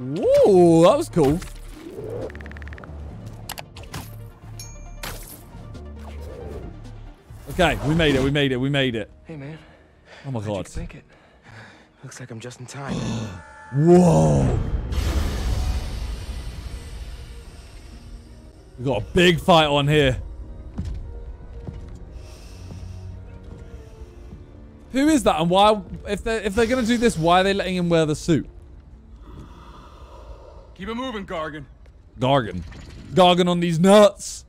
Whoa, that was cool. Okay, we made it. Hey, man. Oh, my God. Make it. Looks like I'm just in time. Whoa. We got a big fight on here. Who is that, and why? If they're gonna do this, why are they letting him wear the suit? Keep it moving, Gargan. Gargan on these nuts.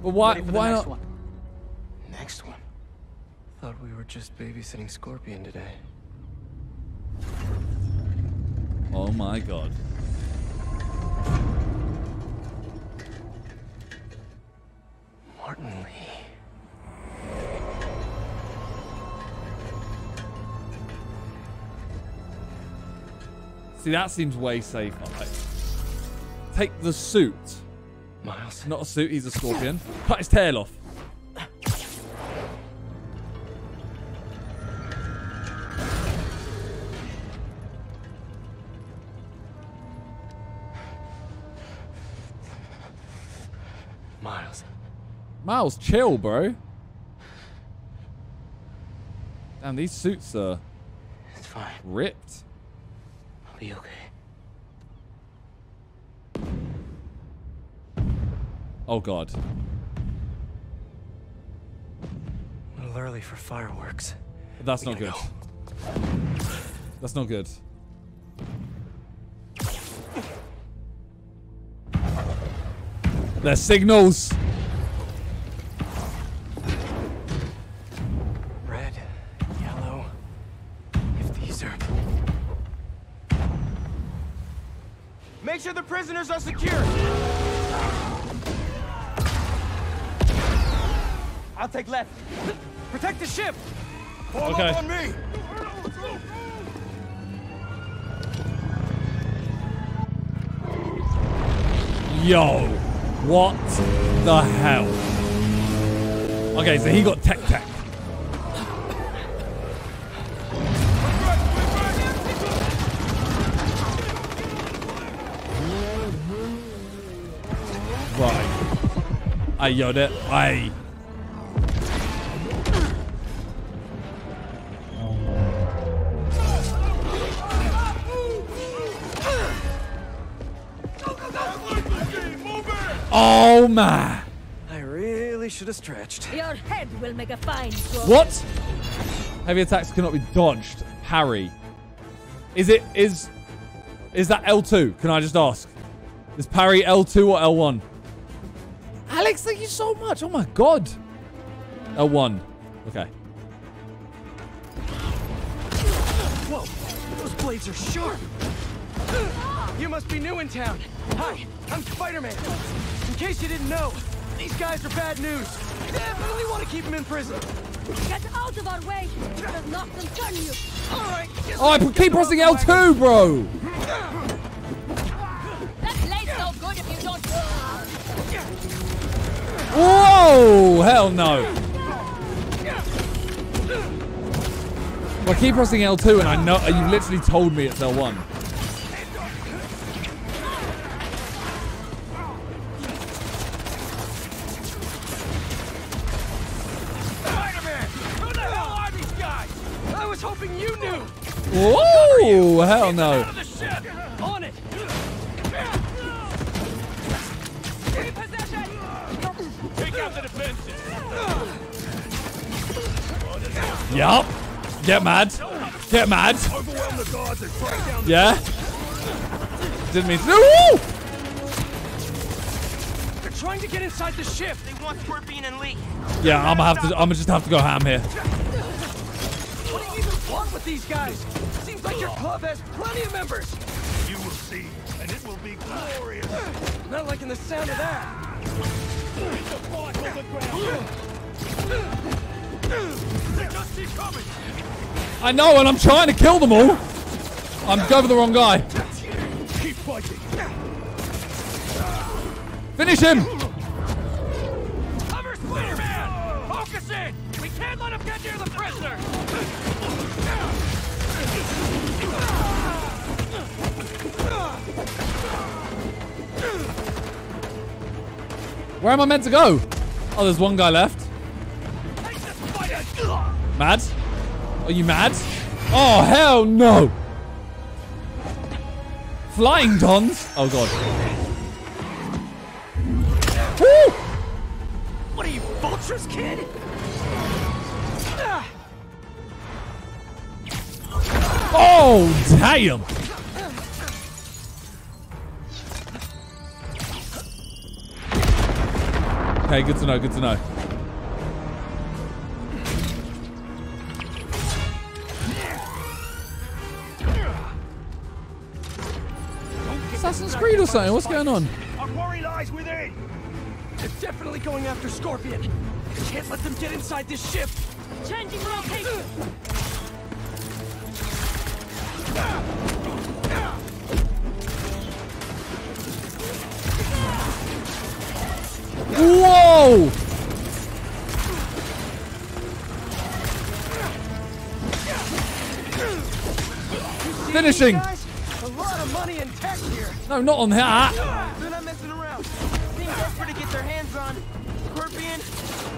But why not? Next one. Thought we were just babysitting Scorpion today. Oh my God. Martin Lee. See, that seems way safe. Right. Take the suit. Miles. Not a suit, he's a scorpion. Cut his tail off. Miles, chill, bro. Damn, these suits are it's fine. Ripped. I'll be okay. Oh, God. A little early for fireworks. That's not good. That's not good. They're signals. Make sure the prisoners are secure. I'll take left. Protect the ship. Fall up on me. Yo, what the hell? Okay, so he got tech. I yelled it. Oh man! I really should have stretched. Your head will make a fine throw. What? Heavy attacks cannot be dodged. Harry, is that L2? Can I just ask? Is parry L2 or L1? Alex, thank you so much. Oh my God. L1. Okay. Whoa, those blades are sharp. You must be new in town. Hi, I'm Spider-Man. In case you didn't know, these guys are bad news. Definitely want to keep them in prison. Get out of our way. There's nothing can you. All right. Oh, I keep pressing L2, bro. That blade's no good if you don't. Whoa! Hell no! Well, I keep pressing L2 and I know you literally told me it's L1. Spider-Man! Who the hell are these guys? I was hoping you knew! Whoa! Hell no! Yup. Get mad. Yeah. Didn't mean to. Woo! They're trying to get inside the ship. They want Scorpion and Lee. Yeah, I'm gonna just have to go ham here. What do you even want with these guys? Seems like your club has plenty of members. You will see, and it will be glorious. Not liking the sound of that. It's a fight on the ground. I know, and I'm trying to kill them all. I'm going for the wrong guy. Keep fighting. Finish him. Cover Spider-Man. Get near the prisoner! Where am I meant to go? Oh, there's one guy left. Mad? Are you mad? Oh, hell no! Flying Dons? Oh, God. Woo! What are you, vultures, kid? Oh, damn! Okay, good to know, good to know. Assassin's Creed or something? What's going on? Our worry lies within. They're definitely going after Scorpion. We can't let them get inside this ship. Changing location. Whoa! Finishing. A lot of money and tech here. No, not on that. They're not messing around. Seems tougher to get their hands on. Scorpion,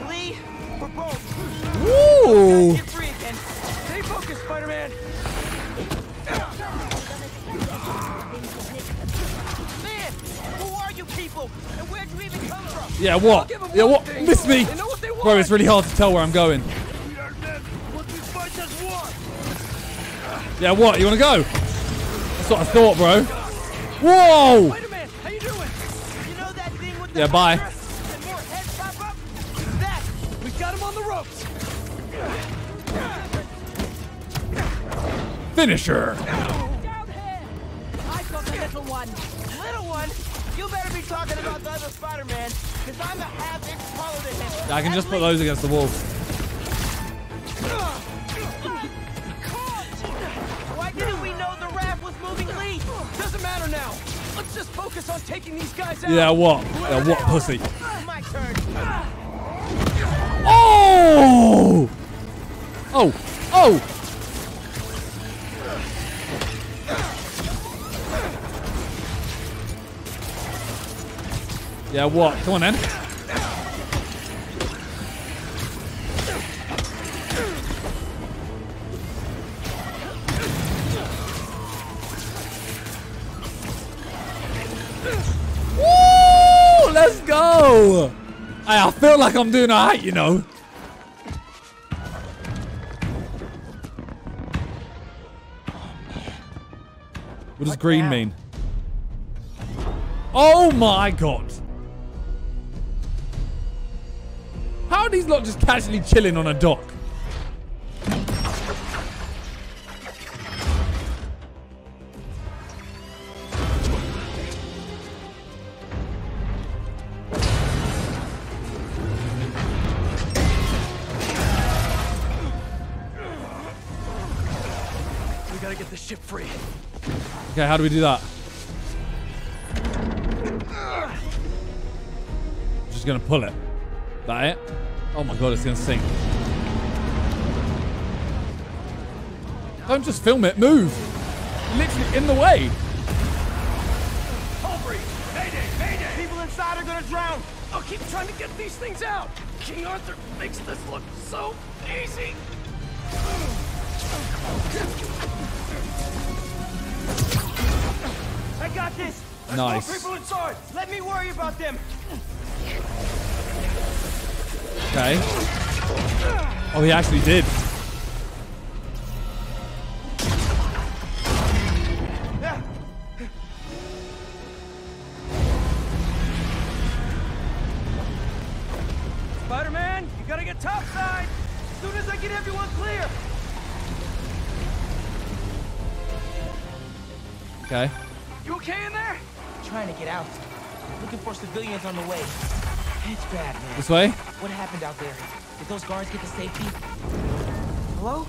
Lee, or both. Woo! Get free again. Stay focused, Spider-Man. Man, who are you people? And where do we even come from? Yeah, what? Yeah, what? Miss me. Bro, it's really hard to tell where I'm going. We are dead. What we fight us want. Yeah, what? You want to go? That's what I thought, bro. Whoa! Spider-Man, how you doing? You know that thing with the bye. And more heads pop up? That! We've got him on the ropes! Finisher! Down here! I got the little one. Little one? You better be talking about the other Spider-Man, because I'm a half-inch taller than him. Yeah, I can just put those against the wall. Why didn't we know the raft was moving Lee? Doesn't matter now. Let's just focus on taking these guys out. Yeah, what? Yeah, what pussy? My turn. Oh! Oh! Oh! Yeah, what? Come on, then. Woo! Let's go! I feel like I'm doing all right, you know. What does green mean? Oh, my God. How are these lot just casually chilling on a dock? We gotta get the ship free. Okay, how do we do that? I'm just gonna pull it. That it? Oh my God, it's gonna sink. Don't just film it, move! Literally in the way! Aubrey! Mayday! Mayday! People inside are gonna drown! I'll keep trying to get these things out! King Arthur makes this look so easy! I got this! There's nice. People inside! Let me worry about them! Okay. Oh, he actually did. Spider-Man, you gotta get topside. As soon as I get everyone clear. Okay. You okay in there? I'm trying to get out. Looking for civilians on the way. It's bad, man. This way? What happened out there? Did those guards get to safety? Hello?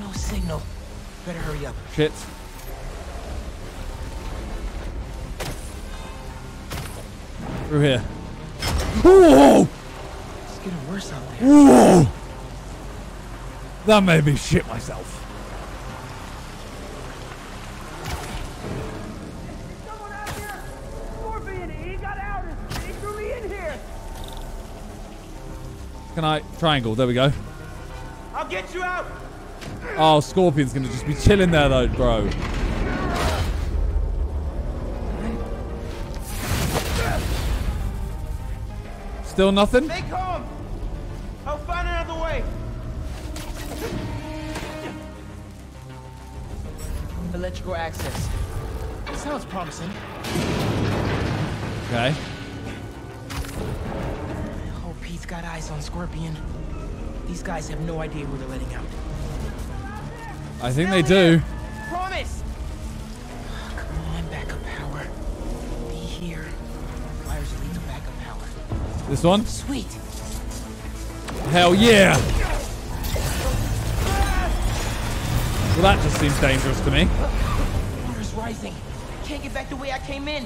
No signal. Better hurry up. Shit. Through here. Whoa! It's getting worse out there. Whoa! That made me shit myself. Someone out here! Scorpion, he got out! He threw me in here! Can I triangle? There we go. I'll get you out! Oh, Scorpion's gonna just be chilling there though, bro. Still nothing? Stay calm. I'll find another way. Electrical access. It sounds promising. Okay. I hope he's got eyes on Scorpion. These guys have no idea who they're letting out. I think they do. Promise. Come on, backup power. Be here. Wires lead to backup power. This one? Sweet. Hell yeah. Well, that just seems dangerous to me. Water's rising. I can't get back the way I came in.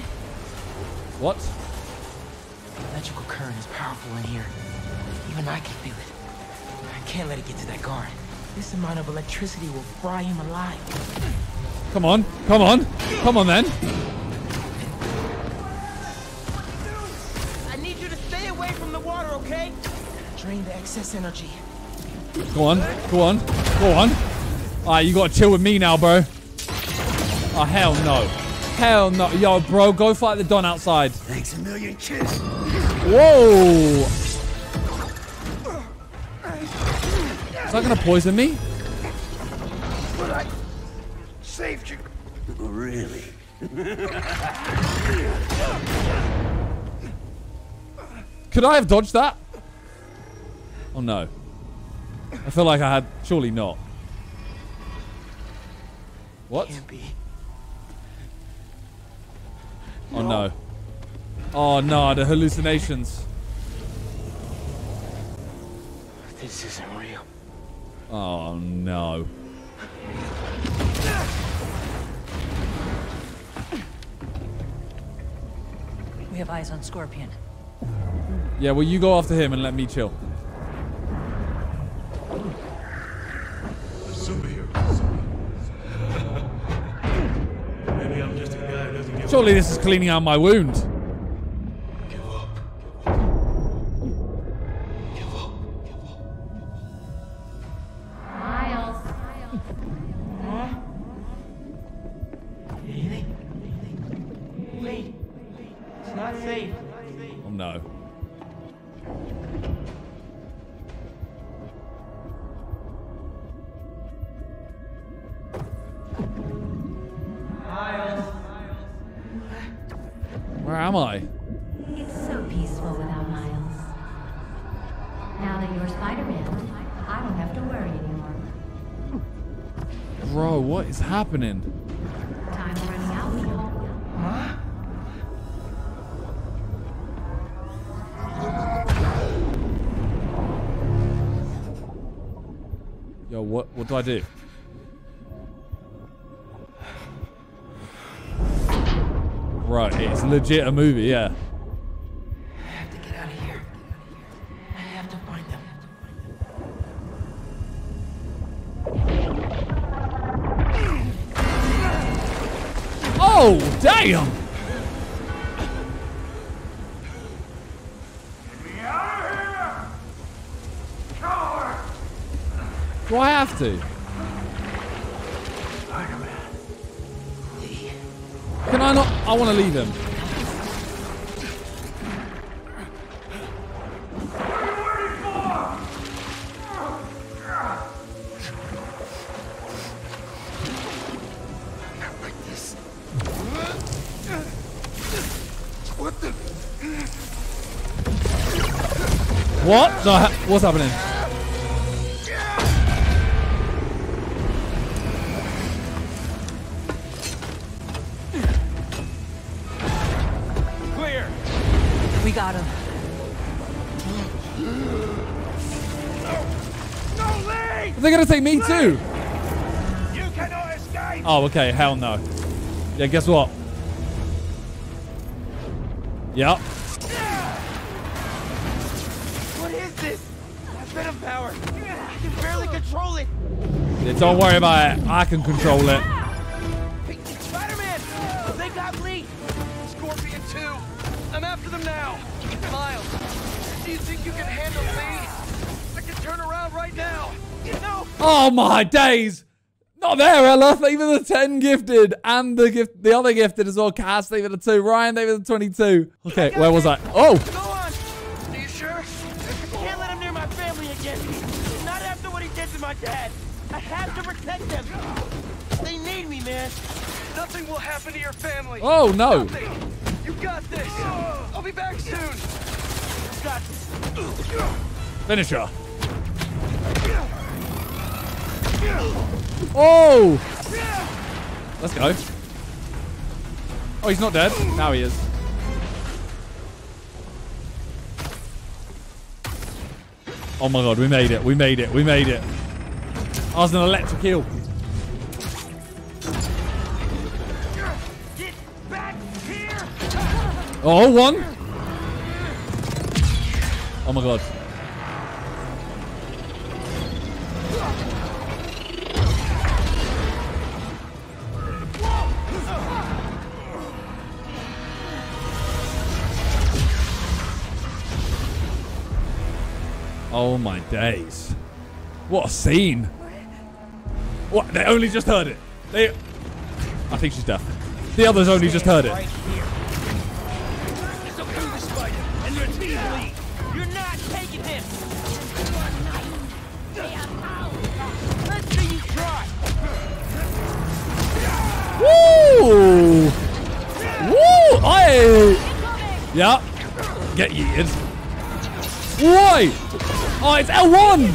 What? The electrical current is powerful in here. Even I can feel it. I can't let it get to that guard. This amount of electricity will fry him alive. Come on. Come on. Come on then. Drain the excess energy. Go on, go on, go on. Alright, you gotta chill with me now, bro. Oh, hell no. Hell no. Yo, bro, go fight the Don outside. Thanks a million, kiss. Whoa. Is that gonna poison me? But I saved you. Really? Could I have dodged that? Oh no. I feel like I had. Surely not. What? Can't be. Oh no. Oh no, the hallucinations. This isn't real. Oh no. We have eyes on Scorpion. Yeah, well, you go after him and let me chill. Surely this is cleaning out my wound. Give up. Give up. Give up. Give up. Miles. Huh? Really? Wait. It's not safe. Oh no. Miles. Where am I? It's so peaceful without Miles. Now that you're Spider-Man, I don't have to worry anymore. Bro, what is happening? Time's running out. Huh? Yo, what do I do? Right, it's legit a movie, yeah. I have to get out of here. I have to find them. Oh, damn! Get me out of here! Coward! Do I have to? Can I not? I want to leave him. What? No, what's happening? Got him. No, Lee! They're gonna take me too. You cannot escape. Oh, okay. Hell no. Yeah, guess what? Yep. What is this? I bit of power. I can barely control it. Yeah, don't worry about it. I can control it. Spider-Man! They got Lee! Scorpion 2! I'm after them now! Miles, do you think you can handle Lee? I can turn around right now! No! Oh my days! Not there, Ella. Even the 10 gifted and the gift, the other gifted as well. Cass, they were the 2. Ryan, they were the 22. Okay, where was I? Oh! Go on! Are you sure? I can't let him near my family again. Not after what he did to my dad. I have to protect them. They need me, man. Nothing will happen to your family. Oh no! Nothing. You got this. I'll be back soon. Got this. Finish her. Oh! Let's go. Oh, he's not dead. Now he is. Oh my god, we made it. We made it. We made it. That was an electric heal. Get back here. Oh, one. Oh my god. Oh my days. What a scene. What? They only just heard it. They... I think she's deaf. The others only just heard it. You're not taking this. Let's see you try. Woo! Woo! Aye! Yeah. Get yeeted. Why? Oh, it's L1!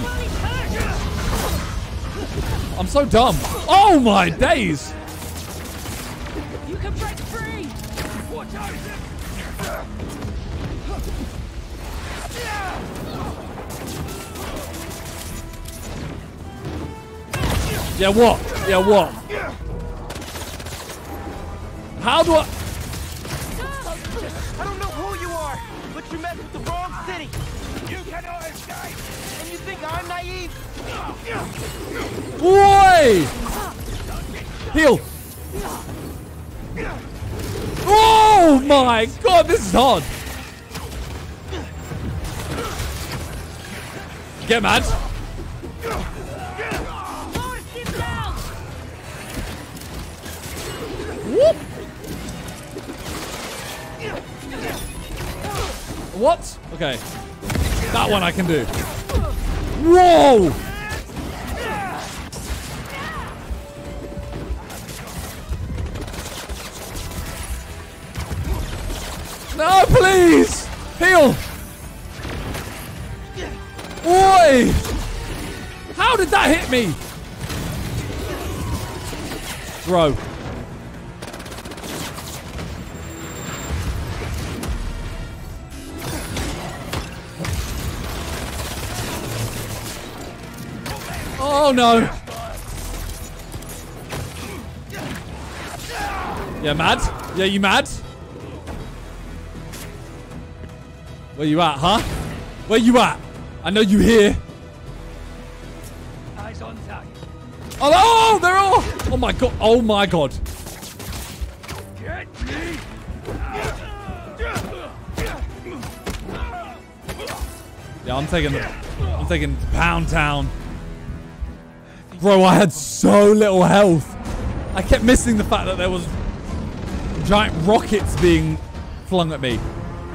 I'm so dumb. Oh my days! You can break free! Yeah, what? Yeah, what? How do I... I don't know who you are, but you met with the wrong city. You cannot escape! And you think I'm naive? Boy! Heal! Oh my god, this is hard! Get mad! Whoop! What? Okay. That one I can do. Whoa! No, please! Heal! Oi! How did that hit me? Bro. Oh no! Yeah, mad? Yeah, you mad? Where you at, huh? Where you at? I know you here. Eyes on target. Oh, they're all! Oh my god! Oh my god! Get me! Yeah, I'm taking Pound Town. Bro, I had so little health. I kept missing the fact that there was giant rockets being flung at me.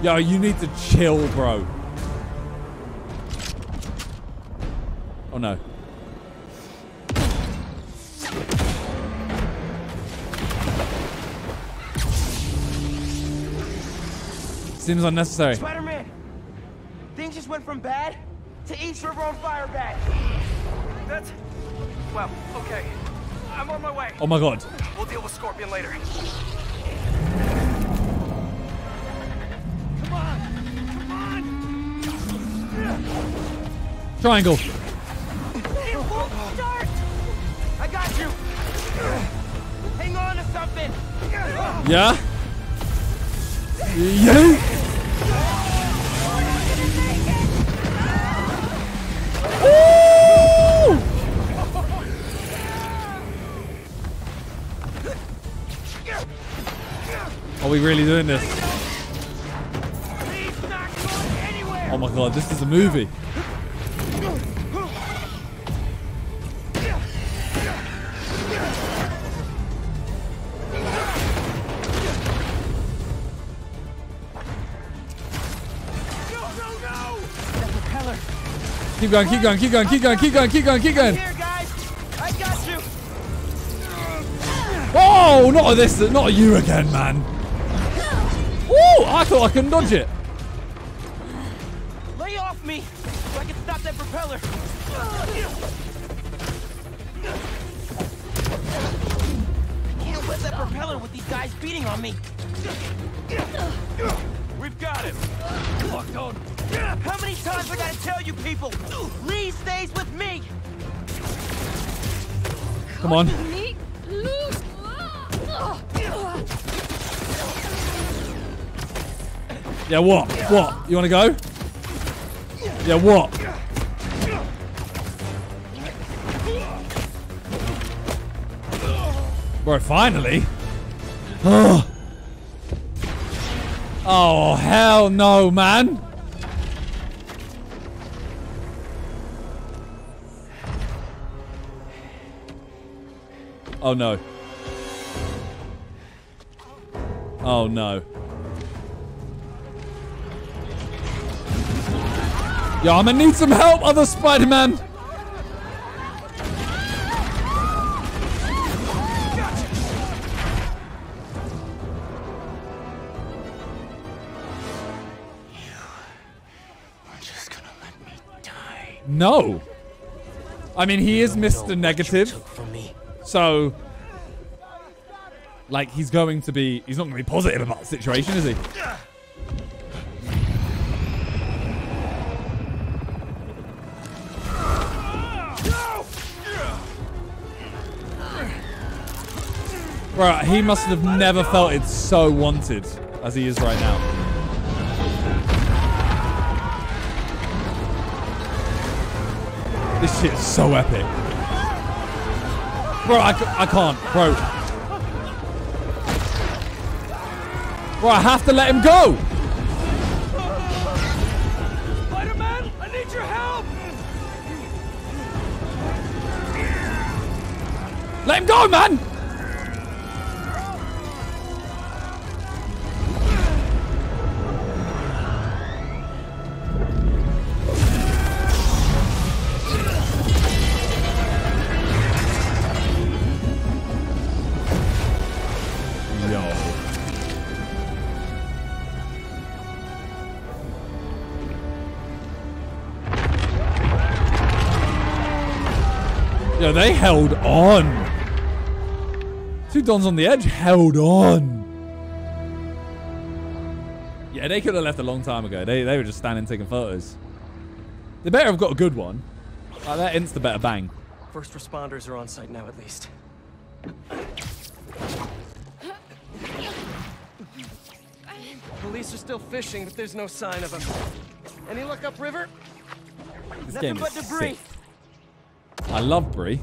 Yo, you need to chill, bro. Oh no. Seems unnecessary. Spider-Man, things just went from bad to East River on fire bad. That's... Well, okay. I'm on my way. Oh my god. We'll deal with Scorpion later. Come on. Come on. Triangle. It won't start. I got you. Hang on to something. Yeah? Yeah? we really doing this? Oh my god, this is a movie. Keep going, keep going, keep going, keep going, keep going, keep going, keep going. Here, guys. I got you. Oh, not this, not you again, man. Woo! I thought I couldn't dodge it. Lay off me so I can stop that propeller. I can't lift that propeller with these guys beating on me. We've got it. Locked on. How many times I gotta tell you people? Lee stays with me. Come on. Yeah, what? What? You wanna go? Yeah, what? Bro, finally. Oh, hell no, man. Oh no. Oh no. Yo, I'm gonna need some help, other Spider-Man. You are just gonna let me die. No. I mean, he is Mr. Negative. So, like, he's not going to be positive about the situation, is he? Right, he must have never felt it so wanted as he is right now. This shit is so epic. Bro, I can't, bro. Bro, I have to let him go. Spider-Man, I need your help. Let him go, man. Yo, they held on. Two dons on the edge held on. Yeah, they could have left a long time ago. They were just standing taking photos. They better have got a good one. Like that insta-better bang. First responders are on site now, at least. Police are still fishing, but there's no sign of them. Any luck upriver? Nothing but debris. Sick. I love Brie.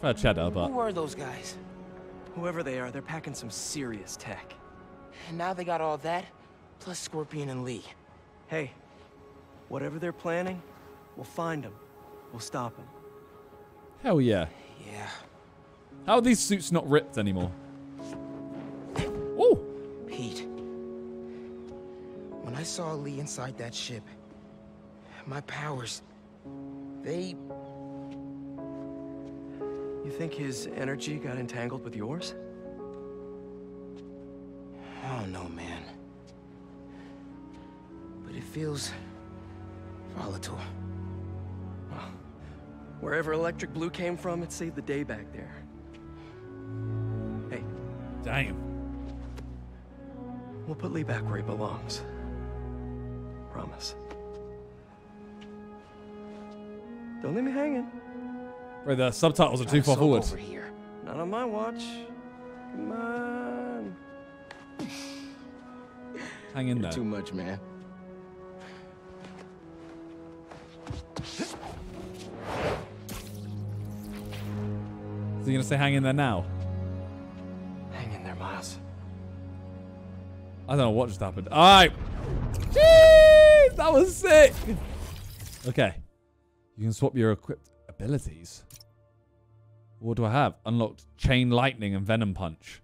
Fair cheddar, but... Who are those guys? Whoever they are, they're packing some serious tech. And now they got all that, plus Scorpion and Lee. Hey, whatever they're planning, we'll find them. We'll stop them. Hell yeah. Yeah. How are these suits not ripped anymore? Oh! Pete. When I saw Lee inside that ship, my powers, they... You think his energy got entangled with yours? I don't know, man. But it feels volatile. Well, wherever Electric Blue came from, it saved the day back there. Hey. Damn. We'll put Lee back where he belongs. Promise. Don't leave me hanging. Right, the subtitles are too far forward. Over here. Not on my watch. Come on. Hang in there. Too much, man. Is he gonna say hang in there now? Hang in there, Miles. I don't know what just happened. All right. Jeez, that was sick. Okay. You can swap your equipped abilities. What do I have? Unlocked Chain Lightning and Venom Punch.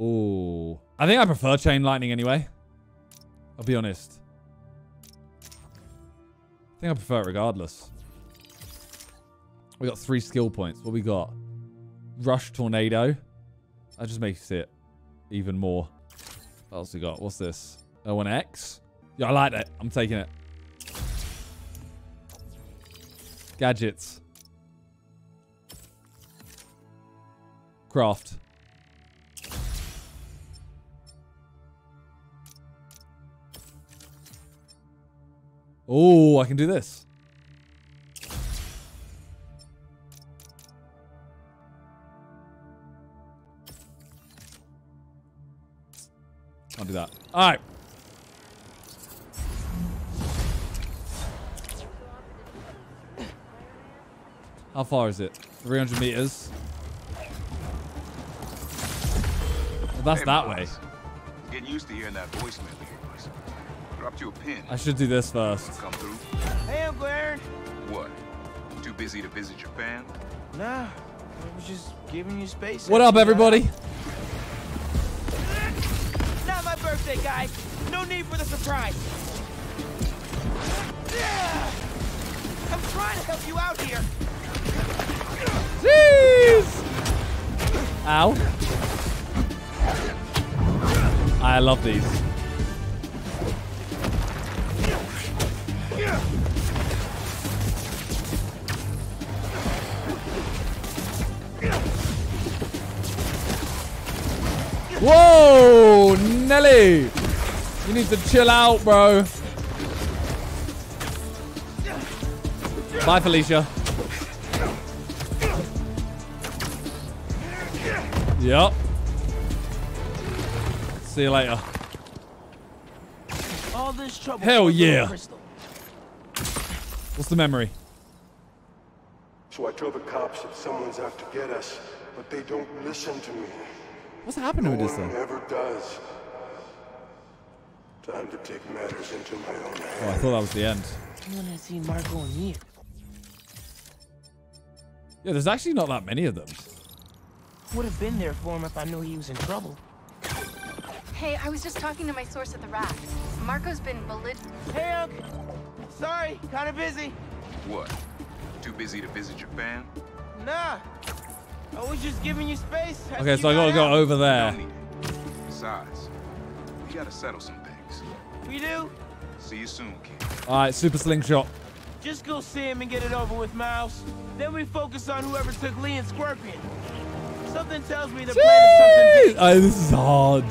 Ooh. I think I prefer Chain Lightning anyway. I'll be honest. I think I prefer it regardless. We got 3 skill points. What we got? Rush Tornado. That just makes it even more. What else we got? What's this? O1X? Yeah, I like that. I'm taking it. Gadgets. Craft. Oh, I can do this. I'll do that. All right. How far is it? 300 meters. Well, that's hey, that Miles. Way. I'm getting used to hearing that voicemail. Dropped you a pin. I should do this first. Come through. Hey, Uncle Aaron. What? Too busy to visit your fam? Nah, I was just giving you space. What up, everybody? Not my birthday, guys. No need for the surprise. I'm trying to help you out here. Jeez. Ow. I love these. Whoa, Nelly! You need to chill out, bro. Bye, Felicia. Yup. See you later. All this trouble. Hell yeah. What's the memory? So I told the cops that someone's out to get us, but they don't listen to me. What's happened to this thing? No one ever does. Time to take matters into my own hands. Oh, I thought that was the end. When I see Marco and you. Yeah, there's actually not that many of them. Would have been there for him if I knew he was in trouble. Hey, I was just talking to my source at the rack. Marco's been belligerent. Hey, Unc. Sorry, kind of busy. What? Too busy to visit your fam? Nah. I was just giving you space. Okay, so I gotta go over there. Besides, we gotta settle some things. We do. See you soon, kid. All right, super slingshot. Just go see him and get it over with, Miles. Then we focus on whoever took Lee and Scorpion. Something tells me the plan is something big. Oh, this is hard.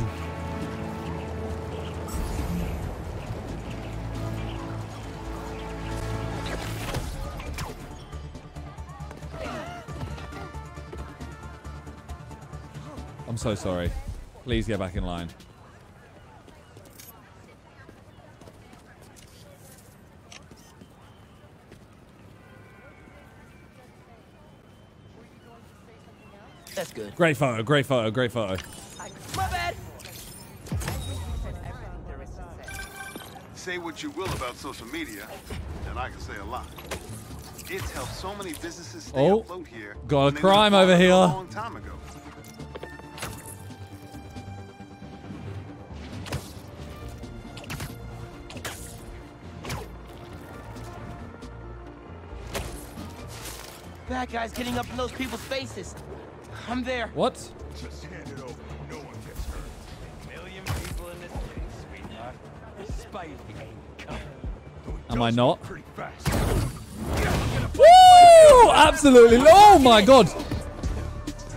I'm so sorry. Please get back in line. That's good. Great photo, great photo, great photo. My bad. Say what you will about social media, and I can say a lot. It's helped so many businesses stay afloat here. Got a crime over here. A long time ago. That guy's getting up in those people's faces. I'm there. What? Just hand it over. No one gets hurt. A million people in this city, sweetheart. Spidey ain't coming. Am I not? Pretty fast. Woo! Absolutely. Oh my god.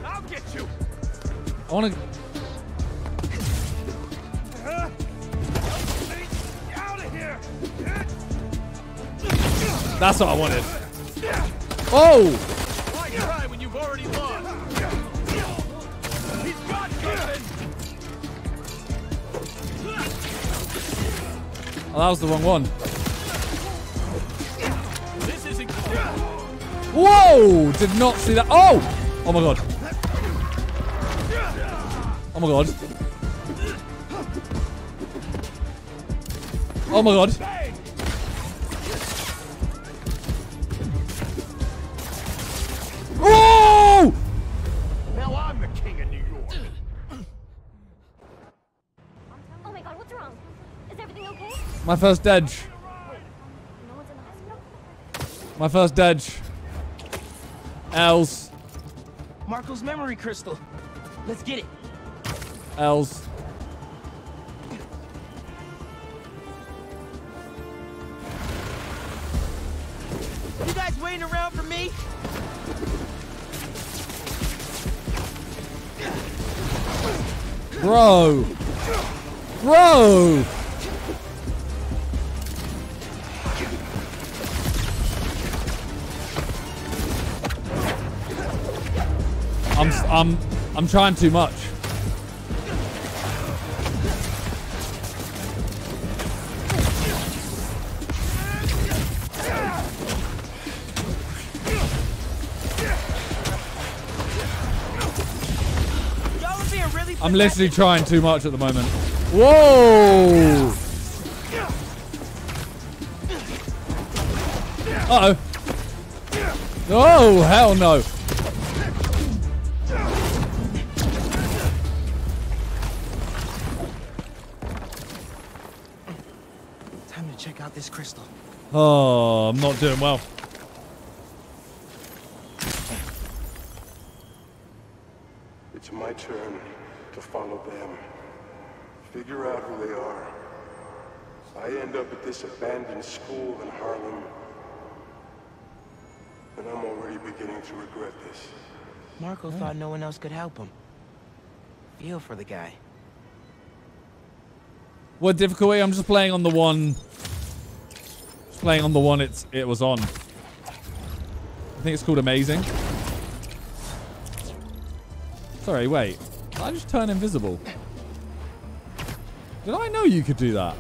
I'll get you. I wanna. Out of here. That's what I wanted. Oh! Why try when you've already lost? He's got something. Oh, that was the wrong one. This isn't good. Whoa! Did not see that. Oh! Oh my god. Oh my god. Oh my god. Oh! Now I'm the king of New York. Oh my god, what's wrong? Is everything okay? My first dodge. My first dodge. Els. Marco's memory crystal. Let's get it. Els. You guys waiting around for me? Bro. Bro. I'm trying too much. I'm literally trying too much at the moment. Whoa! Uh-oh. Oh, hell no. Time to check out this crystal. Oh, I'm not doing well. It's my turn. Follow them, figure out who they are. I end up at this abandoned school in Harlem, and I'm already beginning to regret this. Marco thought no one else could help him. Feel for the guy. What difficulty? I'm just playing on the one. Just playing on the one it was on. I think it's called Amazing. Sorry, wait. I just turn invisible. Did I know you could do that?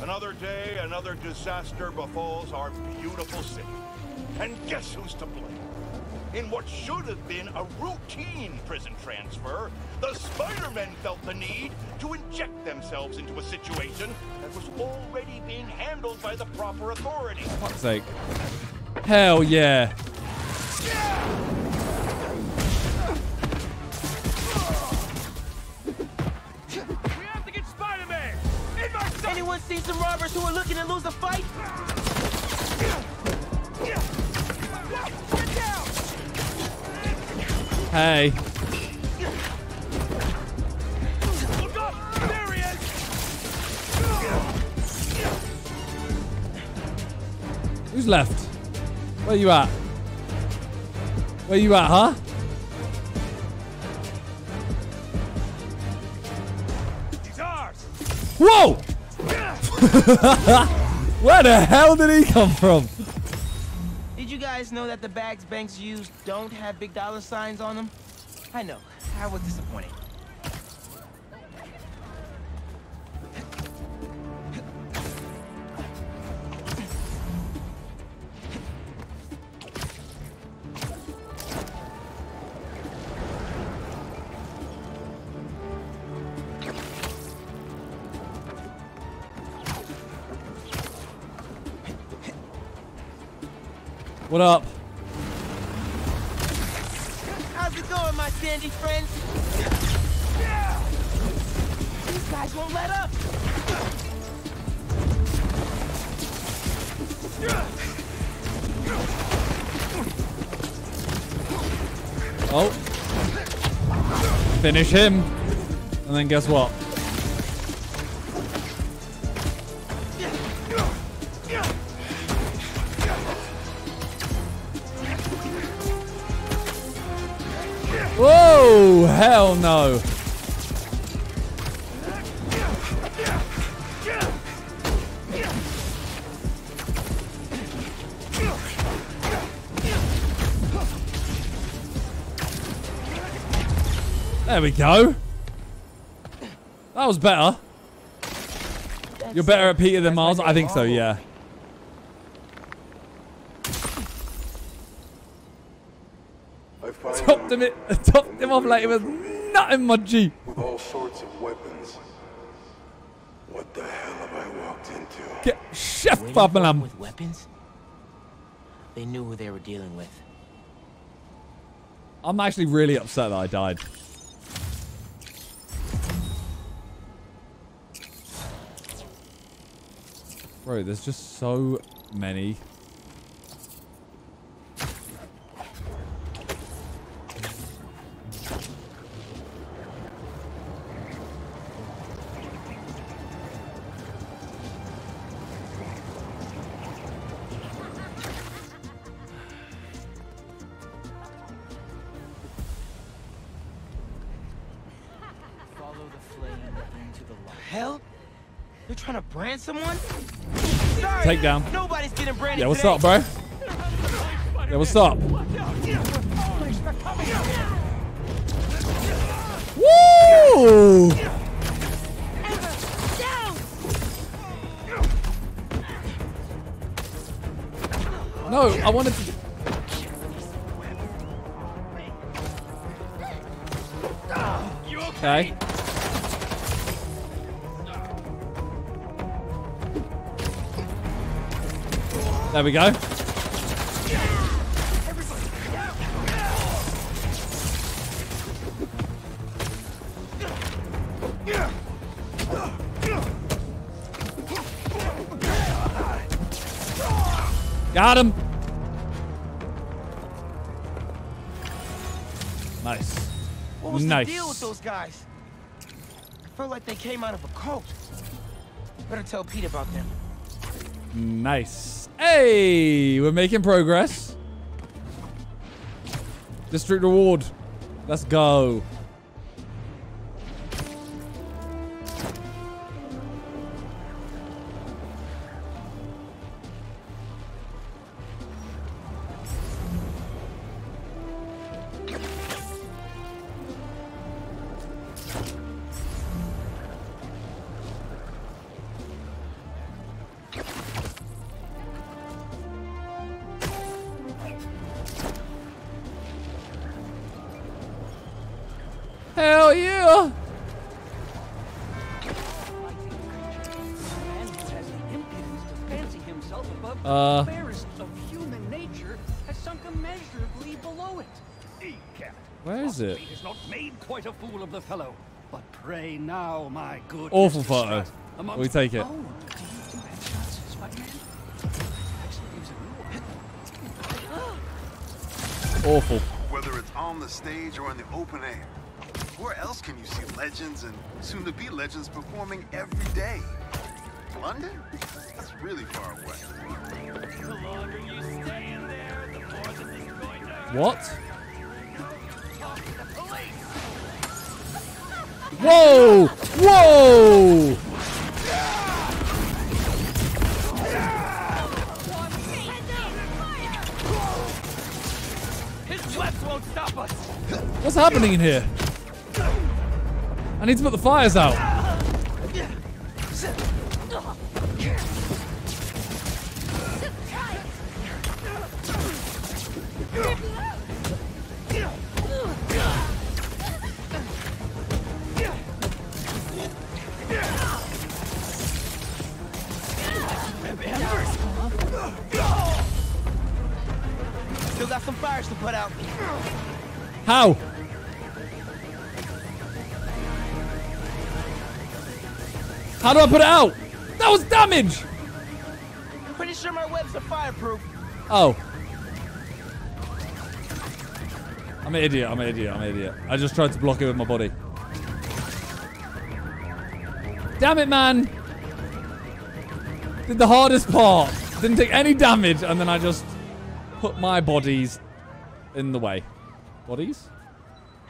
Another day, another disaster befalls our beautiful city. And guess who's to blame? In what should have been a routine prison transfer, the Spider-Men felt the need to inject themselves into a situation that was already being handled by the proper authorities. For fuck's sake. Hell yeah. Yeah! Anyone seen some robbers who are looking to lose a fight? Hey. Look up! There he is! Who's left? Where you at? Where you at, huh? He's ours! Whoa! Where the hell did he come from? Did you guys know that the bags banks use don't have big dollar signs on them? I know. I was disappointed. What up? How's it going, my sandy friends? Yeah. These guys won't let up. Oh. Finish him. And then guess what? Whoa! Hell no! There we go. That was better. You're better at Peter than Miles? I think so, yeah. Topped him off like it was nothing, my G. With all sorts of weapons. What the hell? Get Chef Bablam. With weapons? They knew who they were dealing with. I'm actually really upset that I died. Bro, there's just so many. Takedown. Nobody's getting branded. Yeah, what's up, bro? Yeah, what's up? Woo! No, I wanted to. Okay. There we go. Got him. Nice. What was the deal with those guys? I felt like they came out of a cult. Better tell Pete about them. Nice. Hey, we're making progress. District reward. Let's go. Fellow, but pray now, my good. Awful photo. We take it. Oh, awful. Whether it's on the stage or in the open air, where else can you see legends and soon-to-be legends performing every day? London? That's really far away. The longer you stay in there, the more this is going to hurt. What? Whoa! Whoa! His webs won't stop us. What's happening in here? I need to put the fires out. How? How do I put it out? That was damage! I'm pretty sure my webs are fireproof. Oh. I'm an idiot, I'm an idiot, I'm an idiot. I just tried to block it with my body. Damn it, man! Did the hardest part. Didn't take any damage, and then I just put my bodies in the way. Bodies?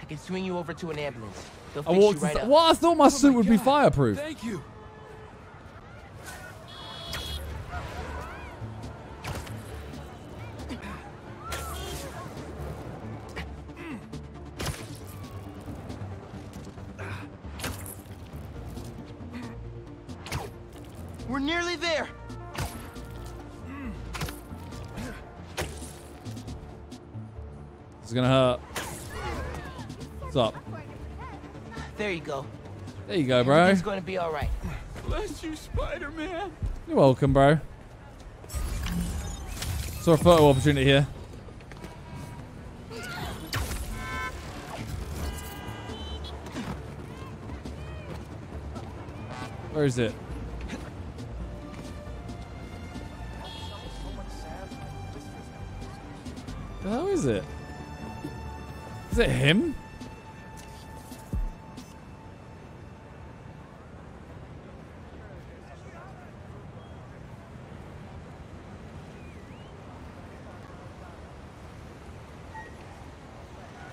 I can swing you over to an ambulance. They'll fix you right up. Well, I thought my suit would be fireproof. Thank you. We're nearly there. It's gonna hurt. What's up? There you go. There you go, bro. It's gonna be all right. Bless you, Spider-Man. You're welcome, bro. Saw a photo opportunity here. Where is it? The hell is it? Is it him?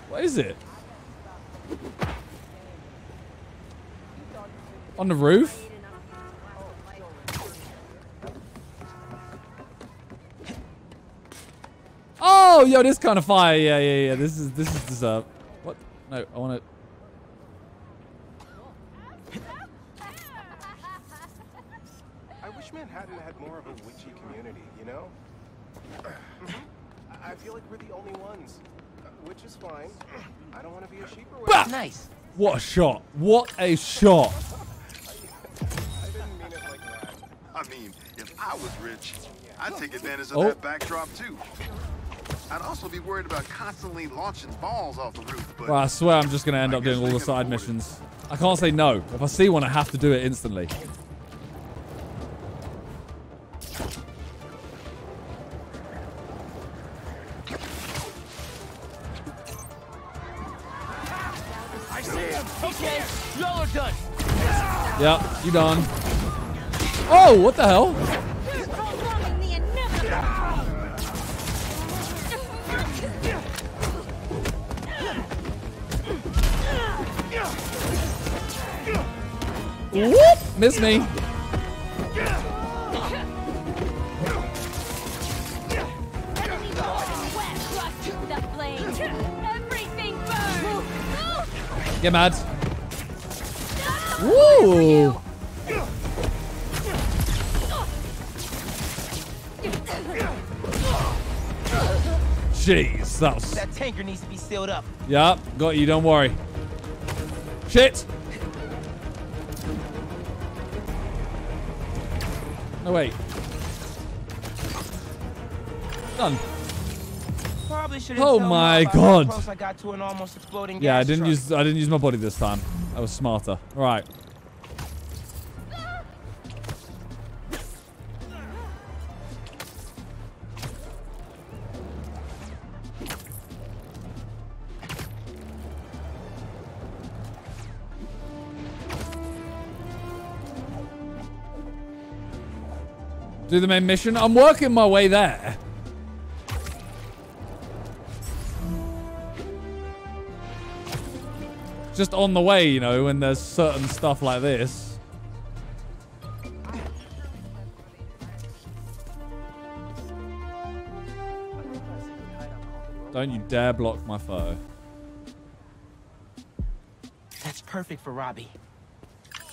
What is it? On the roof? Oh, yo, this kind of fire. Yeah. This is deserved. What? No, I want to. I wish Manhattan had more of a witchy community, you know? I feel like we're the only ones, which is fine. I don't want to be a sheep or whatever. Nice. What a shot. What a shot. I didn't mean it like that. I mean, if I was rich, I'd take advantage of that backdrop, too. I'd also be worried about constantly launching balls off the roof, but well, I swear I'm just going to end up doing all the side missions. I can't say no. If I see one, I have to do it instantly. I see him. Okay, y'all are done. Yep, you done. Oh, what the hell? Whoop! Miss me. Get mad. Woo! Jeez, that tanker needs to be sealed up. Yup, got you. Don't worry. Shit! No, wait. Done. Oh my god. Yeah, I didn't use my body this time. I was smarter. All right. Do the main mission. I'm working my way there. Just on the way, you know, when there's certain stuff like this. Don't you dare block my foe. That's perfect for Robbie.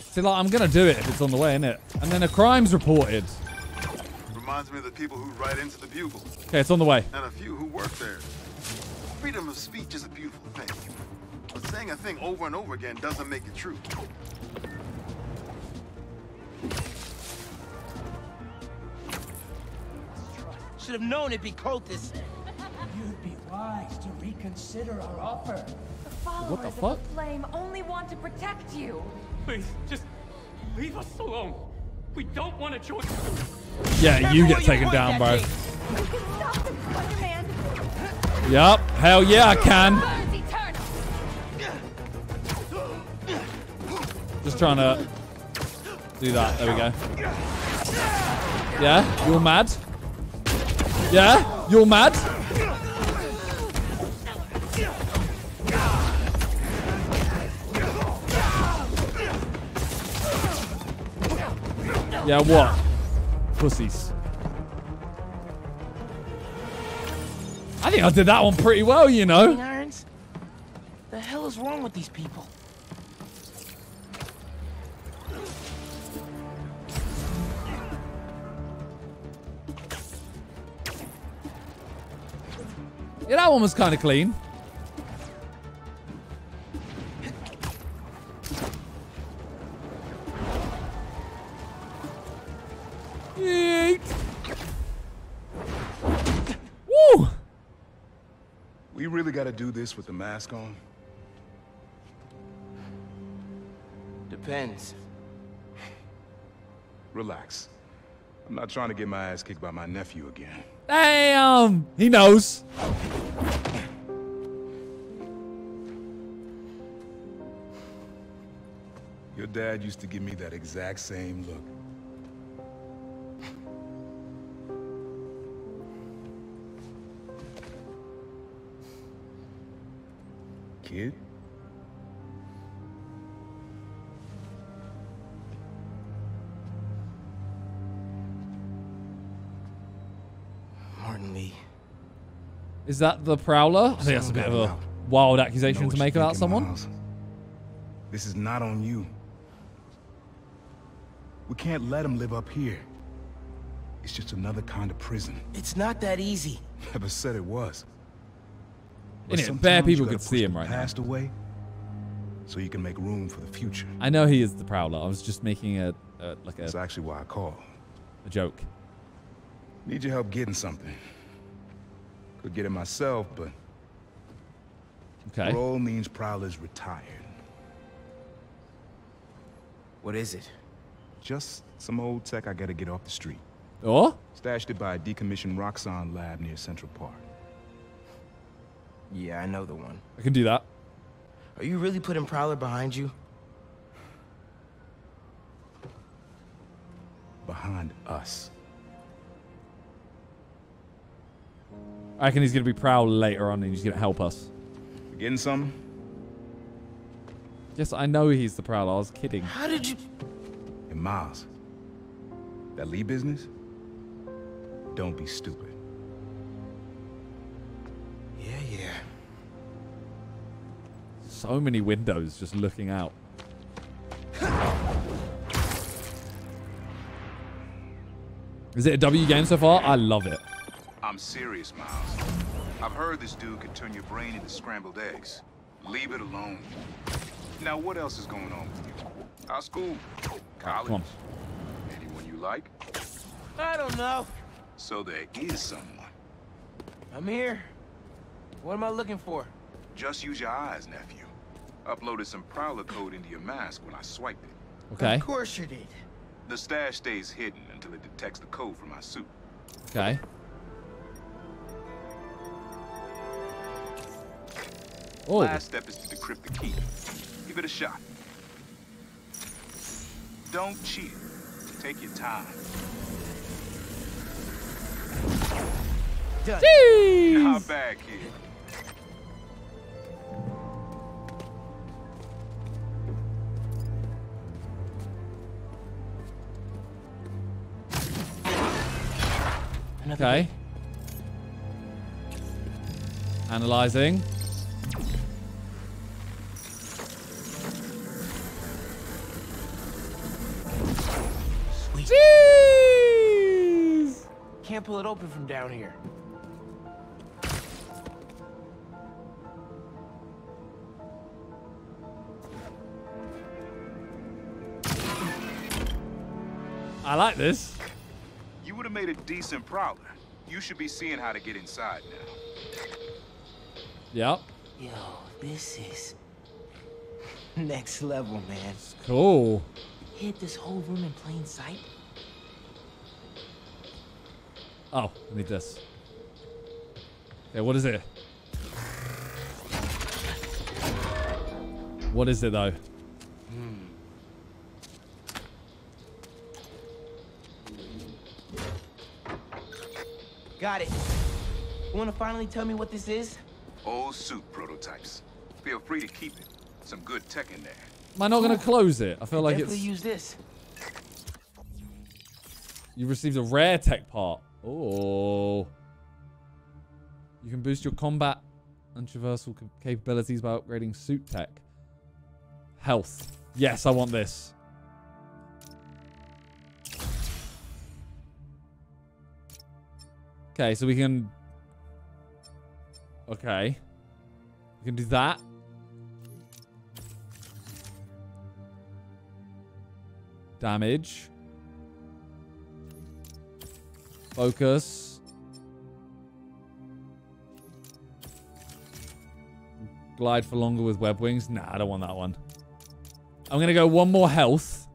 See, like, I'm gonna do it if it's on the way, innit? And then a crime's reported. Reminds me of the people who write into the Bugle. Okay, it's on the way. And a few who work there. Freedom of speech is a beautiful thing. But saying a thing over and over again doesn't make it true. Should have known it'd be cultists. You'd be wise to reconsider our offer. The followers what the fuck? Of the flame only want to protect you. Please, just leave us alone. We don't want to join. Yeah, you get taken down, bro. Yup, hell yeah, I can. Just trying to do that. There we go. Yeah, you're mad. Yeah, you're mad. Yeah, what? Pussies. I think I did that one pretty well, you know. Irons, the hell is wrong with these people? Yeah, that one was kind of clean. really gotta do this with the mask on? Depends. Relax. I'm not trying to get my ass kicked by my nephew again. Damn! He knows. Your dad used to give me that exact same look. Kid? Martin Lee. Is that the Prowler? I think that's a bit of a wild accusation to make about someone. Miles. This is not on you. We can't let him live up here. It's just another kind of prison. It's not that easy. Never said it was. Bare people could see him right now. Away so you can make room for the future. I know he is the Prowler. I was just making a That's actually why I called. A joke. Need your help getting something. Could get it myself, but okay. Parole means Prowler's retired. What is it? Just some old tech I gotta get off the street. Oh? Stashed it by a decommissioned Roxxon lab near Central Park. Yeah, I know the one. I can do that. Are you really putting Prowler behind you? Behind us. I reckon he's gonna be Prowler later on and he's gonna help us. You getting something? Yes, I know he's the Prowler. I was kidding. How did you... And Miles, that Lee business? Don't be stupid. Yeah. So many windows just looking out. Is it a W game so far? I love it. I'm serious, Miles. I've heard this dude could turn your brain into scrambled eggs. Leave it alone. Now, what else is going on with you? High school, college, anyone you like? I don't know. So there is someone. I'm here. What am I looking for? Just use your eyes, nephew. Uploaded some Prowler code into your mask when I swiped it. Okay. Of course you did. The stash stays hidden until it detects the code from my suit. Okay. Oh. Last step is to decrypt the key. Give it a shot. Don't cheat. Take your time. Done. Jeez. Not bad, kid. Okay. Analyzing. Sweet. Jeez! Can't pull it open from down here. I like this. You would have made a decent Prowler. You should be seeing how to get inside now. Yep. Yo, this is next level, man. It's cool. Hid this whole room in plain sight. Oh, I need this. Yeah, what is it? What is it though? Got it. You want to finally tell me what this is? Old suit prototypes. Feel free to keep it. Some good tech in there. Am I not going to close it? I feel like it's... Definitely use this. You received a rare tech part. Oh. You can boost your combat and traversal capabilities by upgrading suit tech. Health. Yes, I want this. Okay, so we can... Okay. We can do that. Damage. Focus. Glide for longer with web wings. Nah, I don't want that one. I'm going to go one more health.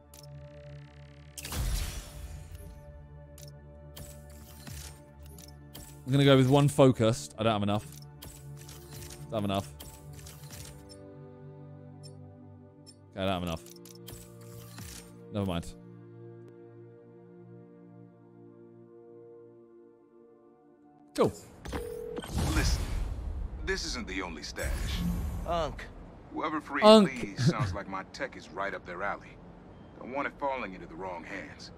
I'm going to go with one focused. I don't have enough. I don't have enough. Okay, I don't have enough. Never mind. Cool. Listen, this isn't the only stash. Unk. Whoever freed Lee sounds like my tech is right up their alley. Don't want it falling into the wrong hands.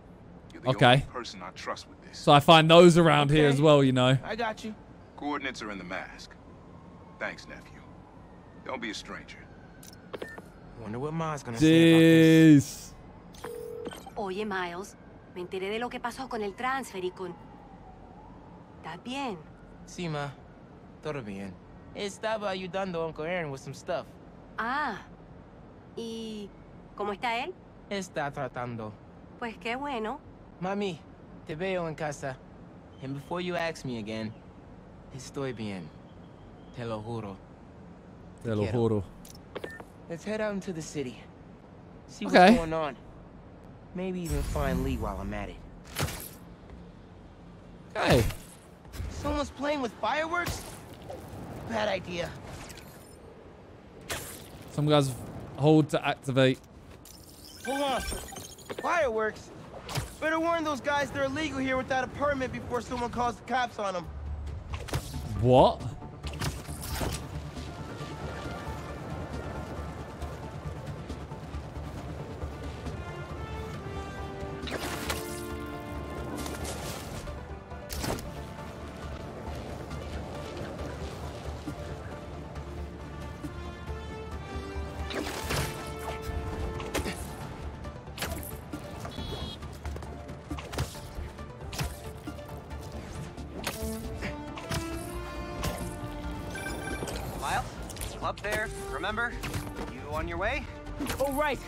You're the only person I trust with this. So I find those around here as well, you know. I got you. Coordinates are in the mask. Thanks, nephew. Don't be a stranger. Wonder what Ma's gonna say about this. Oye, Miles, me enteré de lo que pasó con el transfer y con. ¿Está bien? Sí, ma. Todo bien. Estaba ayudando a Uncle Aaron with some stuff. Ah. ¿Y cómo está él? Está tratando. Pues qué bueno. Mami, te veo en casa. And before you ask me again, estoy bien. Te lo juro. Te lo juro. Let's head out into the city. See what's going on. Maybe even find Lee while I'm at it. Hey. Someone's playing with fireworks? Bad idea. Some guys hold to activate. Hold on. Fireworks? Better warn those guys they're illegal here without a permit before someone calls the cops on them. What?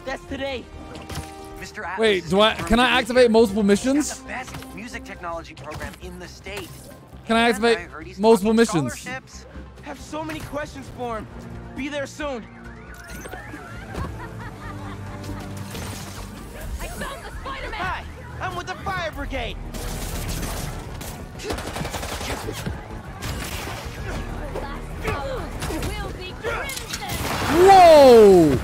That's today. Mr. Atlas. Wait, can I activate multiple missions? The best music technology program in the state. Can I activate multiple missions? Have so many questions for him. Be there soon. I found the Spider-Man. Hi, I'm with the fire brigade. Whoa!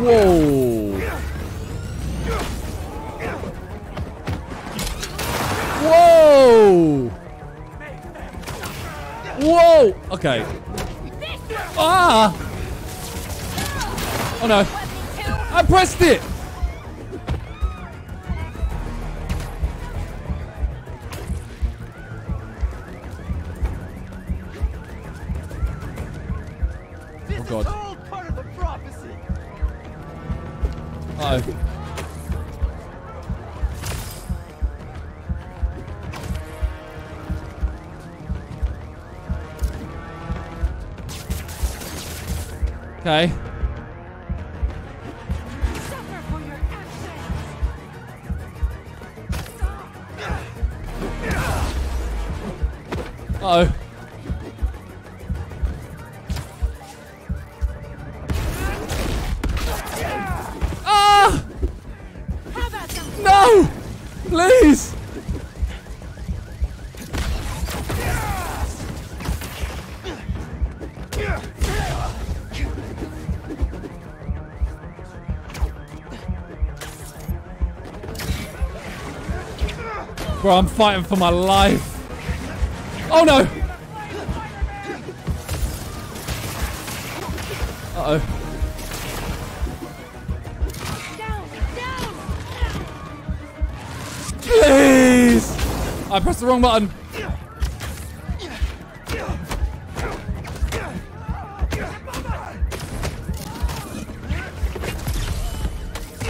Whoa! Whoa! Whoa! Okay. Ah! Oh no! I pressed it! Oh god. Uh oh. Okay. Uh oh. Please! Bro, I'm fighting for my life. Oh no! Uh-oh. Please! I pressed the wrong button.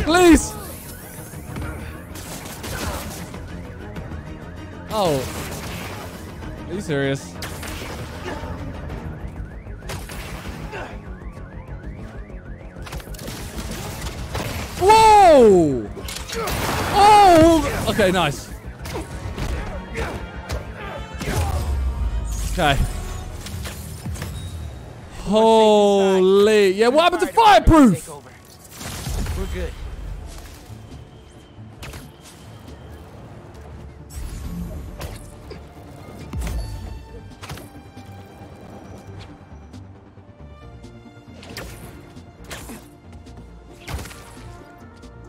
Please! Oh. Are you serious? Whoa! Oh! Okay, nice. Okay. Holy. Yeah, what happened to fireproof? We're good.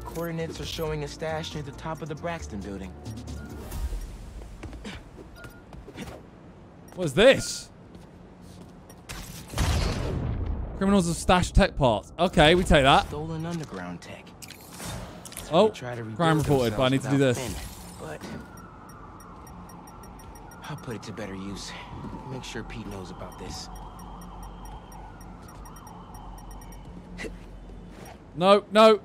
Coordinates are showing a stash near the top of the Braxton building. What's this? Criminals have stashed tech parts. Okay, we take that. Stolen underground tech. Oh, crime reported, but I need to do this. But I'll put it to better use. Make sure Pete knows about this. No, no.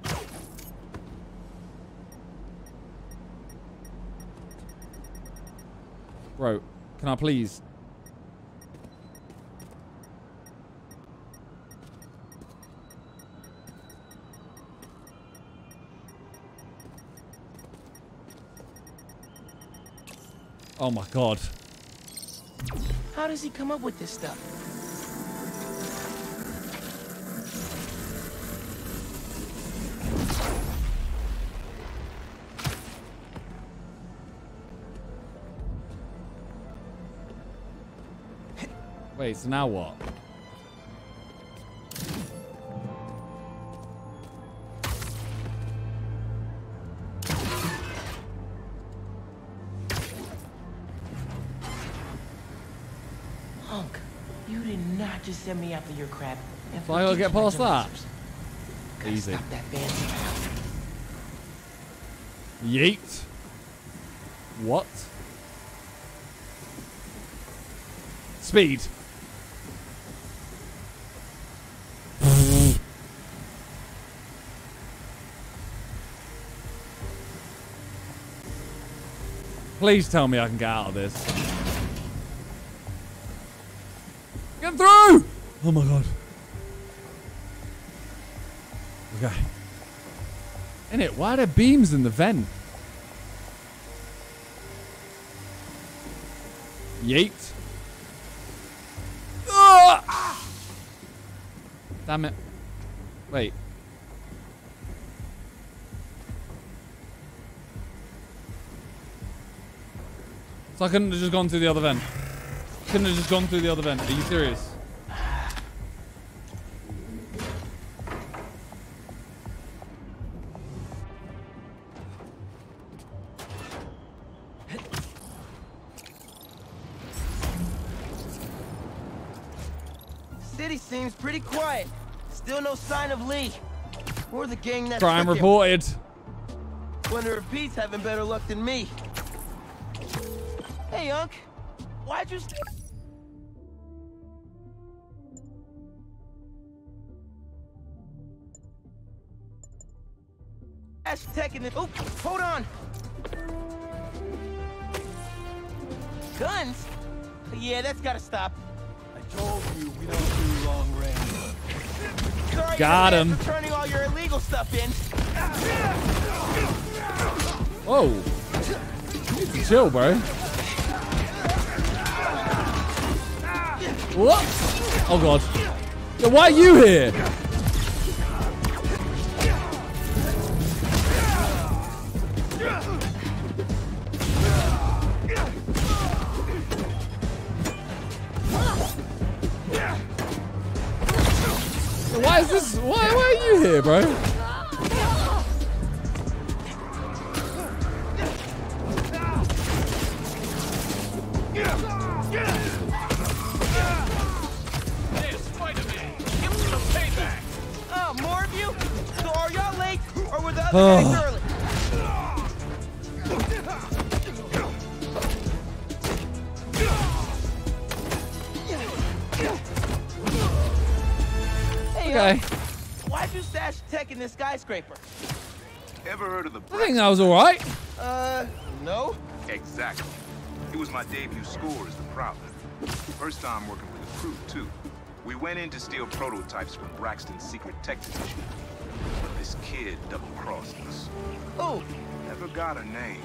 Bro, can I please? Oh my God. How does he come up with this stuff? Wait, so now what? Hunk, you did not just send me after your crap. If I gotta get past that. Easy. Stop that fancy house. Yeet. What? Speed. Please tell me I can get out of this. Get through! Oh my God. Okay. Innit, why are there beams in the vent? Yeet. Ah! Damn it. Wait. So I couldn't have just gone through the other vent. Couldn't have just gone through the other vent. Are you serious? City seems pretty quiet. Still no sign of Lee or the gang that crime reported. Wonder if Pete's having better luck than me. Hey, Unc, why'd you stay? Tech in the. Oop, hold on. Guns? Yeah, that's gotta stop. I told you we don't do long range. Sorry, got him. For turning all your illegal stuff in. Whoa. Chill, bro. What? Oh God. Yo, why are you here? Yo, why is this? Why are you here, bro? Oh. Okay. Why'd you stash tech in this skyscraper? Ever heard of the Braxton? I think that was all right. No. Exactly. It was my debut score as the Prowler. First time working with the crew too. We went in to steal prototypes from Braxton's secret tech division. This kid double-crossed us. Oh, never got a name.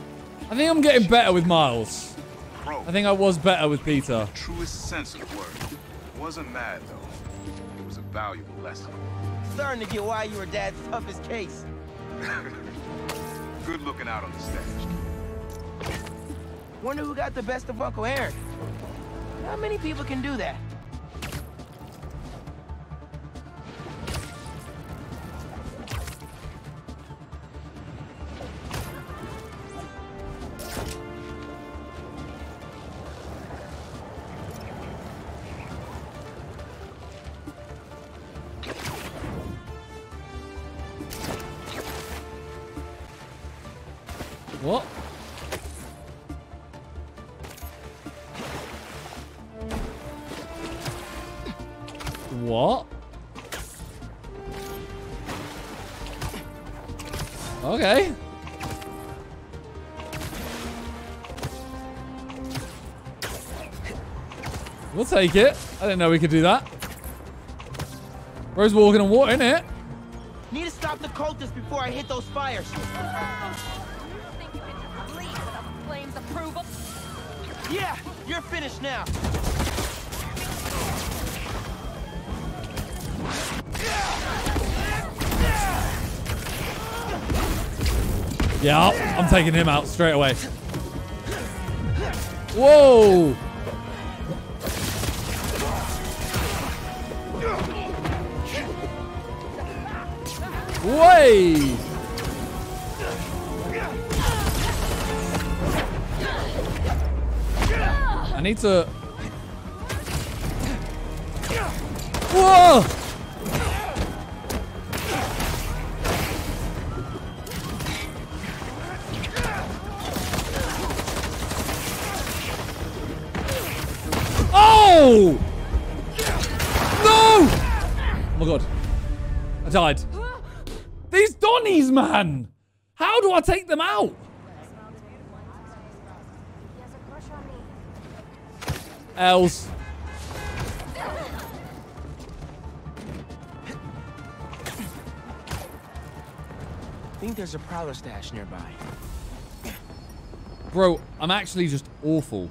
I think I'm getting better with Miles. pro. I think I was better with Peter. The truest sense of the word. Wasn't mad though. It was a valuable lesson. Starting to get why you were Dad's toughest case. Good looking out on the stage. Wonder who got the best of Uncle Aaron. How many people can do that? What? What? Okay. We'll take it. I didn't know we could do that. Bro's walking on water, innit? Need to stop the cultists before I hit those fires. Yeah, you're finished now. Yeah, I'm taking him out straight away. Whoa! Way! I need to... Whoa! Oh! No! Oh my god. I died. These Donnies, man! How do I take them out? Else. I think there's a Prowler stash nearby. Bro, I'm actually just awful.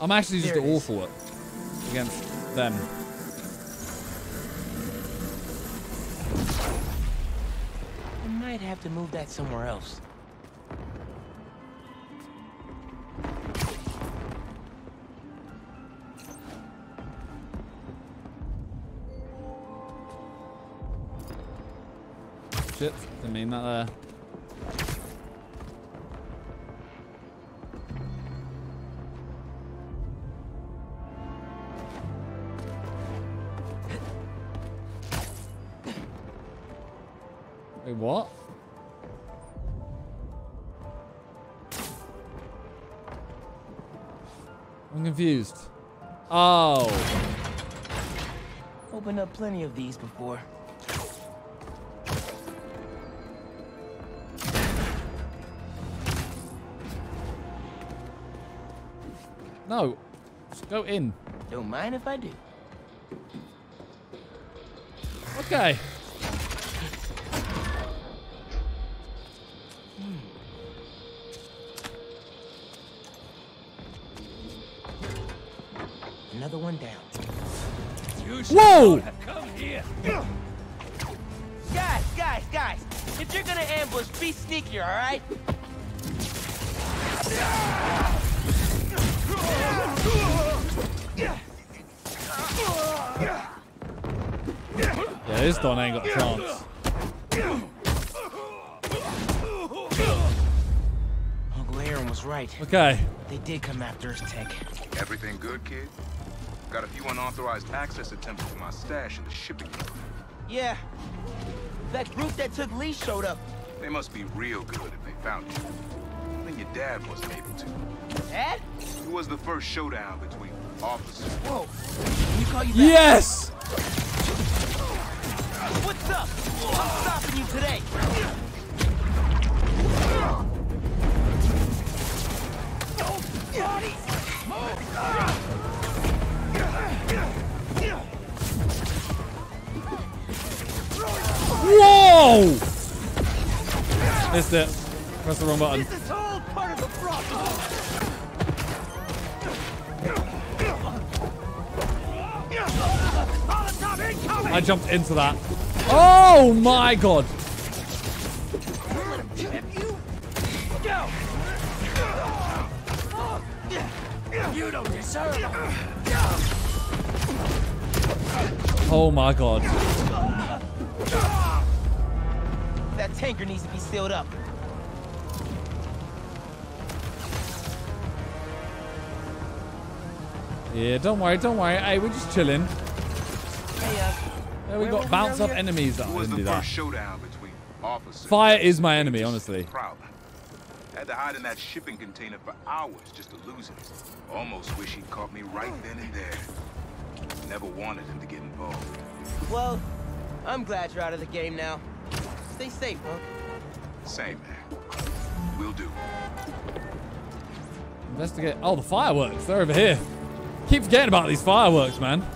I'm actually just awful at against them. I'd have to move that somewhere else. Shit, didn't mean that there. Wait, what? I'm confused. Oh. Opened up plenty of these before. No. Just go in. Don't mind if I do. Okay. Another one down. Whoa! Come here. Guys. If you're gonna ambush, be sneakier, all right? Yeah, this Don ain't got a chance. Uncle Aaron was right. Okay. They did come after us, Tech. Everything good, kid? Got a few unauthorized access attempts to my stash in the shipping room. Yeah. That group that took Lee showed up. They must be real good if they found you. I think your dad wasn't able to. Dad? It was the first showdown between officers. Whoa. Can you call you back? Yes! What's up? I'm stopping you today. Oh, buddy. Move. Missed it. Press the wrong button. This is all part of the problem. I jumped into that. Oh my god. You don't deserve it. Oh my god. That tanker needs to be sealed up. Yeah, don't worry, hey, we're just chilling. Hey, yeah, we got bounce up enemies that I didn't do that. Showdown between officers. Fire is my enemy, honestly. Had to hide in that shipping container for hours just to lose it. Almost wish he caught me right then and there. Never wanted him to get involved. Well, I'm glad you're out of the game now. Stay safe, huh? Same, man. Will do. Investigate. Oh, the fireworks. They're over here. Keep forgetting about these fireworks, man.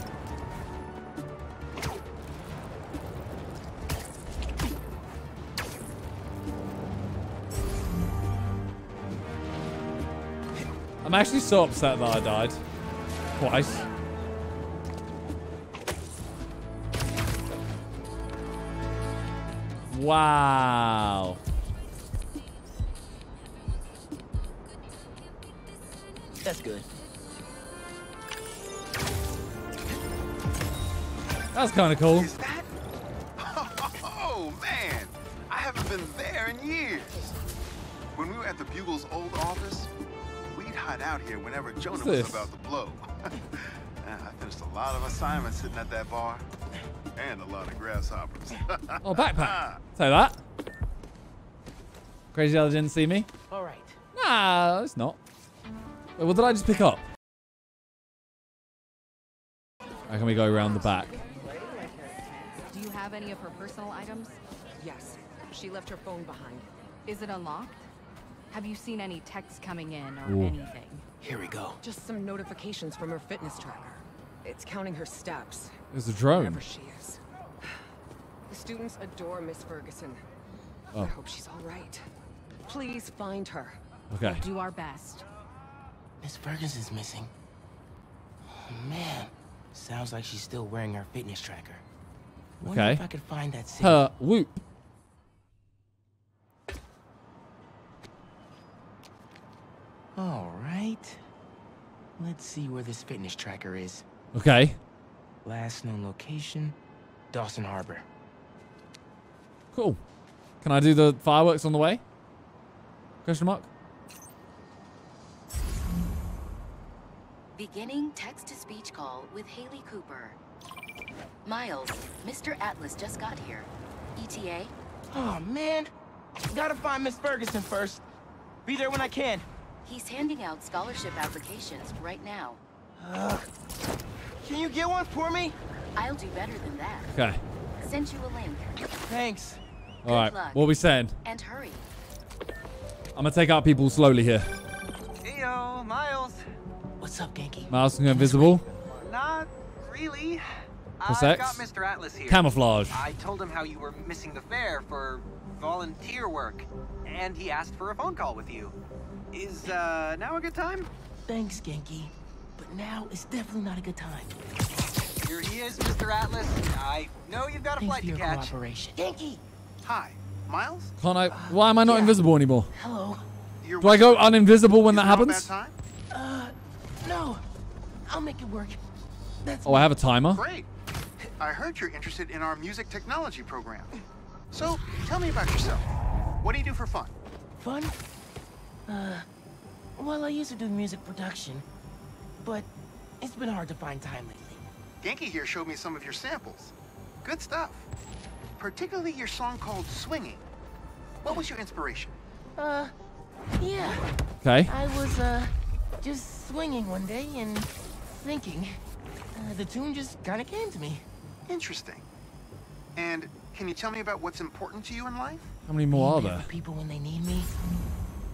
I'm actually so upset that I died. Twice. Wow. That's good. That's kind of cool. Is that? Oh, man. I haven't been there in years. When we were at the Bugle's old office, hide out here whenever Jonah was about to blow. I finished a lot of assignments sitting at that bar, and a lot of grasshoppers. Oh, backpack. Say that. Crazy how they didn't see me. All right. Nah, it's not. Wait, what did I just pick up? How can we go around the back? Do you have any of her personal items? Yes. She left her phone behind. Is it unlocked? Have you seen any texts coming in or anything? Here we go. Just some notifications from her fitness tracker. It's counting her steps. There's a drone. Wherever she is. The students adore Miss Ferguson. Oh. I hope she's all right. Please find her. Okay. We'll do our best. Miss Ferguson's missing. Oh, man. Sounds like she's still wearing her fitness tracker. Wonder if I could find that signal. Her whoop. All right. Let's see where this fitness tracker is. Okay. Last known location, Dawson Harbor. Cool. Can I do the fireworks on the way? Question mark. Beginning text-to-speech call with Haley Cooper. Miles, Mr. Atlas just got here. ETA? Oh, man. Gotta find Miss Ferguson first. Be there when I can. He's handing out scholarship applications right now. Can you get one for me? I'll do better than that. Okay. Sent you a link. Thanks. All right. What are we saying? And hurry. I'm gonna take out people slowly here. Hey, yo, Miles. What's up, Genki? Miles can go invisible. Not really. I got Mr. Atlas here. Camouflage. I told him how you were missing the fair for volunteer work, and he asked for a phone call with you. Is now a good time? Thanks, Genki. But now is definitely not a good time. Here he is, Mr. Atlas. I know you've got a flight to catch. Genki! Hi. Miles? Can't I? Why am I not invisible anymore? Hello. Do I go uninvisible when that happens? No. I'll make it work. That's I have a timer. Great. I heard you're interested in our music technology program. So, tell me about yourself. What do you do for fun? Fun? Well, I used to do music production, but it's been hard to find time lately. Genki here showed me some of your samples. Good stuff. Particularly your song called Swinging. What was your inspiration? Yeah. Okay. I was, just swinging one day and thinking. The tune just kind of came to me. Interesting. And can you tell me about what's important to you in life? How many more are there? People when they need me.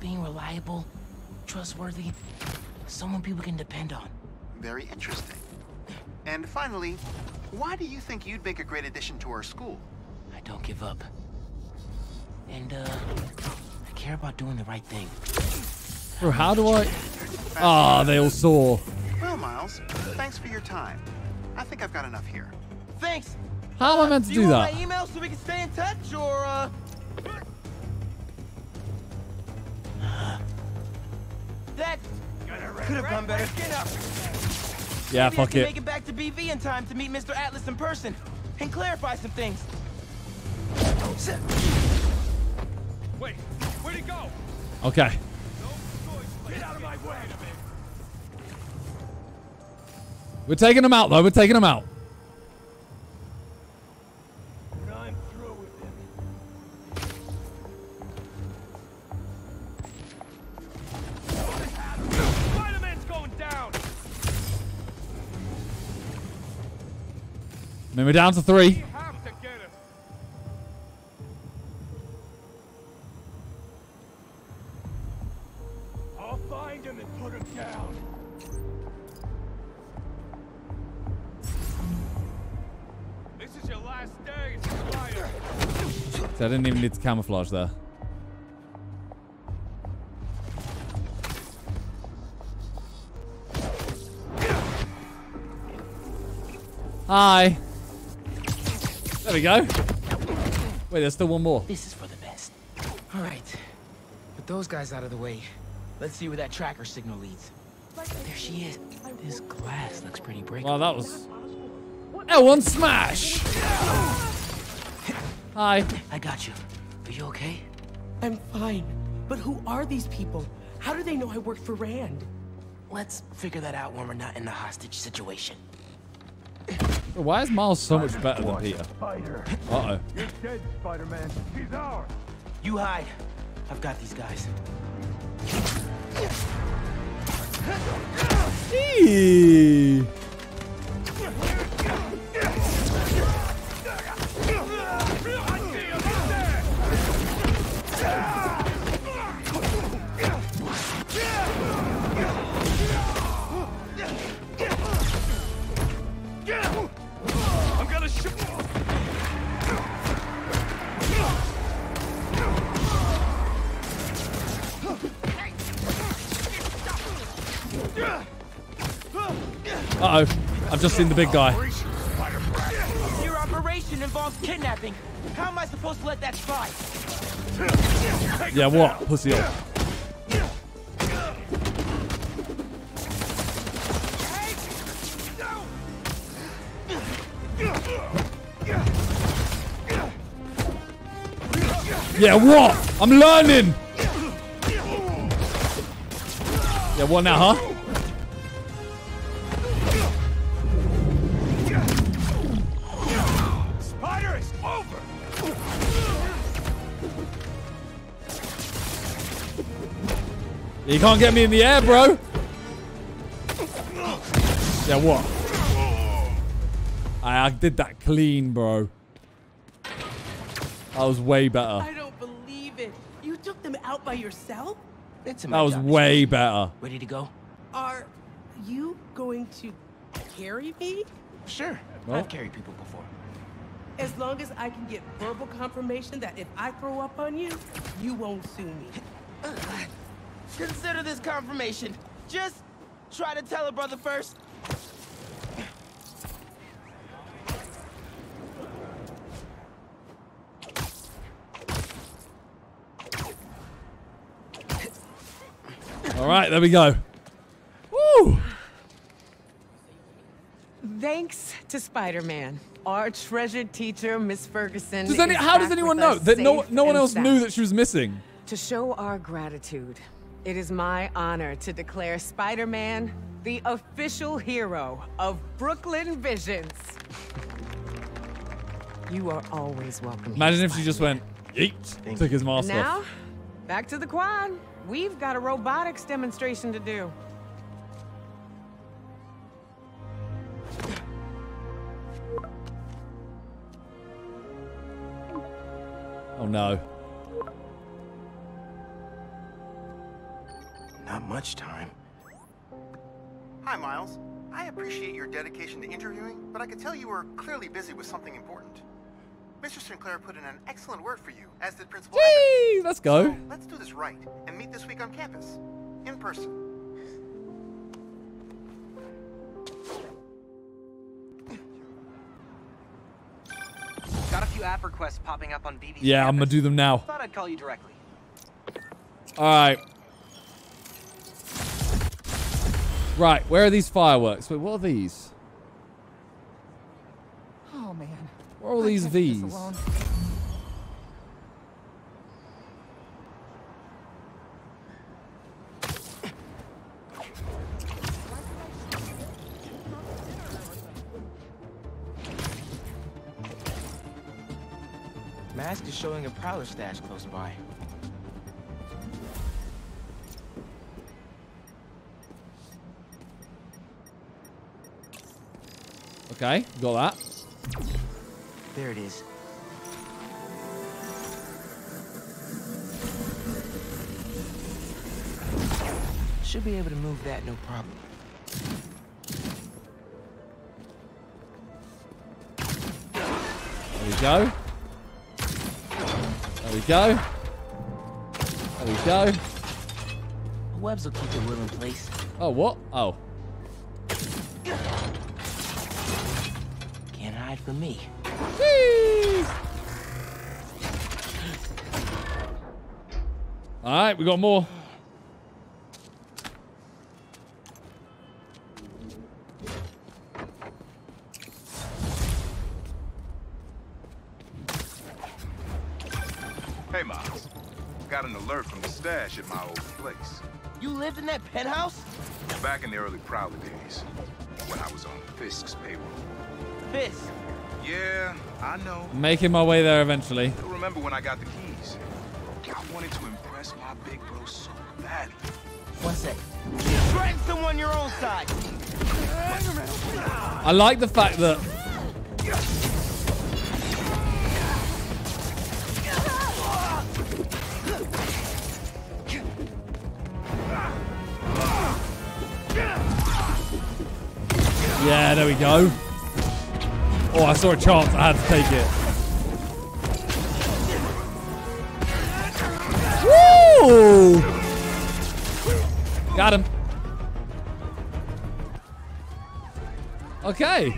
Being reliable, trustworthy, someone people can depend on. Very interesting. And finally, why do you think you'd make a great addition to our school? I don't give up. And I care about doing the right thing. Bro, how do I? Ah, they all saw. Well, Miles, thanks for your time. I think I've got enough here. Thanks. How am I meant to do that? Do you want my email so we can stay in touch, or? That could have gone better. Yeah, fuck it. Make it back to BV in time to meet Mr. Atlas in person and clarify some things. Wait, where'd he go? Okay. Get out of my way. We're taking him out, though. We're taking him out. I'm through with him. What is happening? Spider-Man's going down. I mean, we're down to 3. So I didn't even need to camouflage there. Hi. There we go. Wait, there's still one more. This is for the best. All right. Put those guys out of the way. Let's see where that tracker signal leads. There she is. This glass looks pretty breakable. Wow, that was... L1 smash! Hi. I got you. Are you okay? I'm fine. But who are these people? How do they know I work for Rand? Let's figure that out when we're not in the hostage situation. Why is Miles so much better than Peter? Uh-oh. You're dead, Spider-Man. He's ours. You hide. I've got these guys. Eee. Uh-oh. I've just seen the big guy. Your operation involves kidnapping. How am I supposed to let that slide? Yeah, what? Pussy up. Yeah, what? I'm learning! Yeah, what now, huh? You can't get me in the air, bro. Yeah, what? I did that clean, bro. That was way better. I don't believe it. You took them out by yourself? That was way better. Ready to go? Are you going to carry me? Sure. Oh. I've carried people before. As long as I can get verbal confirmation that if I throw up on you, you won't sue me. Consider this confirmation. Just try to tell her brother first. All right, there we go. Woo! Thanks to Spider-Man, our treasured teacher, Miss Ferguson. How does anyone know that no one else knew that she was missing? To show our gratitude, it is my honor to declare Spider-Man the official hero of Brooklyn Visions. You are always welcome. Imagine if she just went, yeet, took his mask off. Now, back to the quad. We've got a robotics demonstration to do. Oh, no. Not much time. Hi, Miles. I appreciate your dedication to interviewing, but I could tell you were clearly busy with something important. Mr. Sinclair put in an excellent word for you, as did Principal. Jeez, let's go. So, let's do this right and meet this week on campus, in person. Got a few app requests popping up on BB. Yeah, campus. I'm gonna do them now. Thought I'd call you directly. All right. Right, where are these fireworks? Wait, what are these? Oh man. What are all these V's? Mask is showing a Prowler stash close by. Okay, got that. There it is. Should be able to move that, no problem. There we go. There we go. There we go. The webs will keep the wood in place. Oh, what? Oh. Can't hide from me. Alright, we got more. Hey, Miles. Got an alert from the stash at my old place. You lived in that penthouse? Back in the early Prowler days, when I was on Fisk's payroll. Fisk? Yeah, I know. Making my way there eventually. I remember when I got the keys. I wanted to impress my big bro so badly. One sec. You threatened someone your own side. I like the fact that yeah, there we go. Oh, I saw a chance. I had to take it. Woo! Got him. Okay.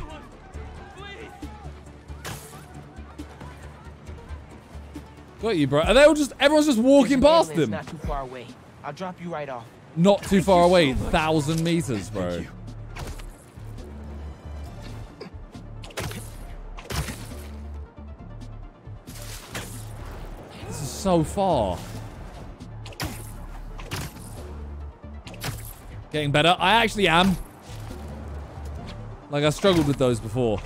Got you, bro. Are they all just? Everyone's just walking past them. Not too far away. I'll drop you right off. Not too far away. 1,000 meters, bro. So far. Getting better. I actually am. Like, I struggled with those before.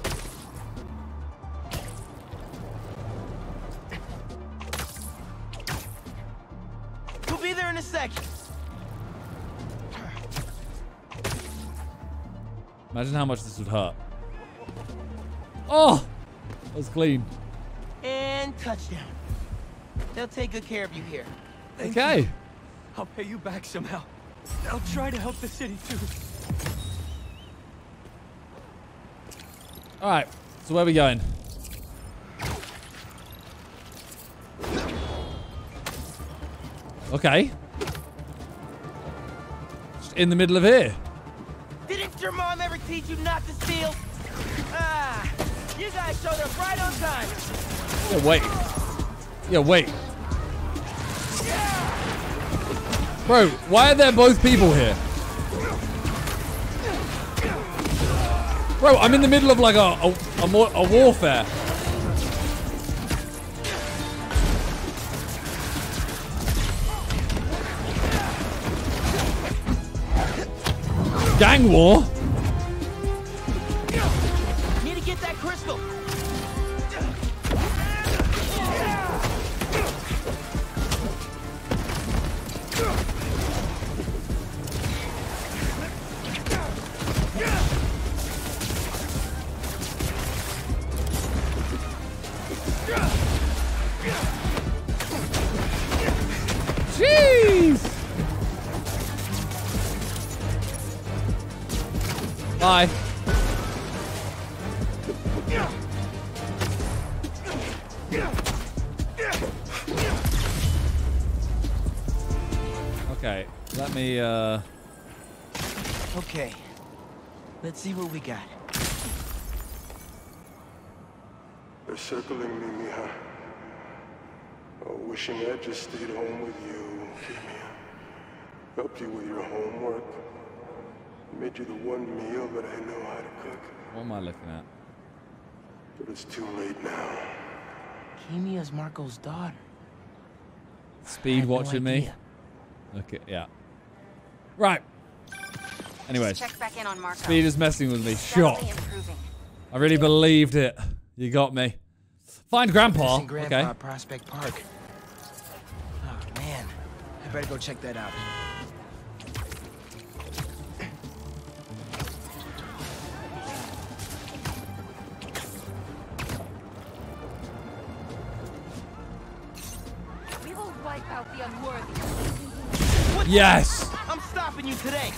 We'll be there in a second. Imagine how much this would hurt. Oh! That was clean. And touchdown. They'll take good care of you here. Okay. Thank you. I'll pay you back somehow. I'll try to help the city too. All right. So where are we going? Okay. Just in the middle of here. Didn't your mom ever teach you not to steal? Ah, you guys showed up right on time. Oh, wait. Yeah, wait. Bro, why are there both people here? Bro, I'm in the middle of like a warfare. Gang war? Okay, let me, Okay, let's see what we got. They're circling me, Mija. Oh, wishing I just stayed home with you, Mija. Helped you with your homework. Made you the one meal that I know how to cook. What am I looking at? But it's too late now. Kimia's Marco's daughter. Speed watching me. Okay, yeah. Right. Anyways, check back in on Marco. Speed is messing with me. Shot. I really believed it. You got me. Find Grandpa. Okay. Prospect Park. Oh man, I better go check that out. Yes! I'm stopping you today.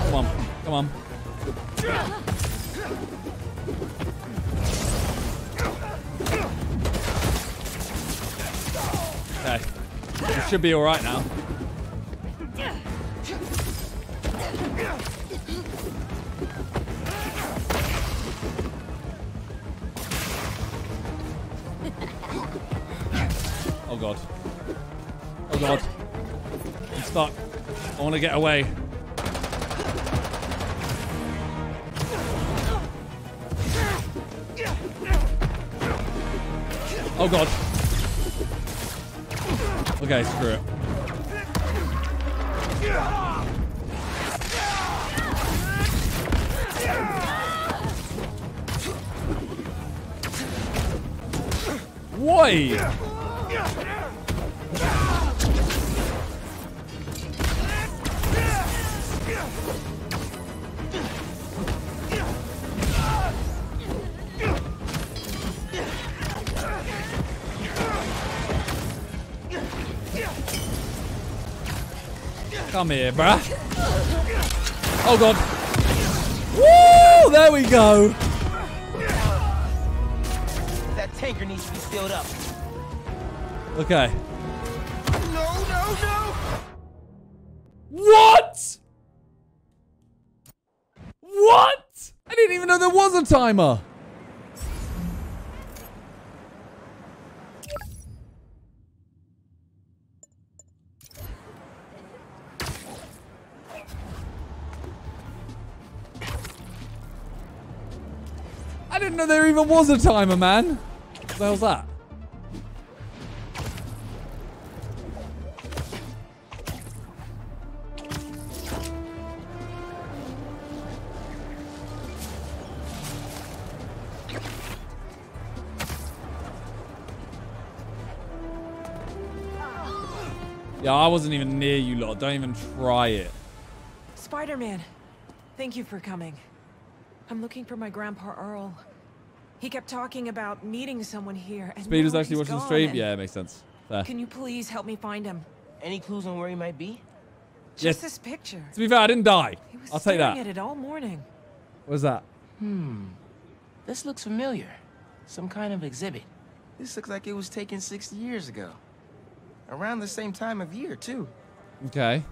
Come on, come on. Okay. You should be alright now. Oh god. Oh god. I'm stuck. I want to get away. Oh god. Okay, screw it. Why? Come here, bruh. Oh god. Woo! There we go. That tanker needs to be filled up. Okay. No, no, no. What? What? I didn't even know there was a timer. No, there even was a timer, man. What the hell's that? Yeah, I wasn't even near you lot. Don't even try it. Spider-Man, thank you for coming. I'm looking for my grandpa Earl. He kept talking about meeting someone here. And Speed is actually watching the stream? Yeah, it makes sense. Fair. Can you please help me find him? Any clues on where he might be? Just this picture. To be fair, I didn't die. I'll take that. He was staring at it all morning. What's that? Hmm. This looks familiar. Some kind of exhibit. This looks like it was taken 60 years ago. Around the same time of year, too. Okay.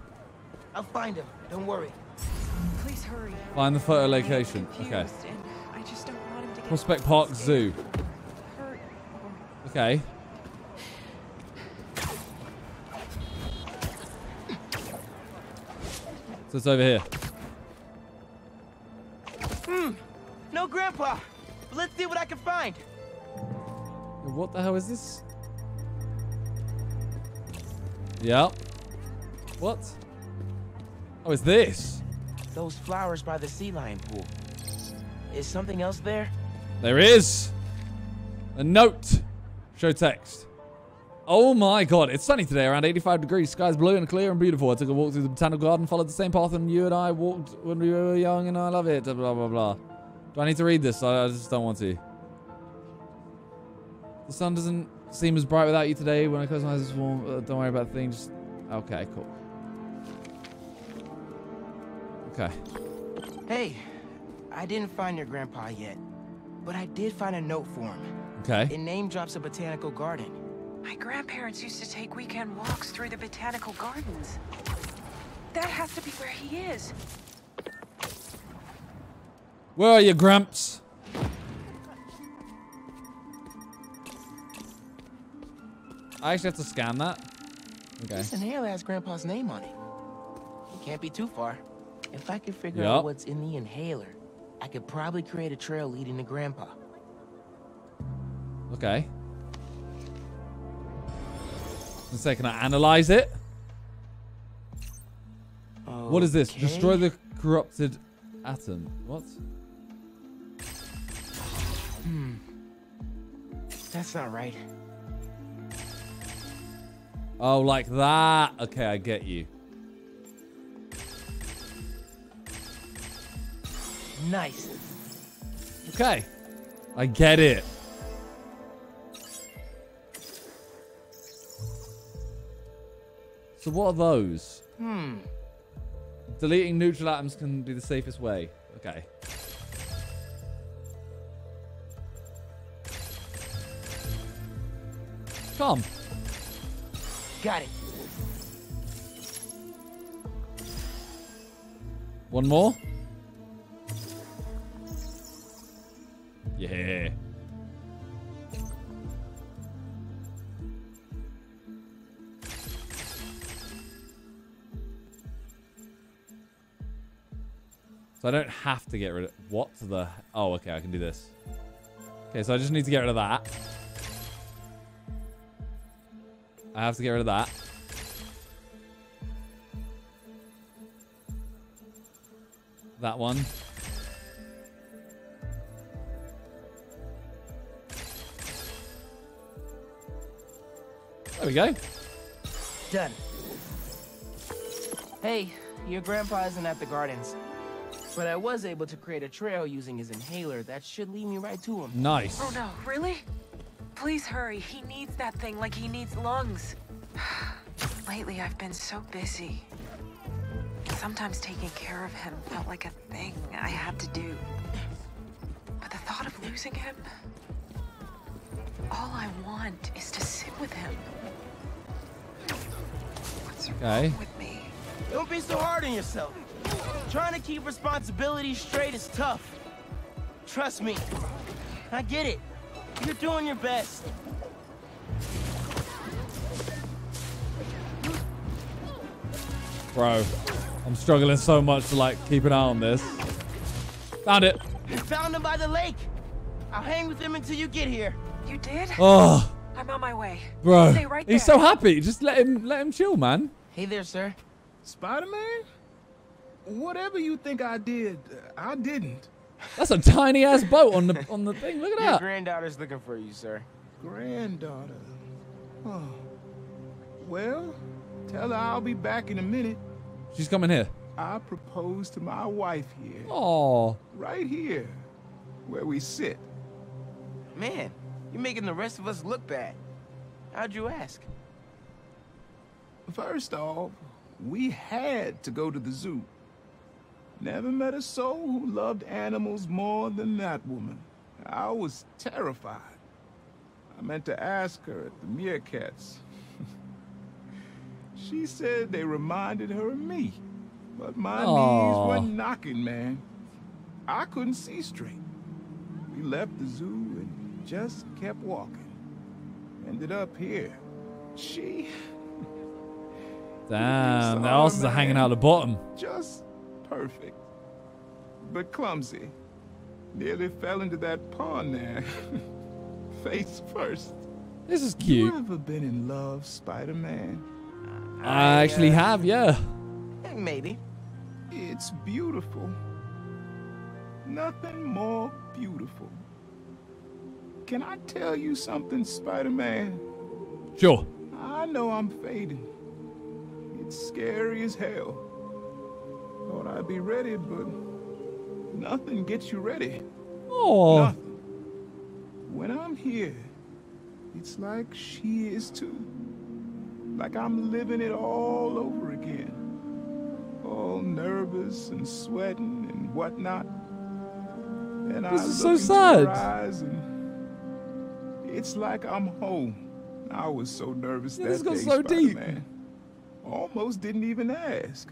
I'll find him. Don't worry. Please hurry. Find the photo location. Okay. I just don't want him to Prospect Park Zoo. Okay. So it's over here. No grandpa. But let's see what I can find. What the hell is this? Yeah. What? Oh, it's this. Those flowers by the sea lion pool. Is something else there? There is. A note. Show text. Oh my god. It's sunny today, around 85 degrees. Sky's blue and clear and beautiful. I took a walk through the Botanical Garden, followed the same path, and you and I walked when we were young, and I love it. Blah, blah, blah, blah. Do I need to read this? I just don't want to. The sun doesn't seem as bright without you today. When I close my eyes, it's warm. Don't worry about things. Okay, cool. Okay. Hey, I didn't find your grandpa yet, but I did find a note for him. Okay. It name drops a botanical garden. My grandparents used to take weekend walks through the botanical gardens. That has to be where he is. Where are you, Grumps? I actually have to scan that. Okay. This inhaler has Grandpa's name on it. It can't be too far. If I could figure out what's in the inhaler, I could probably create a trail leading to Grandpa. Okay. One second, I analyze it. Okay. What is this? Destroy the corrupted atom. What? Hmm. That's not right. Oh, like that. Okay, I get you. Nice. Okay. I get it. So what are those? Hmm. Deleting neutral atoms can be the safest way. Okay. Come. Got it. One more. Yeah. So I don't have to get rid of... What the... Oh, okay. I can do this. Okay, so I just need to get rid of that. I have to get rid of that. That one. There we go. Done. Hey, your grandpa isn't at the gardens. But I was able to create a trail using his inhaler that should lead me right to him. Nice. Oh no, really? Please hurry. He needs that thing like he needs lungs. Lately, I've been so busy. Sometimes taking care of him felt like a thing I had to do. But the thought of losing him... All I want is to sit with him. What's wrong with me? Don't be so hard on yourself. Trying to keep responsibilities straight is tough. Trust me. I get it. You're doing your best. Bro, I'm struggling so much to like keep an eye on this. Found it. You found him by the lake. I'll hang with him until you get here. You did? Oh. I'm on my way. Bro, stay right there. He's so happy. Just let him chill, man. Hey there, sir. Spider-Man? Whatever you think I did, I didn't. That's a tiny ass boat on the thing. Look at that. Your granddaughter's looking for you, sir. Granddaughter. Oh. Well, tell her I'll be back in a minute. She's coming here. I propose to my wife here. Oh. Right here, where we sit. Man, you're making the rest of us look bad. How'd you ask? First off, we had to go to the zoo. Never met a soul who loved animals more than that woman. I was terrified. I meant to ask her at the meerkats. She said they reminded her of me. But my knees were knocking, man. I couldn't see straight. We left the zoo and just kept walking. Ended up here. She... Damn, the horses are hanging out the bottom. Just perfect. But clumsy. Nearly fell into that pond there. Face first. This is cute. You ever been in love, Spider-Man? I actually have, yeah. Maybe. It's beautiful. Nothing more beautiful. Can I tell you something, Spider-Man? Sure. I know I'm fading. It's scary as hell. Thought I'd be ready, but nothing gets you ready. Oh. Nothing. When I'm here, it's like she is too. Like I'm living it all over again. All nervous and sweating and whatnot. And I look into her eyes and It's like I'm home. I was so nervous that day, Spider-Man. Almost didn't even ask.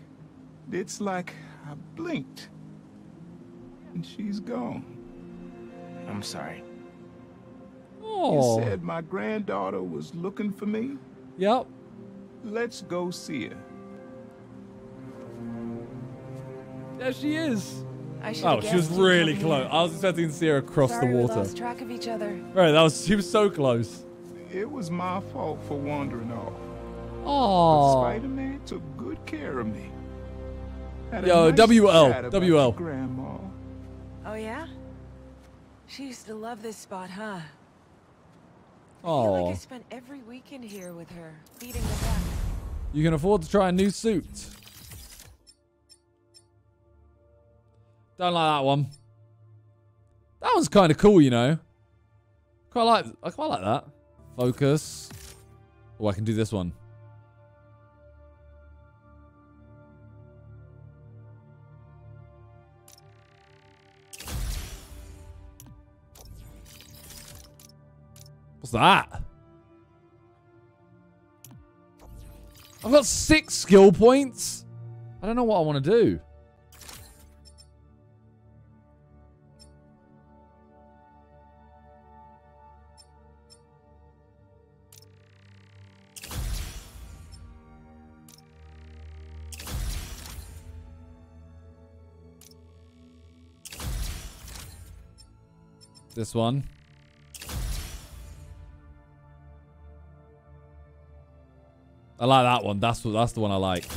It's like I blinked. And she's gone. I'm sorry. Oh. You said my granddaughter was looking for me? Yep. Let's go see her. There she is. Oh, she was really close. I was expecting to see her across the water. We lost track of each other. Right, that was, she was so close. It was my fault for wandering off. Oh. Spider-Man took good care of me. Had Yo, nice WL. Grandma. Oh, yeah? She used to love this spot, huh? Oh. I feel like I spent every weekend here with her, beating the back. You can afford to try a new suit. Don't like that one. That one's kind of cool, you know. I quite like that. Focus. Oh, I can do this one. What's that? I've got 6 skill points. I don't know what I want to do. This one. I like that one. That's the one I like.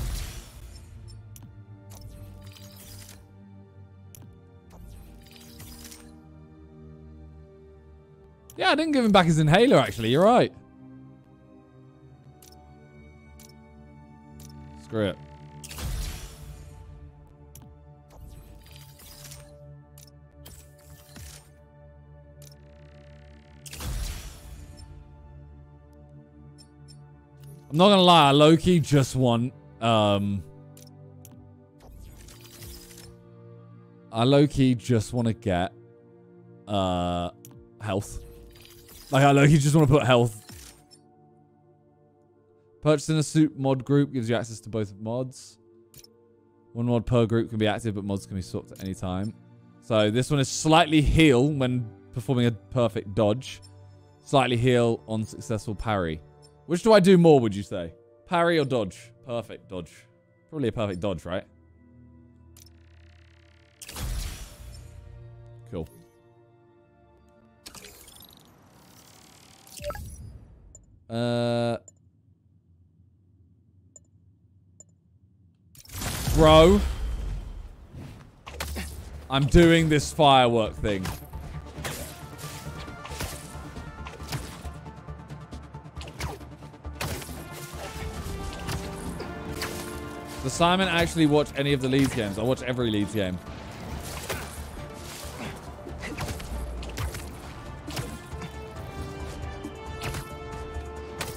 Yeah, I didn't give him back his inhaler, actually. You're right. Screw it. I'm not gonna lie, I low-key just want, to get, health. Like, I low-key just want to put health. Purchasing a suit mod group gives you access to both mods. 1 mod per group can be active, but mods can be swapped at any time. So this one is slightly heal when performing a perfect dodge. Slightly heal on successful parry. Which do I do more, would you say? Parry or dodge? Perfect dodge. Probably a perfect dodge, right? Cool. Bro. I'm doing this firework thing. Does Simon actually watch any of the Leeds games? I watch every Leeds game.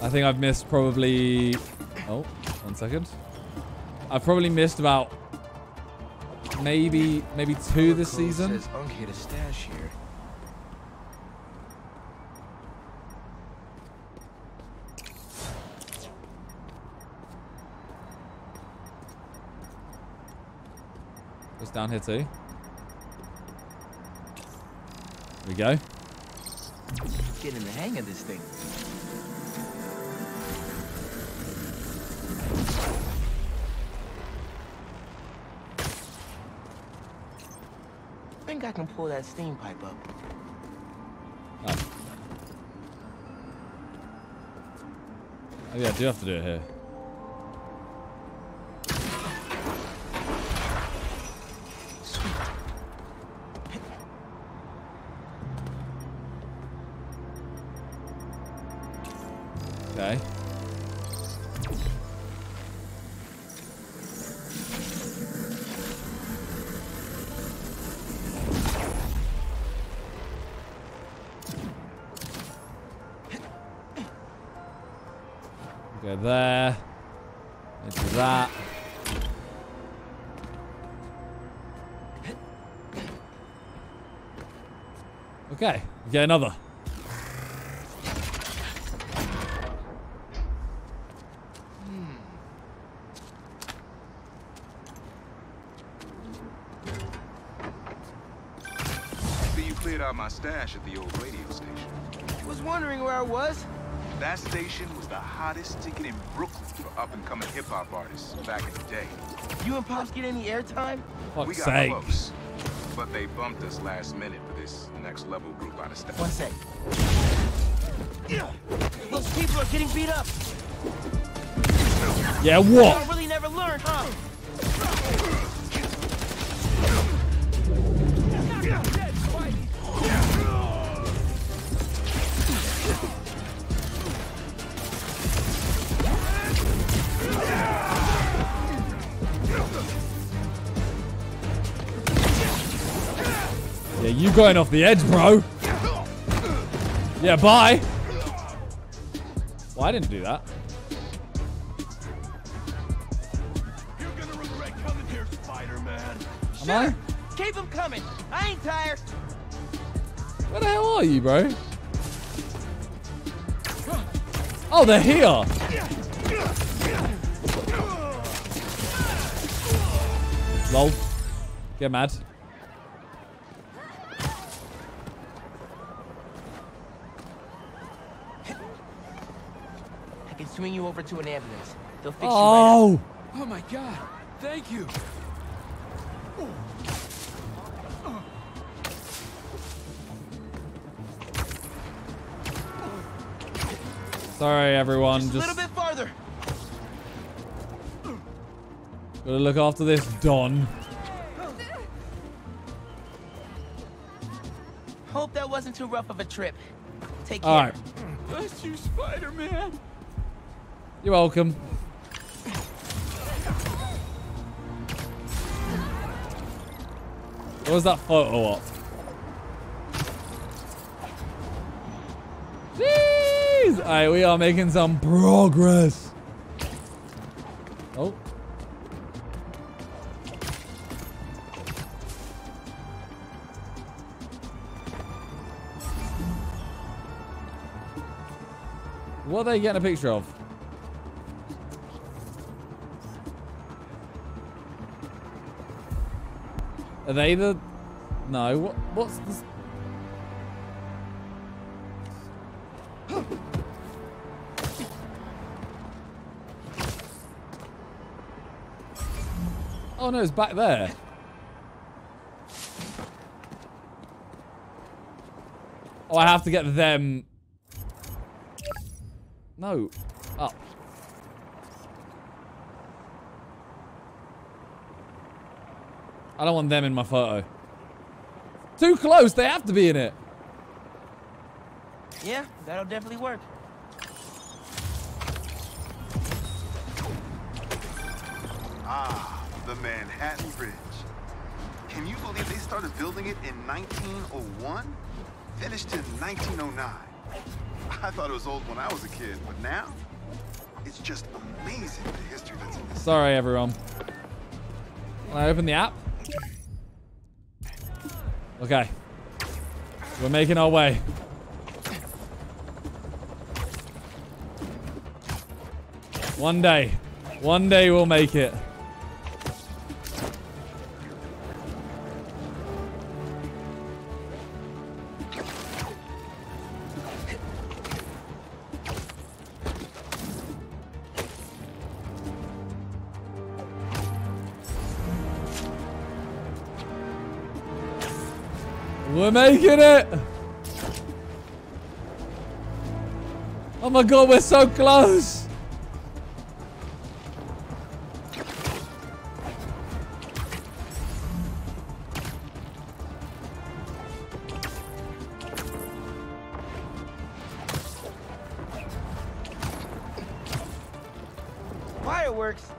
I think I've missed probably... Oh, 1 second. I've probably missed about maybe 2 this season. Down here too. Here we go. Get in the hang of this thing. I think I can pull that steam pipe up. Oh. Maybe I do have to do it here. Okay. Go there. Into that. Okay. Get another. my stash at the old radio station. Was wondering where I was. That station was the hottest ticket in Brooklyn for up-and-coming hip-hop artists back in the day. You and Pops get any airtime? We got close, but they bumped us last minute for this next level group out of staff. One sec. Those people are getting beat up. Yeah, what? I really never learned, huh? Yeah, you going off the edge, bro. Yeah, bye. Well, I didn't do that. You're gonna regret coming here, Spider-Man. Sure. Am I? Keep them coming. I ain't tired. Where the hell are you, bro? Oh, they're here. Lol. Get mad. I can swing you over to an ambulance. They'll fix you right up. Oh my god. Thank you. Sorry, everyone. Just a little bit farther. Gotta look after this Don. Hope that wasn't too rough of a trip. Take care. All right. Bless you, Spider-Man. You're welcome. What was that photo up? Jeez! All right, we are making some progress. Oh. What are they getting a picture of? Are they the... No, what's this? Oh no, it's back there. Oh, I have to get them... No. Up. I don't want them in my photo. Too close. They have to be in it. Yeah, that'll definitely work. Ah, the Manhattan Bridge. Can you believe they started building it in 1901? Finished in 1909. I thought it was old when I was a kid, but now it's just amazing the history that's in this. Sorry, everyone. Can I open the app? Okay. We're making our way. One day. One day we'll make it. We're making it! Oh my god, we're so close! Fireworks?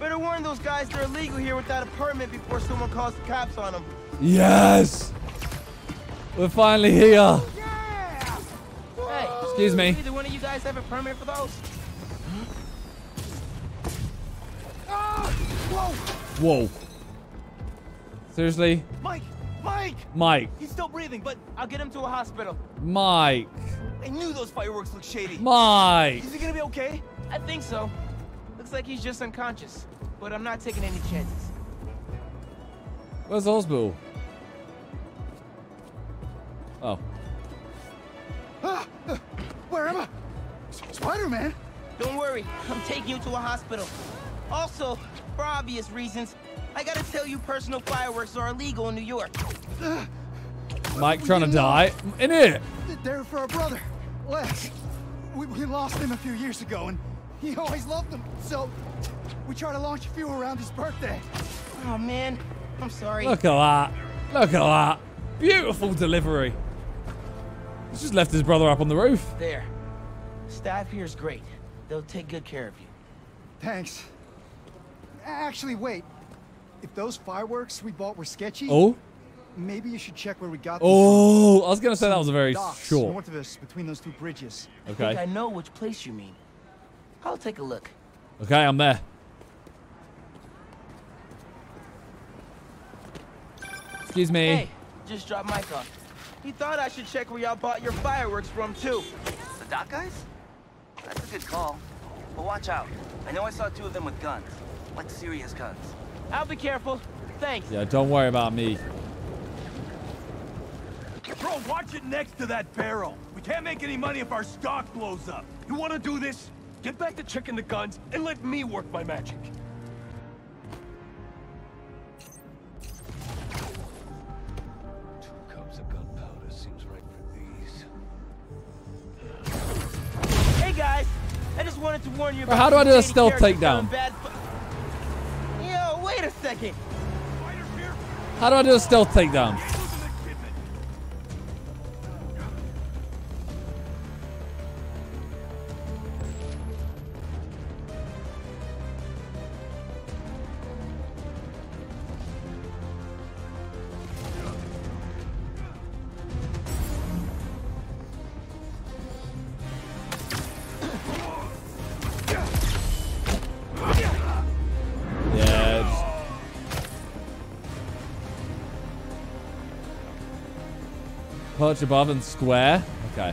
Better warn those guys they're illegal here without a permit before someone calls the cops on them. Yes! We're finally here. Yeah. Hey, excuse me. Either one of you guys have a permit for those? Whoa. Seriously? Mike. He's still breathing, but I'll get him to a hospital. Mike. I knew those fireworks looked shady. Mike. Is he gonna be okay? I think so. Looks like he's just unconscious, but I'm not taking any chances. Where's the hospital? Oh. Where am I? Spider-Man? Don't worry, I'm taking you to a hospital. Also, for obvious reasons, I gotta tell you personal fireworks are illegal in New York. Mike trying to die? In it! They're for our brother, Les. We lost him a few years ago, and he always loved them, so we try to launch a few around his birthday. Oh, man. I'm sorry. Look at that. Look at that. Beautiful delivery. He's just left his brother up on the roof. There. Staff here is great. They'll take good care of you. Thanks. Actually, wait. If those fireworks we bought were sketchy, maybe you should check where we got them. Oh, I was going to say that was a very short. North of us, between those two bridges. Okay. I think I know which place you mean. I'll take a look. Okay, I'm there. Excuse me. Hey, just dropped Mike off. He thought I should check where y'all bought your fireworks from, too. The dock guys? That's a good call. But watch out. I know I saw two of them with guns. Like serious guns. I'll be careful. Thanks. Yeah, don't worry about me. Bro, watch it next to that barrel. We can't make any money if our stock blows up. You want to do this? Get back to checking the guns and let me work my magic. Two cups of gunpowder seems right for these. Hey guys, I just wanted to warn you about how do I do a stealth takedown? Yo, wait a second. How do I do a stealth takedown? Perch above and square. Okay.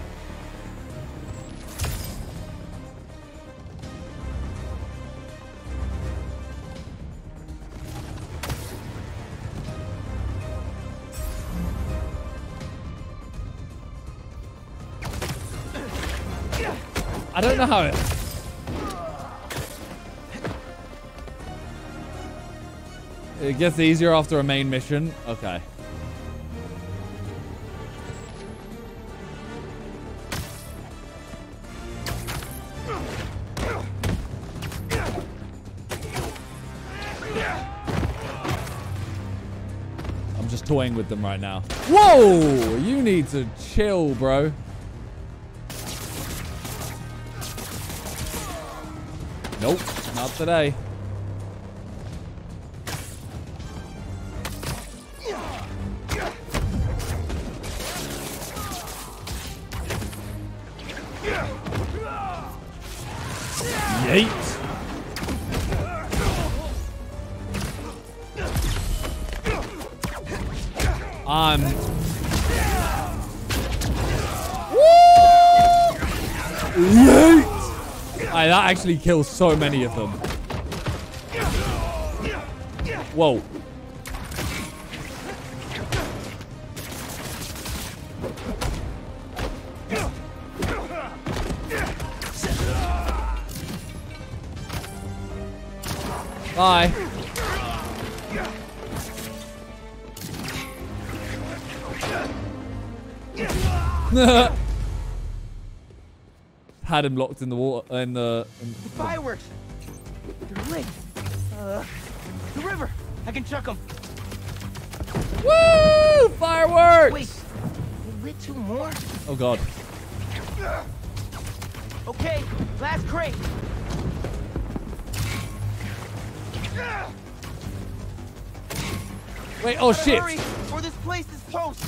I don't know how it. It gets easier after a main mission. Okay. Toying with them right now. Whoa! You need to chill, bro. Nope, not today. Yeet. That actually kills so many of them. Whoa. Bye. Had him locked in the water in the fireworks. They're lit. The river. I can chuck them. Woo! Fireworks. Wait, we lit two more. Oh god. Okay, last crate. Wait. Oh shit. Hurry, or this place is toast.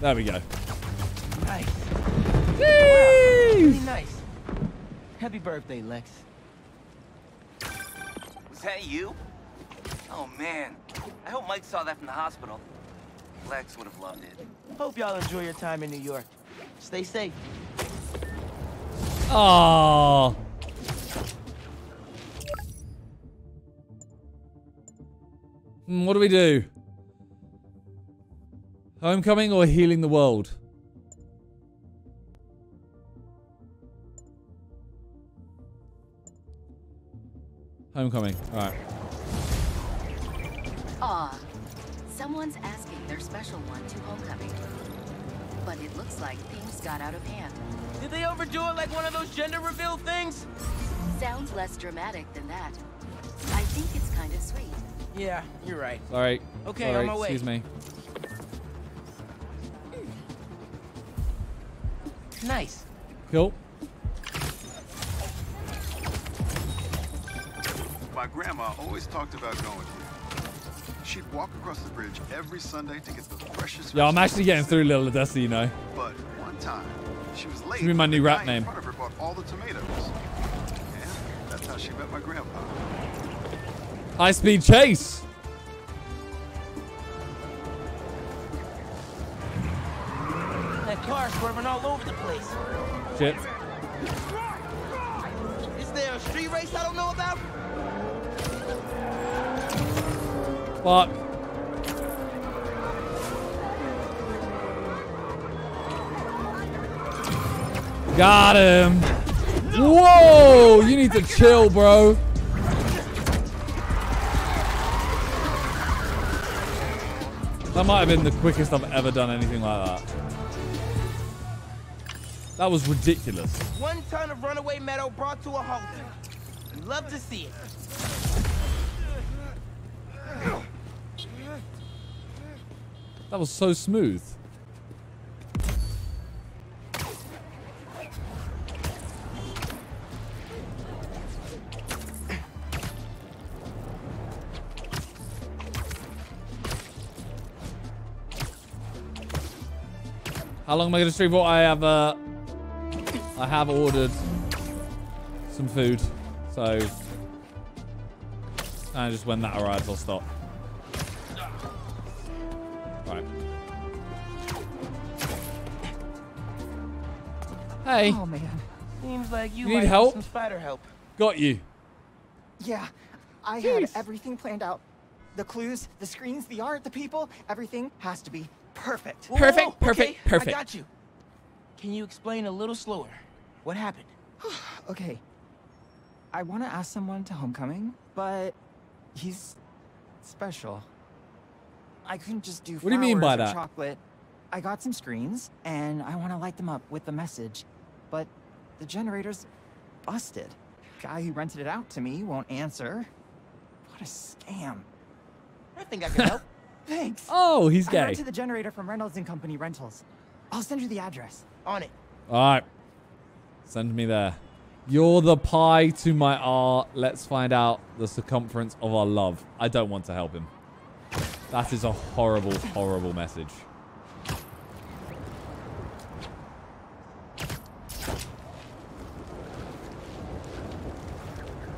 There we go. Nice. Wow, really nice. Happy birthday, Lex. Was that you? Oh man, I hope Mike saw that from the hospital. Lex would have loved it. Hope y'all enjoy your time in New York. Stay safe. Oh. What do we do? Homecoming or healing the world? Homecoming. Alright. Aw. Someone's asking their special one to homecoming. But it looks like things got out of hand. Did they overdo it like one of those gender reveal things? Sounds less dramatic than that. I think it's kind of sweet. Yeah, you're right. Alright. Okay, sorry, on my way. Excuse me. Nice. Cool. My grandma always talked about going here. She'd walk across the bridge every Sunday to get the freshest. Yeah, I'm actually getting through Little Odessa, you know. But one time, she was late. Should be my new rap name. In front of her bought all the tomatoes. And that's how she met my grandpa. High speed chase. That car's swerving all over the place. Shit. Is there a street race I don't know about? Fuck. Got him. Whoa, you need to chill, bro. That might have been the quickest I've ever done anything like that. That was ridiculous. 1 ton of runaway meadow brought to a halt. Love to see it. That was so smooth. How long am I going to stream for? I have ordered some food, so and just when that arrives, I'll stop. Hey. Oh man. Seems like you need help. Some spider help. Got you. Yeah, I had everything planned out. The clues, the screens, the art, the people, everything has to be perfect. Perfect. I got you. Can you explain a little slower? What happened? Okay. I want to ask someone to homecoming, but he's special. I couldn't just do flowers. What do you mean by that? Chocolate. I got some screens and I want to light them up with the message. But the generator's busted. Guy who rented it out to me won't answer. What a scam. I think I can help. Thanks. Oh, he's gay. I rented the generator from Reynolds and Company Rentals. I'll send you the address. On it. All right. Send me there. You're the pie to my art. Let's find out the circumference of our love. I don't want to help him. That is a horrible, horrible message.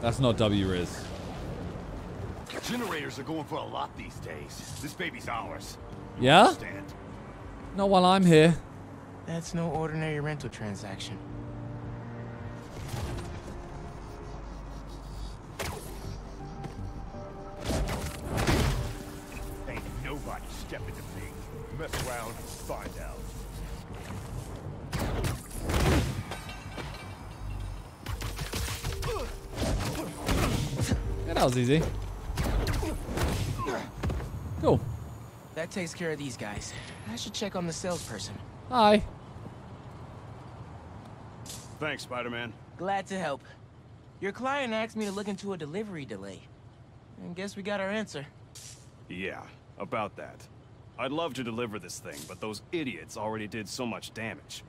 That's not W-Riz. Generators are going for a lot these days. This baby's ours. Yeah? Understand. Not while I'm here. That's no ordinary rental transaction. Ain't nobody stepping to me. Mess around and find out. That was easy. Cool. That takes care of these guys. I should check on the salesperson. Hi. Thanks, Spider-Man. Glad to help. Your client asked me to look into a delivery delay. I guess we got our answer. Yeah, about that. I'd love to deliver this thing, but those idiots already did so much damage.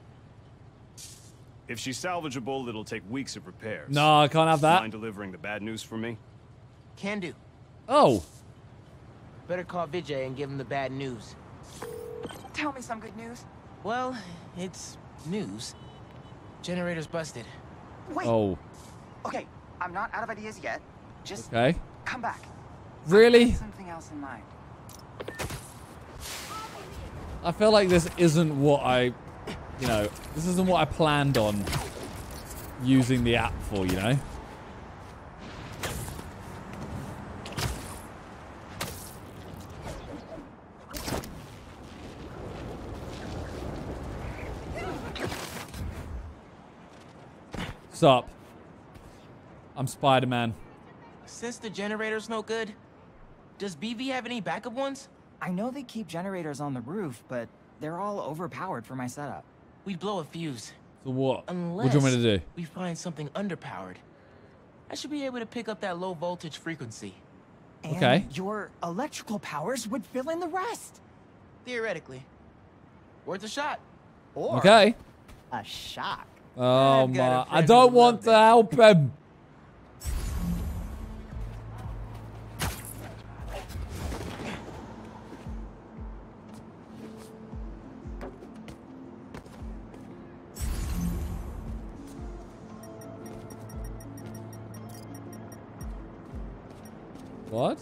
If she's salvageable, it'll take weeks of repairs. No, I can't have that. Mind delivering the bad news for me? Can do. Oh. Better call Vijay and give him the bad news. Tell me some good news. Well, it's news. Generator's busted. Wait. Oh. Okay, I'm not out of ideas yet. Just come back. Really? I have something else in mind. I feel like this isn't what I... You know, this isn't what I planned on using the app for, you know? Sup? I'm Spider-Man. Since the generator's no good, does BV have any backup ones? I know they keep generators on the roof, but they're all overpowered for my setup. We'd blow a fuse. So what? Unless what do you want me to do? We find something underpowered. I should be able to pick up that low voltage frequency. And okay. Your electrical powers would fill in the rest. Theoretically. Worth a shot. Or okay. A shock. Oh my. I don't want to help him. What?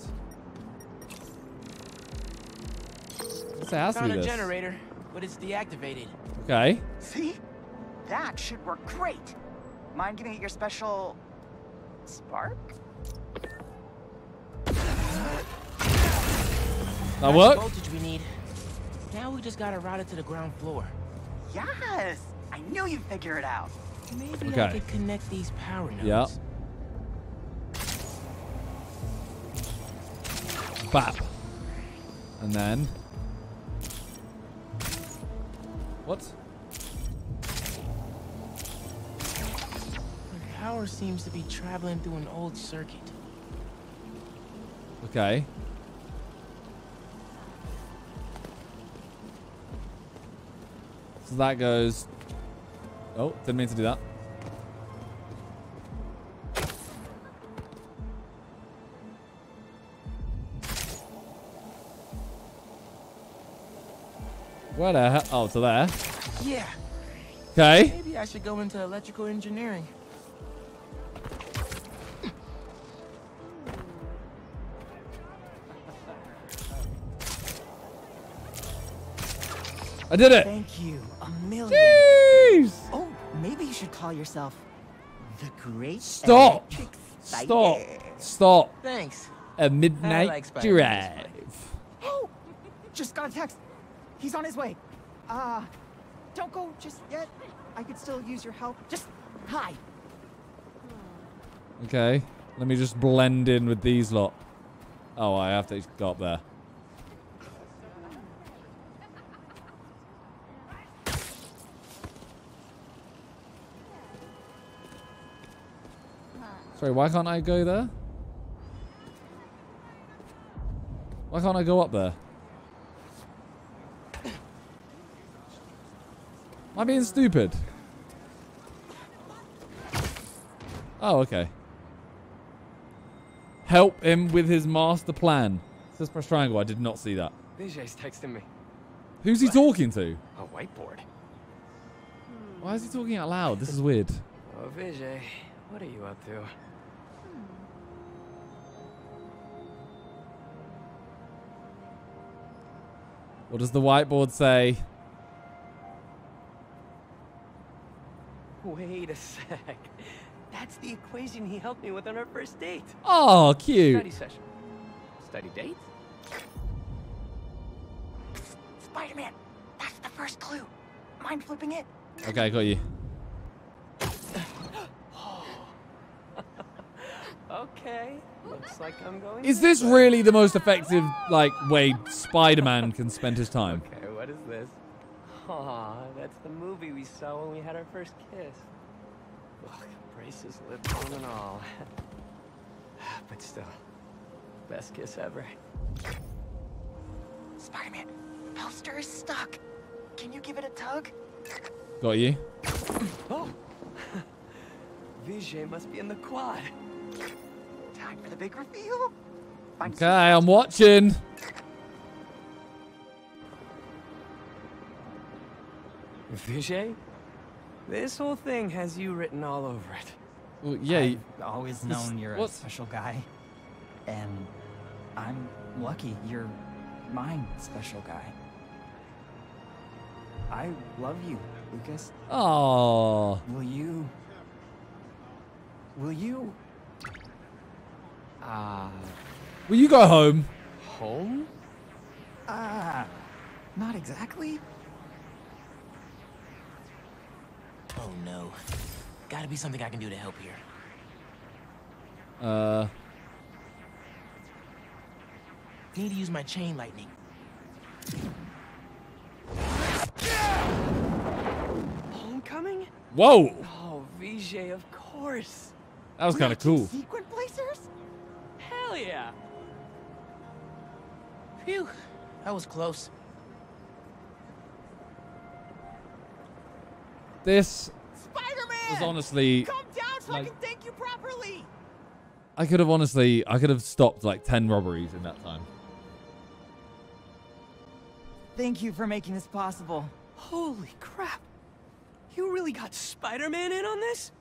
This has to be this. Found a generator, but it's deactivated. Okay. See? That should work great. Mind giving it your special spark? That worked? Voltage we need. Now we just gotta route it to the ground floor. Yes! I knew you'd figure it out. Maybe okay. I could connect these power nodes. Yeah. Bap. And then. What? The power seems to be traveling through an old circuit. Okay. So that goes. Oh, didn't mean to do that. Where the hell? Oh, to there. Yeah. Okay. Maybe I should go into electrical engineering. I did it. Thank you. A million. Jeez. Oh, maybe you should call yourself the Great Electric Spider. Stop. Stop. Thanks. A midnight drive. Oh, just got a text. He's on his way. Don't go just yet. I could still use your help. Just hi. Okay. Let me just blend in with these lot. Oh, I have to go up there. Sorry, why can't I go there? Why can't I go up there? Am I being stupid? Oh, okay. Help him with his master plan. It says press triangle. I did not see that. Vijay's texting me. Who's he talking to? A whiteboard. Why is he talking out loud? This is weird. Oh, Vijay, what are you up to? What does the whiteboard say? Wait a sec. That's the equation he helped me with on our first date. Oh, cute. Study session. Study date? Spider-Man, that's the first clue. Mind flipping it? Okay, I got you. Okay. Looks like I'm going. Is this really the most effective like way Spider-Man can spend his time? Okay, what is this? Aw, that's the movie we saw when we had our first kiss. Ugh, braces, lips, on and all. But still, best kiss ever. Spider-Man, the poster is stuck. Can you give it a tug? Got you. Oh! Vijay must be in the quad. Time for the big reveal. Okay, I'm watching. Vijay, this whole thing has you written all over it. Well, yeah, I've always known you're a special guy, and I'm lucky you're my special guy. I love you, Lucas. Oh. Will you go home? Home? Not exactly. Oh no. Gotta be something I can do to help here. Need to use my chain lightning. Homecoming? Whoa! Oh, Vijay, of course. That was kind of cool. Secret blazers? Hell yeah. Phew, that was close. This Spider-Man was honestly. Come down so I can thank you properly. I could have honestly, I could have stopped like 10 robberies in that time. Thank you for making this possible. Holy crap! You really got Spider-Man in on this?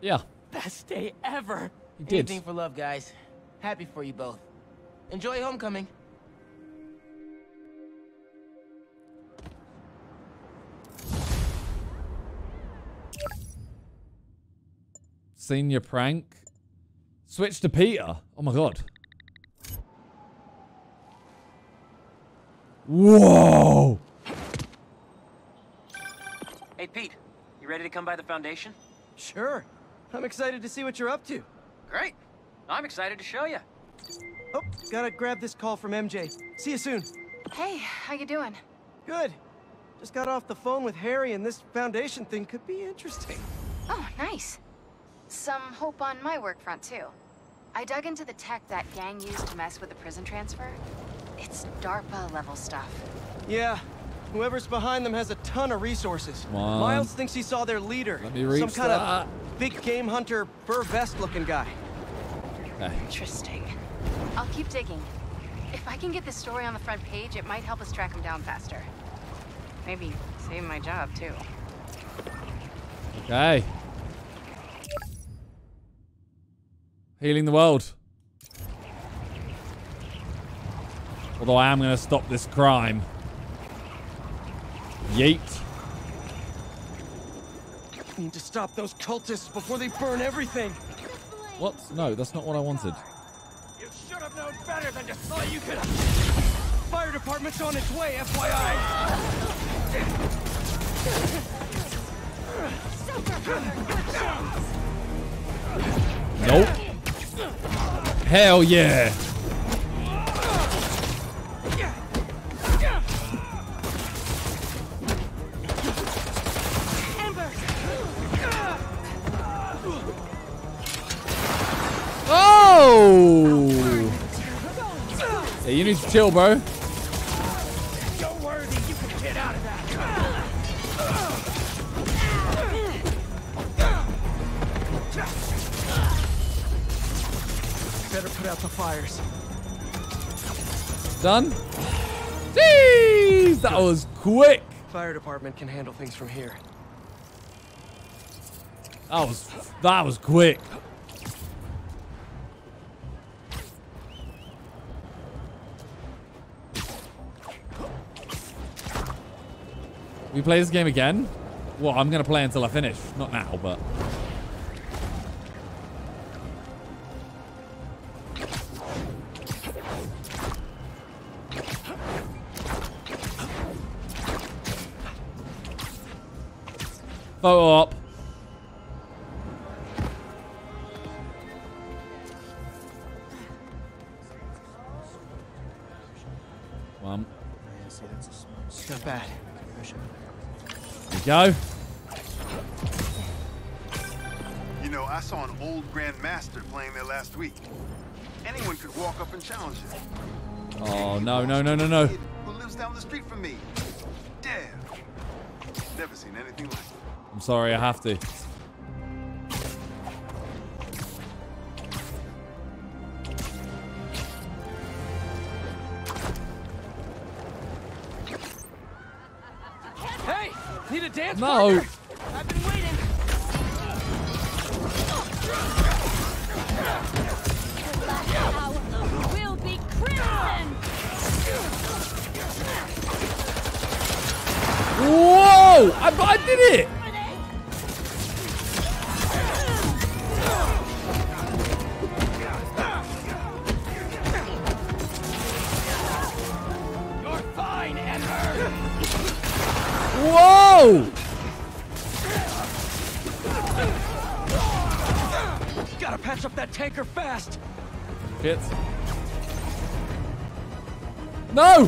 Yeah. Best day ever. You did. Anything for love, guys. Happy for you both. Enjoy homecoming. Senior prank. Switch to Peter. Oh my god. Whoa. Hey Pete, you ready to come by the foundation? Sure. I'm excited to see what you're up to. Great. I'm excited to show you. Oh, gotta grab this call from MJ. See you soon. Hey, how you doing? Good. Just got off the phone with Harry and this foundation thing could be interesting. Oh, nice. Some hope on my work front, too. I dug into the tech that gang used to mess with the prison transfer. It's DARPA-level stuff. Yeah. Whoever's behind them has a ton of resources. Miles thinks he saw their leader. Let me reach some kind of big game hunter, fur vest-looking guy. Interesting. I'll keep digging. If I can get this story on the front page, it might help us track him down faster. Maybe save my job, too. Okay. Healing the world. Although I am going to stop this crime. Yeet. I need to stop those cultists before they burn everything. What? No, that's not what I wanted. You should have known better than to say you could. Fire department's on its way, FYI. Nope. Hell yeah! Amber. Oh! Yeah, you need to chill, bro. Don't worry, you can get out of that. Better put out the fires. Done. Jeez, that was quick. Fire department can handle things from here. That was quick. We play this game again? Well, I'm gonna play until I finish. Not now, but. Photo op. One. It's not bad. There we go. You know, I saw an old grandmaster playing there last week. Anyone could walk up and challenge him. Oh no no no no no! Who lives down the street from me? Damn. Never seen anything like it. I'm sorry, I have to. Hey, need a dance? No. Partner? I've been waiting. The last hour will be crimson. Whoa! I did it. Whoa! patch up that tanker fast. Hits. No!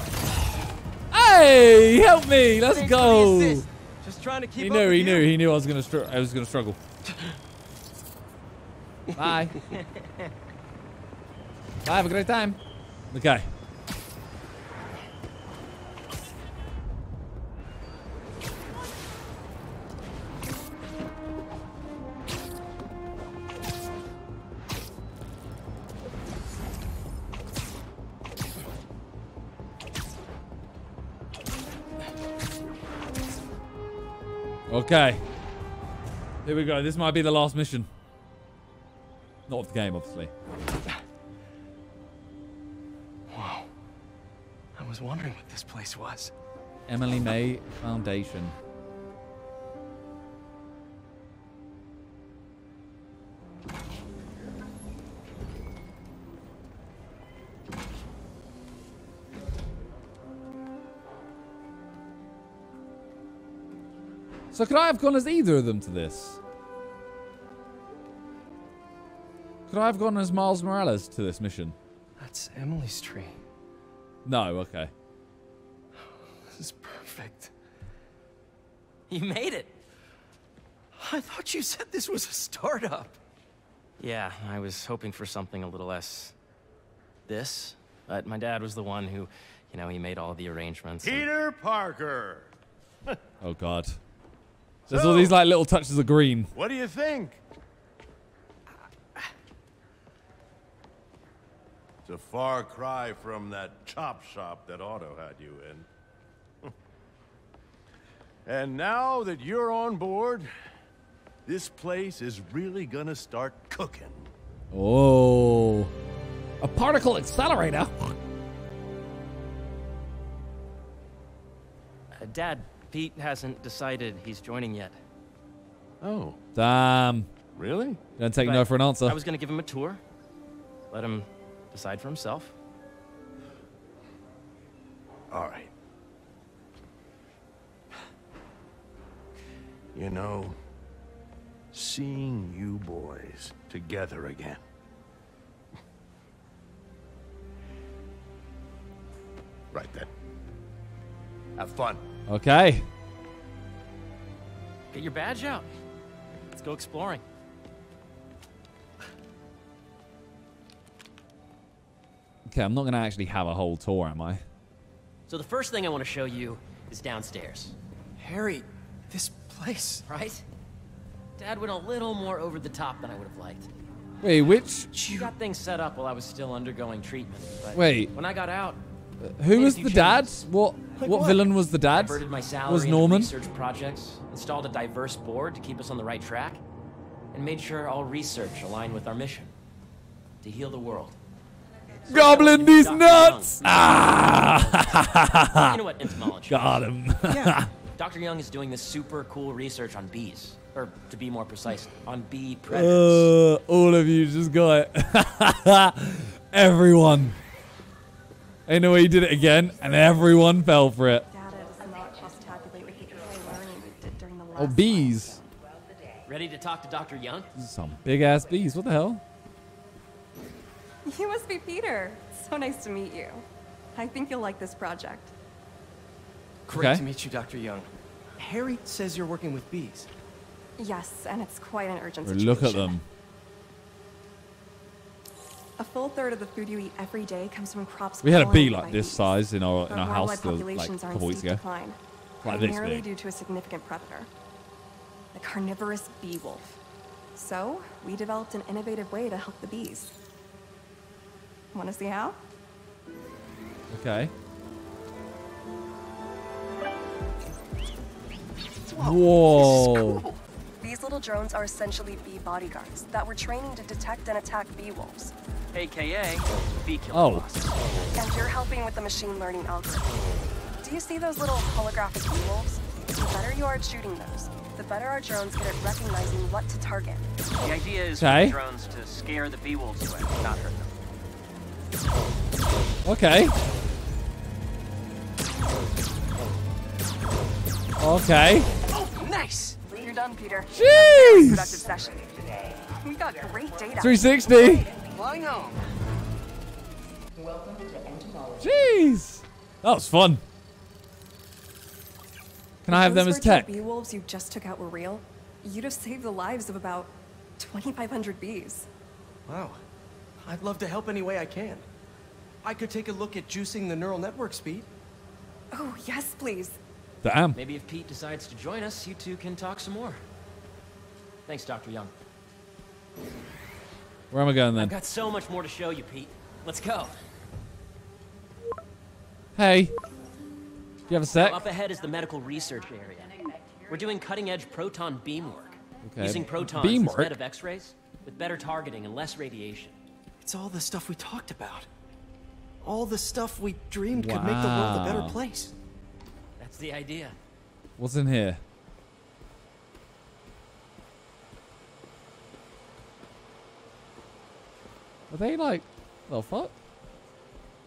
Hey, help me! Let's go. Just trying to keep up. He knew I was gonna struggle. Bye. Bye. Have a great time. Okay. Okay. Here we go. This might be the last mission. Not of the game, obviously. Wow. I was wondering what this place was. Emily May Foundation. So could I have gone as either of them to this? Could I have gone as Miles Morales to this mission? That's Emily's tree. No, okay. This is perfect. You made it. I thought you said this was a startup. Yeah, I was hoping for something a little less this. But my dad was the one who, you know, he made all the arrangements. Peter Parker! Oh, God. There's all these like little touches of green. What do you think? It's a far cry from that chop shop that Otto had you in. And now that you're on board, this place is really gonna start cooking. Oh, a particle accelerator. Dad. Pete hasn't decided he's joining yet. Oh. Damn. Really? Don't take no for an answer. I was going to give him a tour. Let him decide for himself. All right. You know, seeing you boys together again. Right then. Have fun. Okay. Get your badge out. Let's go exploring. Okay, I'm not going to actually have a whole tour, am I? So the first thing I want to show you is downstairs. Harry, this place. Right? Dad went a little more over the top than I would have liked. Wait, which? She got things set up while I was still undergoing treatment. But wait. When I got out... Who was the dad? What villain was the dad? Was Norman? Research projects, installed a diverse board to keep us on the right track, and made sure all research aligned with our mission to heal the world. So Goblin these nuts! Ah! You know what entomology? Got him. Yeah. Dr. Young is doing this super cool research on bees, or to be more precise, on bee predators. All of you just got it. Everyone. I know he did it again, and everyone fell for it. Oh, bees. Ready to talk to Dr. Young? Some big-ass bees. What the hell? You must be Peter. So nice to meet you. I think you'll like this project. Great to meet you, Dr. Young. Harry says you're working with bees. Yes, and it's quite an urgent situation. Look at them. A full third of the food you eat every day comes from crops. We had a bee like this size in our house like a couple weeks ago. Like this big. Due to a significant predator, the carnivorous bee wolf. So we developed an innovative way to help the bees. Want to see how? Okay. Whoa. These little drones are essentially bee bodyguards that we're training to detect and attack bee wolves. AKA bee killer. Oh. And you're helping with the machine learning algorithm. Do you see those little holographic bee wolves? The better you are at shooting those, the better our drones get at recognizing what to target. The idea is for the drones to scare the bee wolves away, not hurt them. Okay. Okay. Oh, nice! done, Peter. Jeez. Productive session. We got great data. 360. Flying home. Welcome to entomology. Jeez. That was fun. Can I have them as tech? Bee wolves you just took out were real. You'd have saved the lives of about 2,500 bees. Wow. I'd love to help any way I can. I could take a look at juicing the neural network speed. Oh, yes, please. Damn. Maybe if Pete decides to join us, you two can talk some more. Thanks, Dr. Young. Where am I going then? I've got so much more to show you, Pete. Let's go. Hey. Do you have a sec? Up ahead is the medical research area. We're doing cutting-edge proton beam work. Okay. Using protons instead of X-rays, with better targeting and less radiation. It's all the stuff we talked about. All the stuff we dreamed could make the world a better place. That's the idea. What's in here? Are they like... the fuck?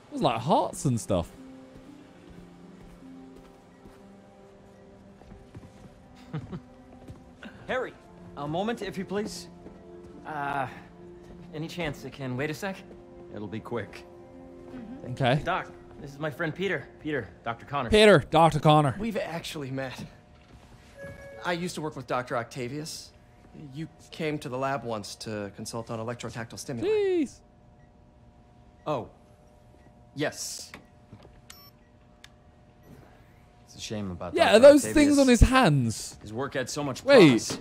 It was like hearts and stuff. Harry, a moment if you please. Any chance it can wait a sec? It'll be quick. Mm-hmm. Okay. Doc, this is my friend Peter. Peter, Dr. Connor. Peter, Dr. Connor. We've actually met. I used to work with Dr. Octavius. You came to the lab once to consult on electrotactile stimuli. Jeez. Oh. Yes. It's a shame about that. Yeah, are those things on his hands? His work had so much promise.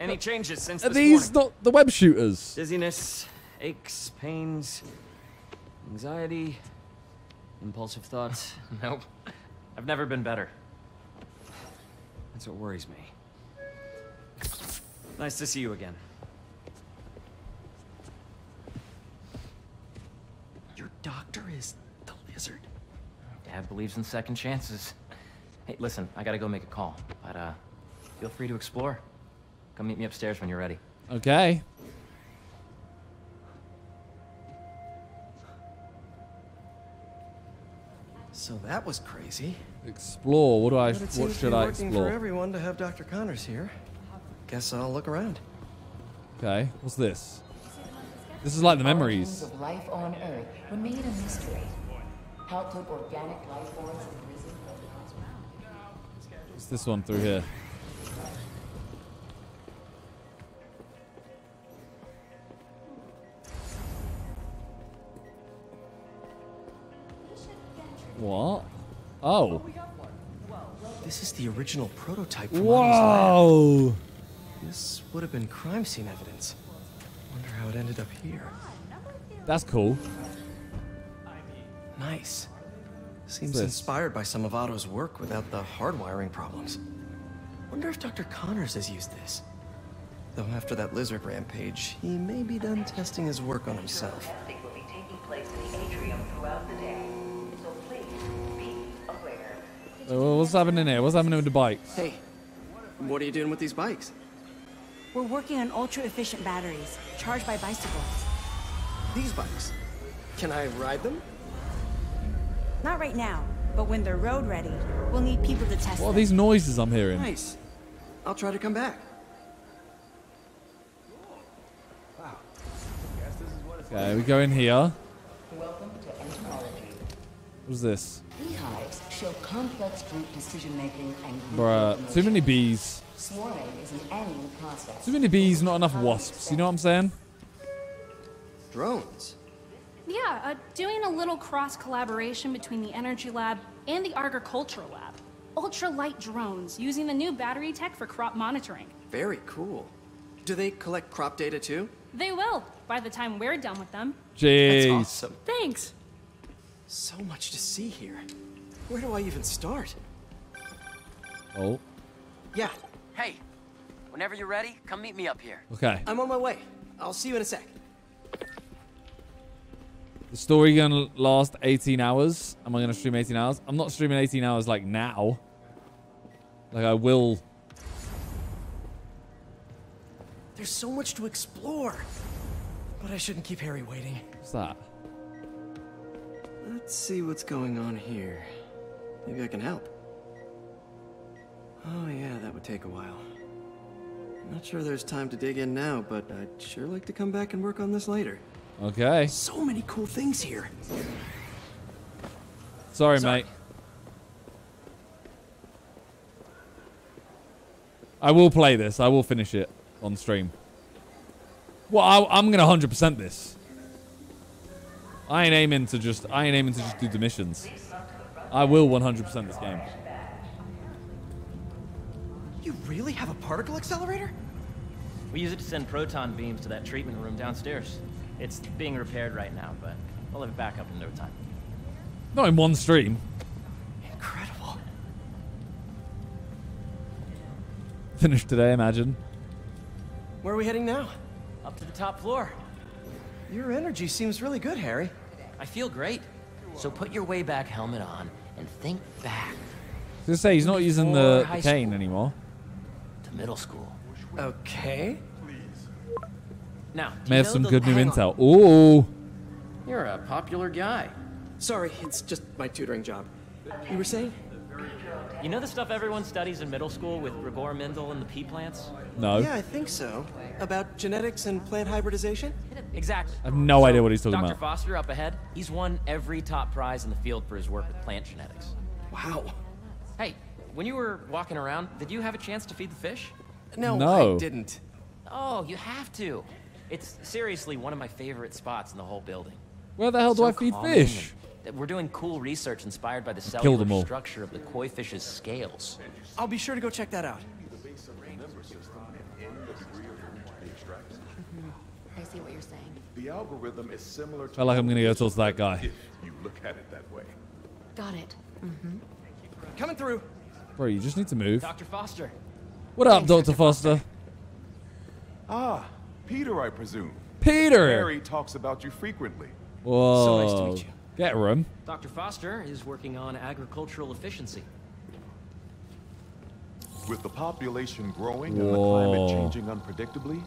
Any changes since this morning? Are these not the web shooters? Dizziness, aches, pains, anxiety, impulsive thoughts. Nope. I've never been better. That's what worries me. Nice to see you again. Your doctor is the lizard. Dad believes in second chances. Hey, listen, I gotta go make a call, but feel free to explore. Come meet me upstairs when you're ready. Okay. So that was crazy. Explore. What do I? What should I explore? For everyone to have Dr. Connors here. Guess I'll look around. Okay. What's this? This is like the memories. Of life on Earth remain a mystery. How could organic life forms risen from the ground? It's this one through here. What? Oh. This is the original prototype from Mom's lab. This would have been crime scene evidence. Wonder how it ended up here. That's cool. Nice. Seems inspired by some of Otto's work without the hardwiring problems. Wonder if Dr. Connors has used this. Though after that lizard rampage, he may be done testing his work on himself. Testing will be taking place in the atrium throughout the day, so please be aware. What's happening here? What's happening with the bikes? Hey, what are you doing with these bikes? We're working on ultra-efficient batteries, charged by bicycles. These bikes? Can I ride them? Not right now, but when they're road ready, we'll need people to test them. What are these noises I'm hearing? Nice. I'll try to come back. Wow. Okay, we go in here. Welcome to entomology. What's this? Beehives show complex group decision making and group too many bees. Swarming is an annual process. Too many bees, not enough wasps. You know what I'm saying? Drones. Yeah, doing a little cross-collaboration between the Energy Lab and the Agricultural Lab. Ultralight drones, using the new battery tech for crop monitoring. Very cool. Do they collect crop data too? They will, by the time we're done with them. Jeez. That's awesome. Thanks. So much to see here. Where do I even start? Oh. Yeah. Hey, whenever you're ready, come meet me up here. Okay. I'm on my way. I'll see you in a sec. The story gonna last 18 hours. Am I gonna stream 18 hours? I'm not streaming 18 hours like now. Like I will. There's so much to explore, but I shouldn't keep Harry waiting. What's that? Let's see what's going on here. Maybe I can help. Oh yeah, that would take a while. I'm not sure there's time to dig in now, but I'd sure like to come back and work on this later. Okay. So many cool things here. Sorry, mate. I will play this. I will finish it on stream. Well, I'm gonna 100% this. I ain't aiming to just do the missions. I will 100% this game. You really have a particle accelerator? We use it to send proton beams to that treatment room downstairs. It's being repaired right now, but we'll have it back up in no time. Not in one stream. Incredible. Finish today, imagine. Where are we heading now? Up to the top floor. Your energy seems really good, Harry. I feel great. So put your way back helmet on and think back. I was gonna say he's not using the cane anymore. To middle school. Okay. Now may have some good new intel. Ooh. You're a popular guy. Sorry, it's just my tutoring job. You were saying? You know the stuff everyone studies in middle school with Gregor Mendel and the pea plants? No. Yeah, I think so. About genetics and plant hybridization? Exactly. I have no idea what he's talking about. Dr. Foster up ahead, he's won every top prize in the field for his work with plant genetics. Wow. Hey, when you were walking around, did you have a chance to feed the fish? No, I didn't. Oh, you have to. It's seriously one of my favorite spots in the whole building. Where the hell do I feed fish? We're doing cool research inspired by the cellular structure of the koi fish's scales. I'll be sure to go check that out. I see what you're saying. The algorithm is similar to. I feel like I'm gonna go towards that guy. You look at it that way. Got it. Mm-hmm. Coming through. Bro, you just need to move. Dr. Foster. What up, Dr. Foster? Ah, Peter, I presume. Peter. Harry talks about you frequently. Whoa. So nice to meet you. Get room. Dr. Foster is working on agricultural efficiency. With the population growing and the climate changing unpredictably,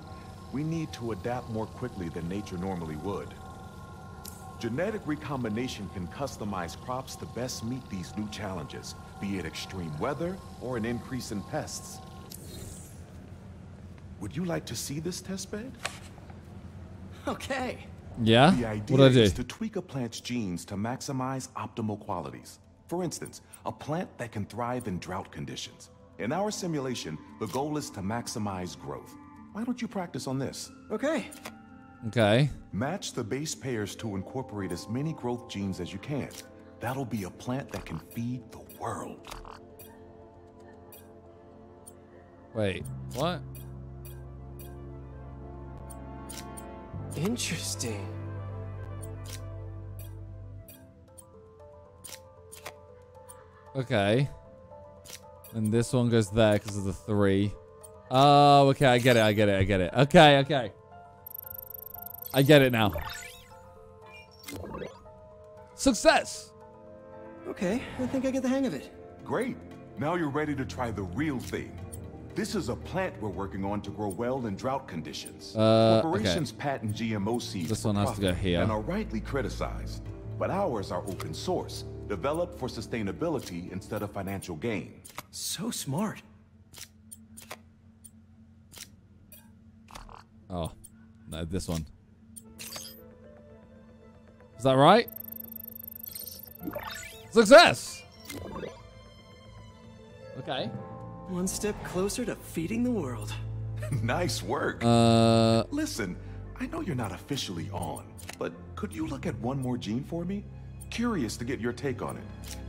we need to adapt more quickly than nature normally would. Genetic recombination can customize crops to best meet these new challenges, be it extreme weather or an increase in pests. Would you like to see this test bed? Okay. Yeah? The idea is to tweak a plant's genes to maximize optimal qualities. For instance, a plant that can thrive in drought conditions. In our simulation, the goal is to maximize growth. Why don't you practice on this? Okay. Okay. Match the base pairs to incorporate as many growth genes as you can. That'll be a plant that can feed the world. Wait, what? Interesting. Okay. And this one goes there because of the three. Oh, okay. I get it. Okay. I get it now. Success! Okay. I think I get the hang of it. Great. Now you're ready to try the real thing. This is a plant we're working on to grow well in drought conditions. Corporations patent GMO seeds. This one has to go here. And are rightly criticized. But ours are open source, developed for sustainability instead of financial gain. So smart. Oh, no, this one. Is that right? Success! Okay. One step closer to feeding the world. Nice work. Listen, I know you're not officially on, but could you look at one more gene for me? Curious to get your take on it.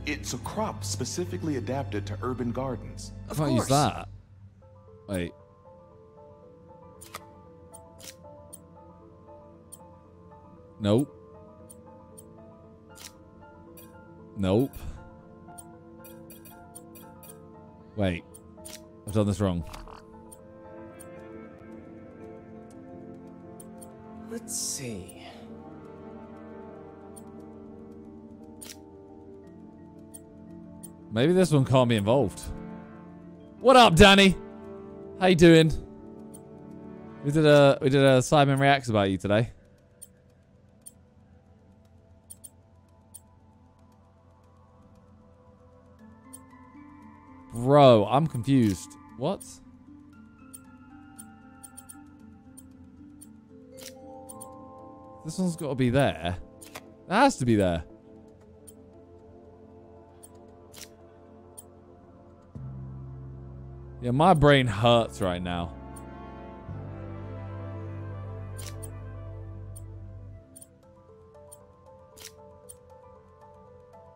It's a crop specifically adapted to urban gardens. Of course. I can't use that. Wait. Nope. Nope. Wait. I've done this wrong. Let's see. Maybe this one can't be involved. What up, Danny? How you doing? We did a Simon Reacts about you today. Bro, I'm confused. What? This one's got to be there. That has to be there. Yeah, my brain hurts right now.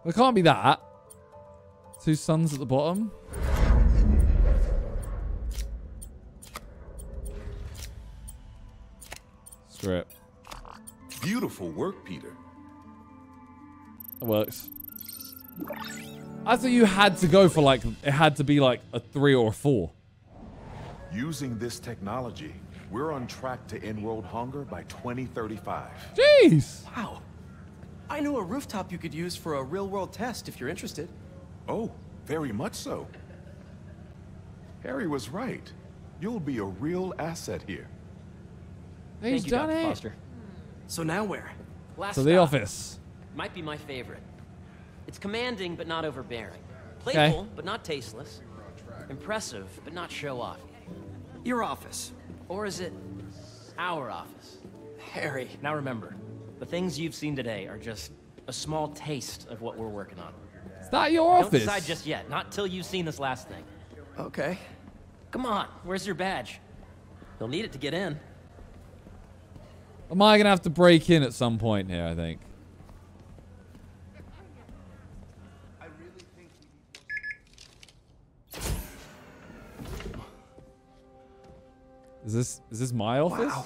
It can't be that. Two suns at the bottom. Screw it. Beautiful work, Peter. That works. I thought you had to go for like, it had to be like a 3 or a 4. Using this technology, we're on track to end world hunger by 2035. Jeez. Wow. I know a rooftop you could use for a real-world test if you're interested. Oh, very much so. Harry was right. You'll be a real asset here. He's done it. Dr. Foster. So now where? So the office. Might be my favorite. It's commanding but not overbearing. Playful but not tasteless. Impressive but not show-off. Your office. Or is it our office? Harry. Now remember, the things you've seen today are just a small taste of what we're working on. It's not your office. Don't decide just yet. Not till you've seen this last thing. Okay. Come on. Where's your badge? You'll need it to get in. Am I going to have to break in at some point here, I think? I really think we need... Is this my office? Wow.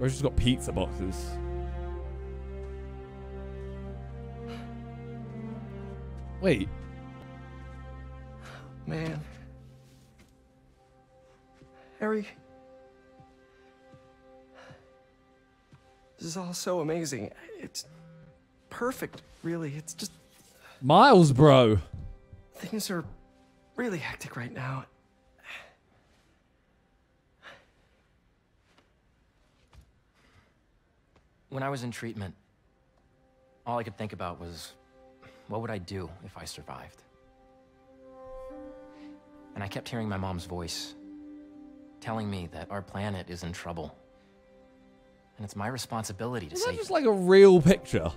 We've just got pizza boxes. Wait. Man. Harry. This is all so amazing. It's perfect, really. It's just... Miles, bro. Things are really hectic right now. When I was in treatment, all I could think about was, what would I do if I survived? And I kept hearing my mom's voice, telling me that our planet is in trouble. And it's my responsibility to save it. Is that just like a real picture?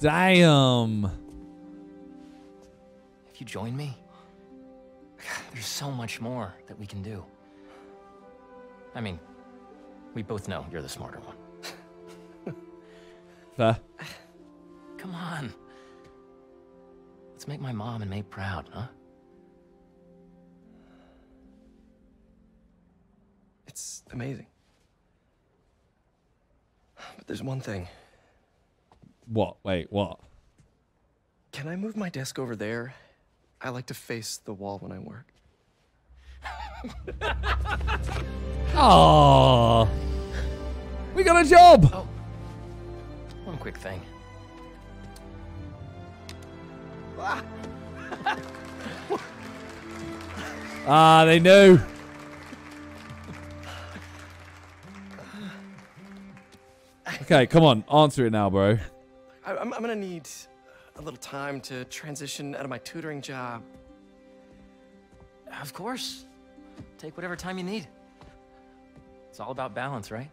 Damn. If you join me, there's so much more that we can do. I mean, we both know you're the smarter one. Come on. Let's make my mom and me proud, huh? It's amazing. But there's one thing. What? Wait, what? Can I move my desk over there? I like to face the wall when I work. Oh, we got a job. Oh, one quick thing. Ah, they knew. Okay, come on, answer it now, bro. I'm gonna need a little time to transition out of my tutoring job. Of course. Take whatever time you need. It's all about balance, right?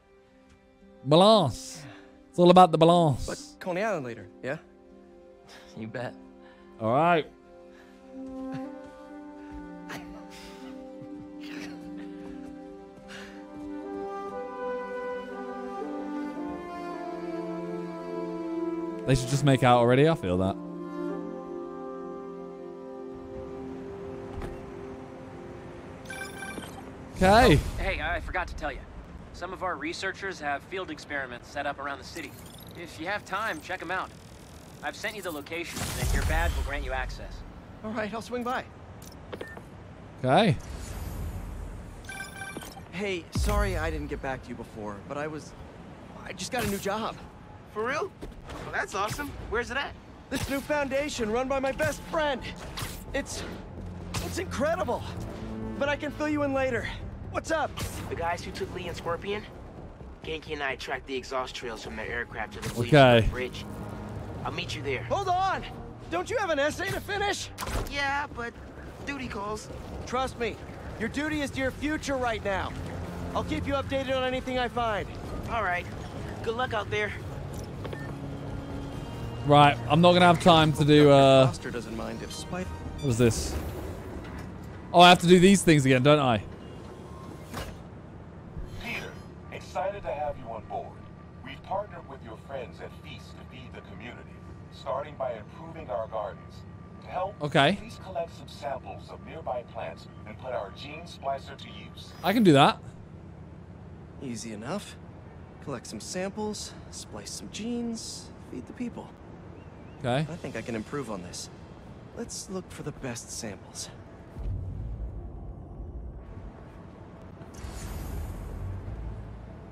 Balance. Yeah. It's all about the balance. But Coney Island later, yeah? You bet. All right. They should just make out already, I feel that. Okay. Oh, hey, I forgot to tell you. Some of our researchers have field experiments set up around the city. If you have time, check them out. I've sent you the locations, and your badge will grant you access. All right, I'll swing by. Okay. Hey, sorry I didn't get back to you before, but I just got a new job. For real? Well, that's awesome. Where's it at? This new foundation run by my best friend. It's incredible. but I can fill you in later. What's up? The guys who took Lee and Scorpion? Genki and I tracked the exhaust trails from their aircraft to the bridge. I'll meet you there. Hold on! Don't you have an essay to finish? Yeah, but duty calls. Trust me, your duty is to your future right now. I'll keep you updated on anything I find. All right. Good luck out there. Right, I'm not gonna have time to do. Foster doesn't mind if Spider. What was this? Oh, I have to do these things again, don't I? Peter, excited to have you on board. We've partnered with your friends at Feast to feed the community, starting by improving our gardens. To help, please collect some samples of nearby plants and put our gene splicer to use. I can do that. Easy enough. Collect some samples, splice some genes, feed the people. Okay. I think I can improve on this. Let's look for the best samples.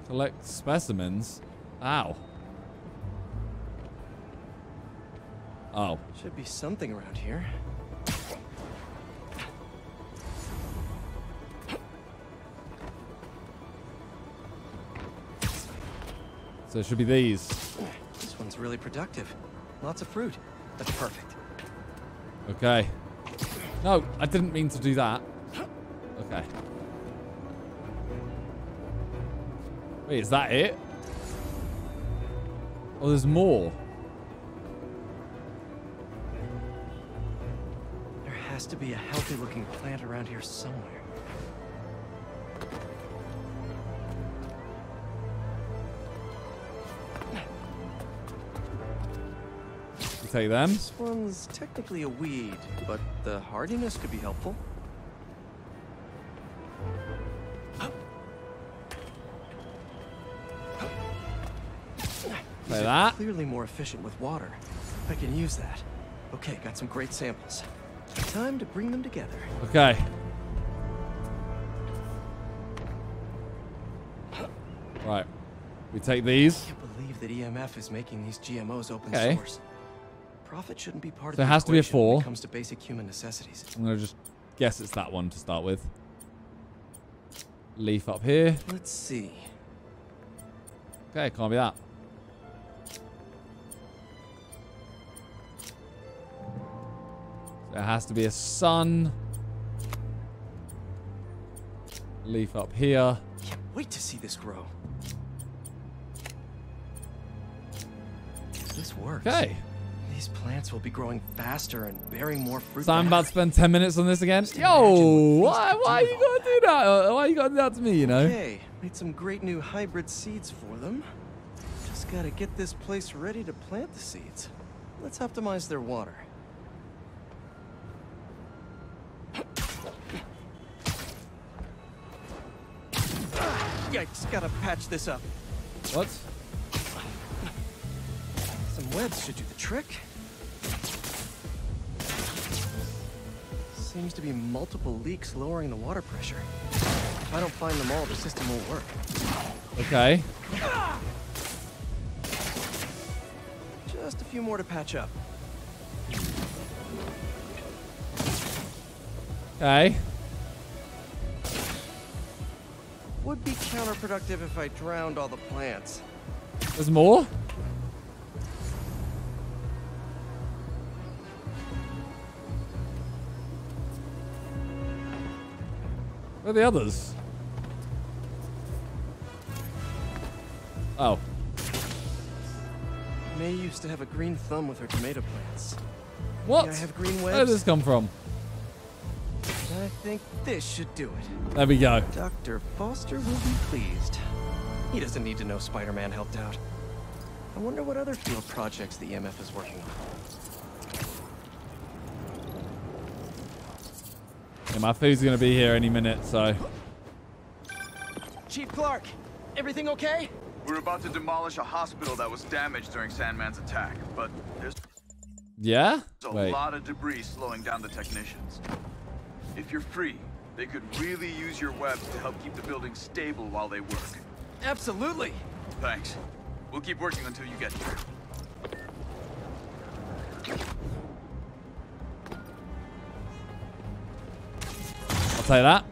Collect specimens? Ow. Oh. Should be something around here. So it should be these. This one's really productive. Lots of fruit. That's perfect. Okay. No, I didn't mean to do that. Okay. Wait, is that it? Oh, there's more. There has to be a healthy-looking plant around here somewhere. We'll take them. This one's technically a weed, but the hardiness could be helpful. That. Clearly more efficient with water. I can use that. Okay, got some great samples. Time to bring them together. Okay. Right. We take these. I can't believe that EMF is making these GMOs open source. Profit shouldn't be part of the equation. So it has to be a 4. When it comes to basic human necessities. I'm gonna just guess it's that one to start with. Leaf up here. Let's see. Okay, can't be that. There has to be a sun. Leaf up here. Can't wait to see this grow. This works. Okay. These plants will be growing faster and bearing more fruit. So I'm about to spend 10 minutes on this again. Yo, why you gotta do that? Why you gotta do that to me, you know? Okay, made some great new hybrid seeds for them. Just gotta get this place ready to plant the seeds. Let's optimize their water. Yikes, gotta patch this up. What? Some webs should do the trick. Seems to be multiple leaks lowering the water pressure. If I don't find them all, the system won't work. Okay. Just a few more to patch up. Okay. Would be counterproductive if I drowned all the plants. There's more? Where are the others? Oh. May used to have a green thumb with her tomato plants. What? I have green webs. Where did this come from? I think this should do it. There we go. Dr. Foster will be pleased. He doesn't need to know Spider-Man helped out. I wonder what other field projects the EMF is working on. Yeah, my food's gonna be here any minute, so. Chief Clark, everything okay? We're about to demolish a hospital that was damaged during Sandman's attack, but there's a lot of debris slowing down the technicians. If you're free, they could really use your webs to help keep the building stable while they work. Absolutely. Thanks. We'll keep working until you get here. I'll tell you that.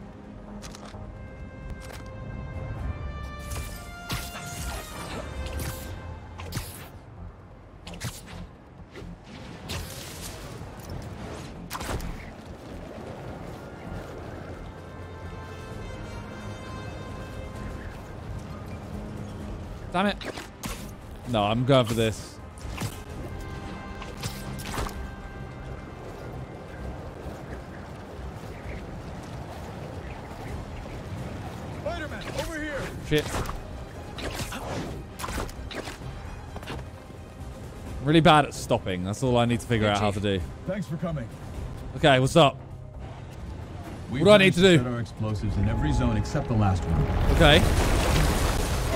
Damn it. No, I'm going for this. Spider-Man, over here. Shit. I'm really bad at stopping. That's all I need to figure out how to do. Thanks for coming. Okay, what's up? What do I need to do? Our explosives in every zone except the last one. Okay.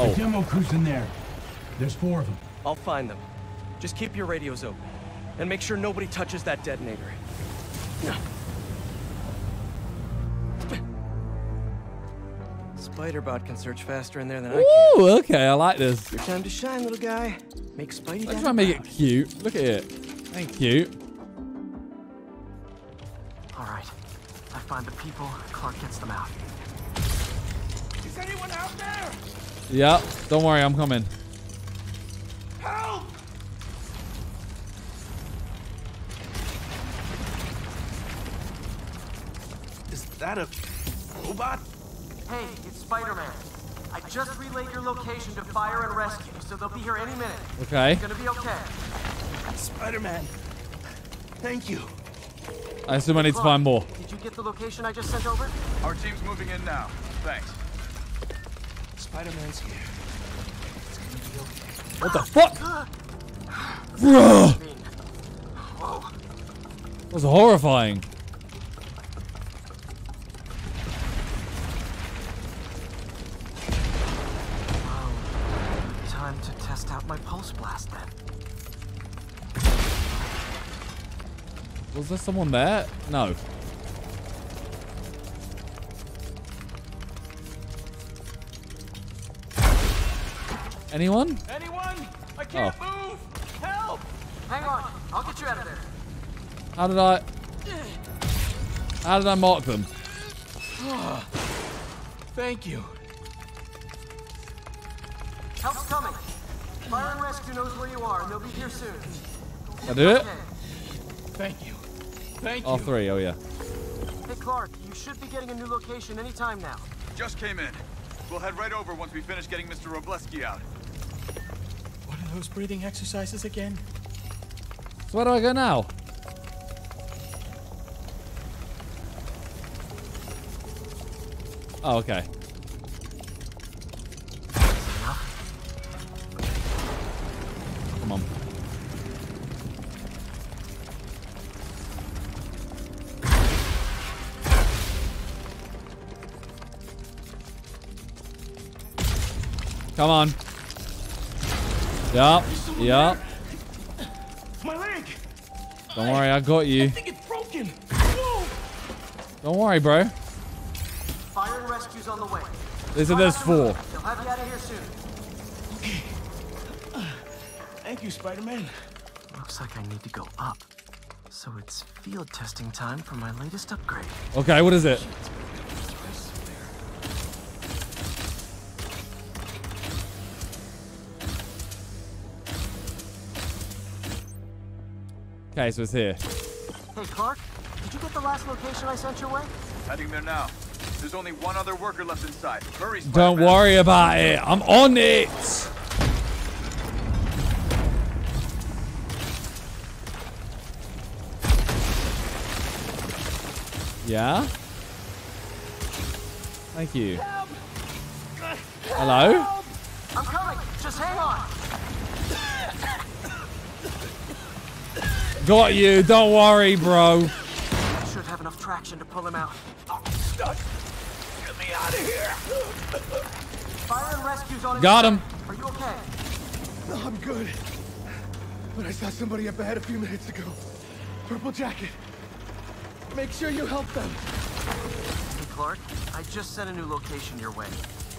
Oh. The demo crew's in there. There's four of them. I'll find them. Just keep your radios open. And make sure nobody touches that detonator. No. Spiderbot can search faster in there than I can. Ooh, okay, I like this. Your time to shine, little guy. Make Spidey. Let's try and make it cute. Look at it. Ain't cute. Alright. I find the people, Clark gets them out. Is anyone out there? Yeah, don't worry, I'm coming. Help! Is that a robot? Hey, it's Spider-Man. I just relayed your location to fire and rescue, so they'll be here any minute. Okay. It's gonna be okay. Spider-Man, thank you. I assume I need to find more. Did you get the location I just sent over? Our team's moving in now. Thanks. Spider-Man's here. It's gonna be okay. What the fuck? Bruh! That was horrifying. Time to test out my pulse blast then. Was there someone there? No. Anyone? Anyone? I can't move! Help! Hang on. I'll get you out of there. How did I mark them? Thank you. Help's coming. Fire and Rescue knows where you are. They'll be here soon. I do it? Thank you. Thank you. All three, oh yeah. Hey Clark, you should be getting a new location anytime now. Just came in. We'll head right over once we finish getting Mr. Robleski out. What are those breathing exercises again? So where do I go now? Oh, okay. Come on. Come on. Yup. Yup. My leg. Don't worry, I got you. I think it's broken. Whoa. Don't worry, bro. Fire and rescue's on the way. There's four. They'll have you out of here soon. Okay. Thank you, Spider-Man. Looks like I need to go up. So it's field testing time for my latest upgrade. Okay, what is it? Okay, so it's here. Hey, Clark, did you get the last location I sent your way? Heading there now. There's only one other worker left inside. Hurry, Spider-Man. Don't worry about it. I'm on it. Yeah? Thank you. Help. Hello? Help. I'm coming. Just hang on. Got you, don't worry, bro. I should have enough traction to pull him out. I'm stuck. Get me out of here. Fire and rescue's on his way. Are you okay? No, I'm good. But I saw somebody up ahead a few minutes ago. Purple jacket. Make sure you help them. Hey, Clark, I just sent a new location your way.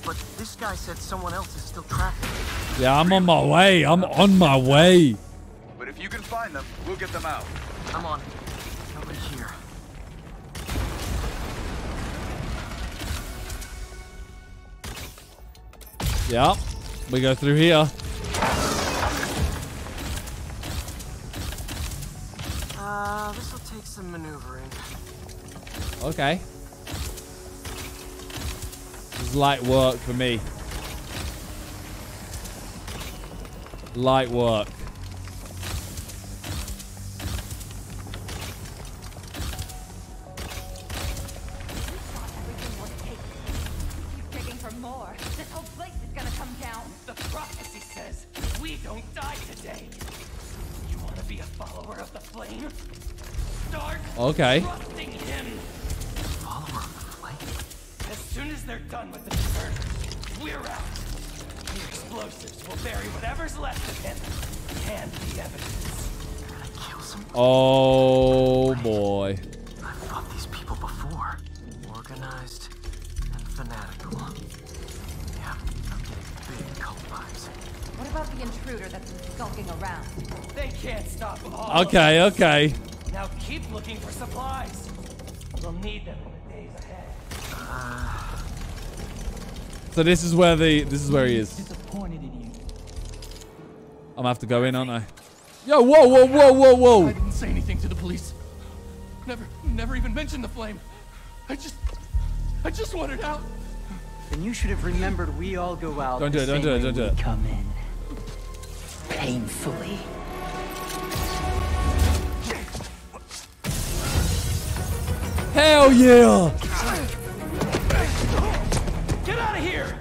But this guy said someone else is still trapped. Yeah, I'm on my way. I'm on my way. But if you can find them, we'll get them out. Come on. Nobody here. Yeah, we go through here. This will take some maneuvering. Okay. This is light work for me. Light work. Okay. As soon as they're done with the murder, we're out. The explosives will bury whatever's left of him and the evidence. They're gonna kill some. Oh boy. I've fought these people before. Organized and fanatical. Yeah, I'm getting big cult vibes. What about the intruder that's skulking around? They can't stop all. Okay, okay. Now keep looking for supplies. We'll need them in the days ahead. So this is where he is. Disappointed in you. I'm gonna have to go in, aren't I? Yo, whoa, whoa, whoa, whoa, whoa! I didn't say anything to the police. Never even mentioned the flame. I just wanted out. And you should have remembered we all go out. Don't do it! Don't do it! Don't do it! Come in painfully. Hell yeah! Get out of here!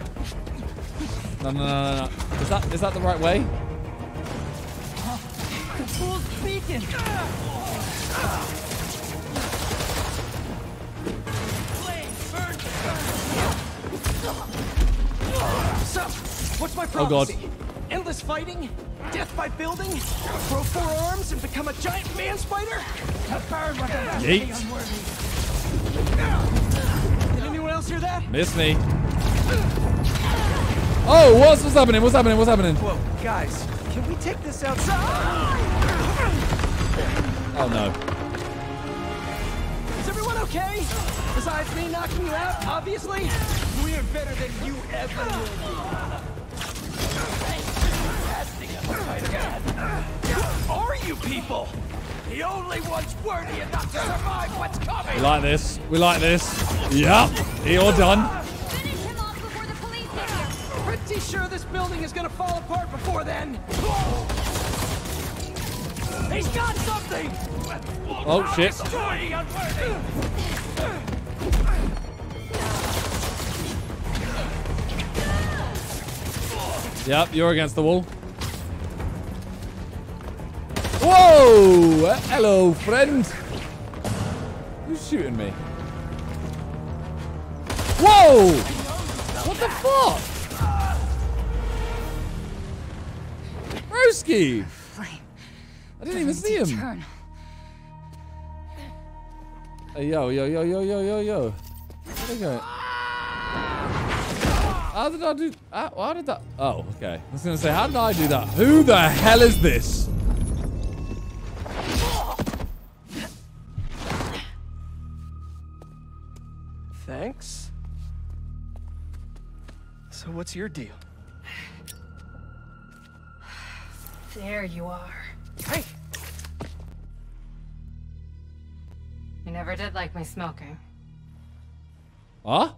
No, no, no, no, no. Is that the right way? The fool's beacon. So, what's my prophecy? Oh God. Endless fighting, death by building, grow four arms and become a giant man spider. Did anyone else hear that? Miss me. Oh, what's happening? What's happening? What's happening? Whoa, guys, can we take this outside? Oh no. Is everyone okay? Besides me knocking you out, obviously. We are better than you ever will be. Who are you people? The only ones worthy enough to survive what's coming. We like this. We like this. Yup. You're done. Finish him off before the police get here. Pretty sure this building is gonna fall apart before then. He's got something. Oh shit. Yep, you're against the wall. Whoa! Hello, friend. Who's shooting me? Whoa! What the fuck? Broski! I didn't even see him. Hey, yo, yo, yo, yo, yo, yo, yo. Where'd I go? How did I do? How did that? Oh, okay. I was gonna say, how did I do that? Who the hell is this? Thanks. So what's your deal? There you are. Hey! You never did like my smoking. Huh?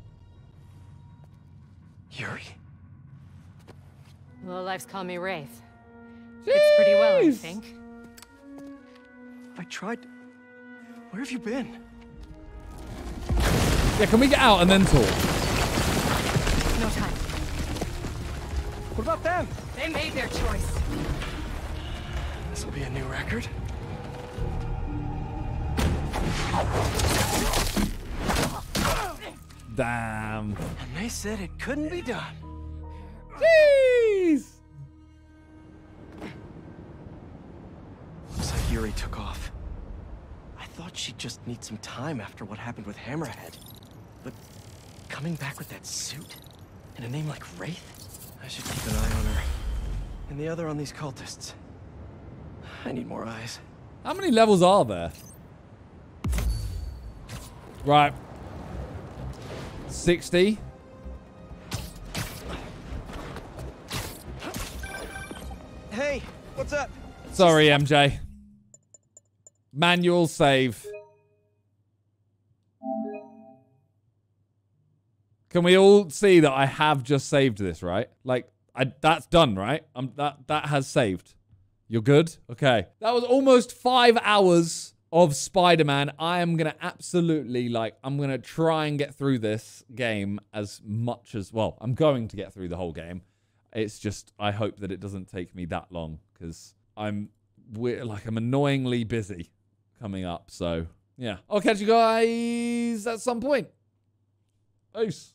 Yuri? Lowlifes call me Wraith. Fits pretty well, I think. I tried. Where have you been? Yeah, can we get out and then talk? No time. What about them? They made their choice. This will be a new record. Damn. And they said it couldn't be done. Jeez! Looks like Yuri took off. I thought she'd just need some time after what happened with Hammerhead. But coming back with that suit and a name like Wraith? I should keep an eye on her. And the other on these cultists. I need more eyes. How many levels are there? Right. 60. Hey, what's up? Sorry, MJ. Manual save. Can we all see that I have just saved this, right? Like, That's done, right? That has saved. You're good? Okay. That was almost 5 hours of Spider-Man. I am going to absolutely, like, I'm going to try and get through this game as much as, well, I'm going to get through the whole game. It's just, I hope that it doesn't take me that long, because I'm annoyingly busy coming up, so, yeah. I'll catch you guys at some point. Peace.